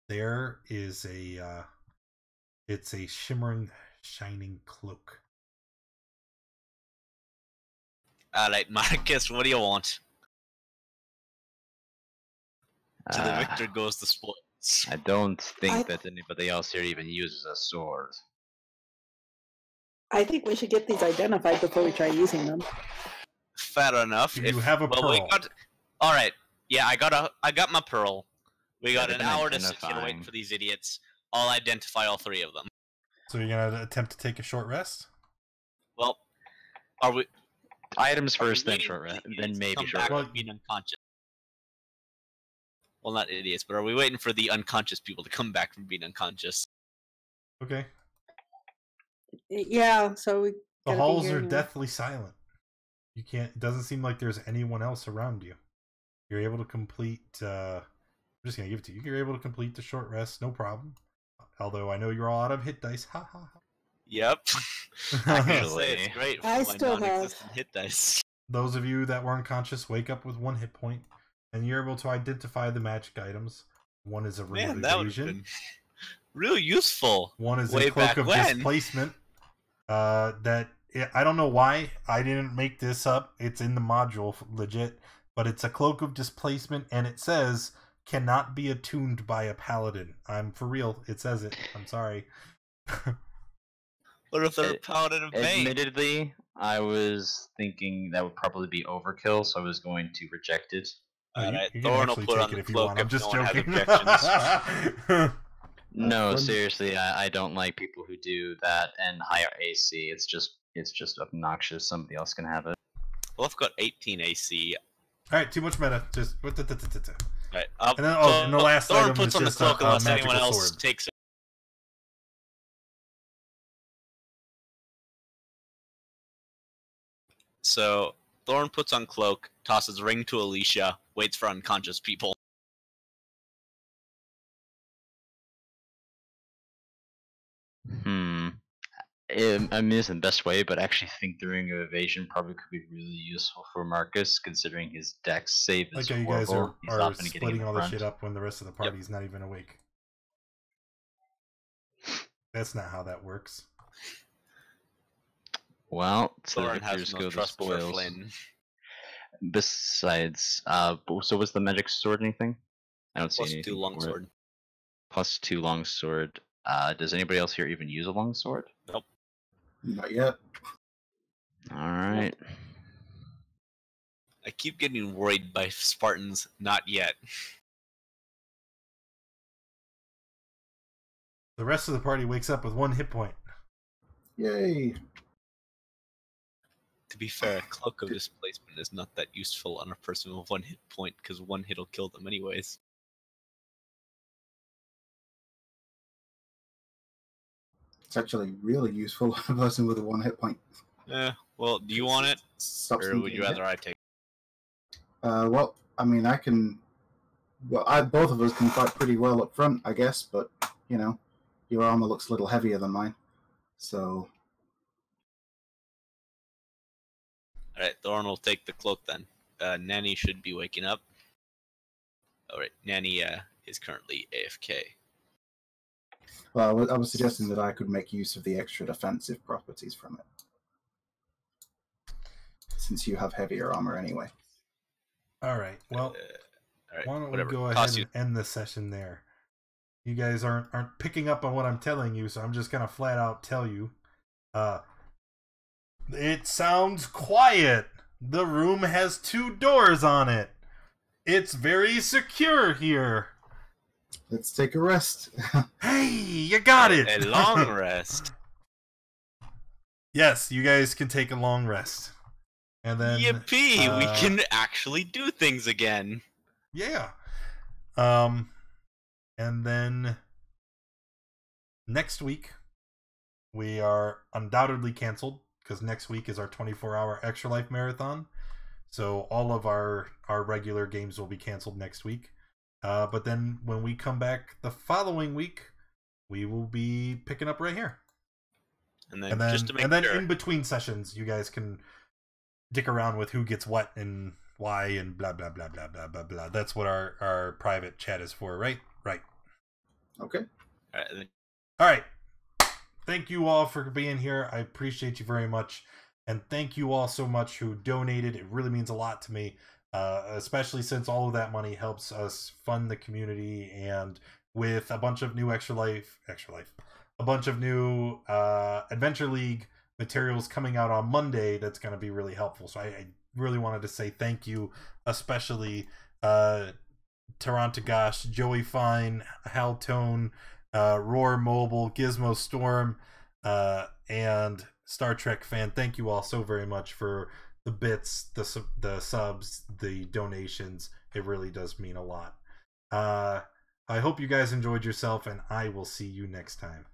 there is a it's a shimmering, shining cloak. Alright, Marcus, what do you want? To the victor goes the spoils. I don't think that anybody else here even uses a sword. I think we should get these identified before we try using them. Fair enough. Do you have a pearl? Alright, yeah, I got my pearl. We got an hour to sit here and wait for these idiots. I'll identify all three of them. So you're going to attempt to take a short rest? Well, are we... Items first, then short rest, then maybe short rest. Being unconscious. Well, not idiots, but are we waiting for the unconscious people to come back from being unconscious? Okay. Yeah, so we. The halls are deathly silent. You can't. It doesn't seem like there's anyone else around you. You're able to complete. I'm just gonna give it to you. You're able to complete the short rest, no problem. Although I know you're all out of hit dice. Ha ha ha. Yep. I can say it's great for I my non-existent hit dice. Those of you that were unconscious wake up with 1 hit point, and you're able to identify the magic items. One is a Ring of Evasion. Real useful. One is a Cloak of Displacement. That I don't know why I didn't make this up. It's in the module, legit. But it's a Cloak of Displacement, and it says cannot be attuned by a paladin. I'm for real. It says it. I'm sorry. What if they're a paladin of Bane? Admittedly, I was thinking that would probably be overkill, so I was going to reject it. Alright, Thorin will put on the cloak if no one has objections. No, seriously, I don't like people who do that and higher AC. It's just obnoxious. Somebody else can have it. Well, I've got 18 AC. Alright, too much meta. Just alright. And then and the last item puts on the cloak unless anyone else takes it. So, Thorin puts on cloak, tosses ring to Alicia, waits for unconscious people. I'm mean, it's the best way, but I actually think the Ring of Evasion probably could be really useful for Marcus, considering his dex save is horrible. You guys are splitting all this shit up when the rest of the party is not even awake. That's not how that works. Well, so the victors go the spoils. Besides, so was the magic sword anything? I don't see anything. Plus 2 longsword. Plus 2 longsword. Does anybody else here even use a longsword? Nope. Not yet. Alright. I keep getting worried by Spartans, not yet. The rest of the party wakes up with 1 hit point. Yay! To be fair, Cloak of Displacement is not that useful on a person with 1 hit point, because 1 hit will kill them anyways. It's actually really useful on a person with a 1 hit point. Yeah, well, do you want it? Or would you rather I take it? Well, I mean, I can... Well, both of us can fight pretty well up front, I guess, but, you know, your armor looks a little heavier than mine, so... Alright, Thorin will take the cloak then. Nanny should be waking up. Alright, Nanny is currently AFK. Well, I was suggesting that I could make use of the extra defensive properties from it, since you have heavier armor anyway. Alright, well, why don't we go ahead and end this session there? You guys aren't picking up on what I'm telling you, so I'm just going to flat out tell you. It sounds quiet. The room has two doors on it. It's very secure here. Let's take a rest. Hey, you got it. A long rest. Yes, you guys can take a long rest. And then yippee, we can actually do things again. Yeah. And then next week we are undoubtedly canceled because next week is our 24-hour Extra Life marathon. So all of our regular games will be canceled next week. But then when we come back the following week, we will be picking up right here. And then in between sessions, you guys can dick around with who gets what and why and blah, blah, blah, blah, blah, blah, blah. That's what our private chat is for, right? Right. Okay. All right. All right. Thank you all for being here. I appreciate you very much. And thank you all so much who donated. It really means a lot to me, especially since all of that money helps us fund the community and with a bunch of new a bunch of new Adventure League materials coming out on Monday. That's going to be really helpful. So I really wanted to say thank you, especially Tarantagash, Joey Fine, Hal Tone, Roar Mobile, Gizmo Storm, and Star Trek Fan. Thank you all so very much for the bits, the subs, the donations. It really does mean a lot. I hope you guys enjoyed yourself, and I will see you next time.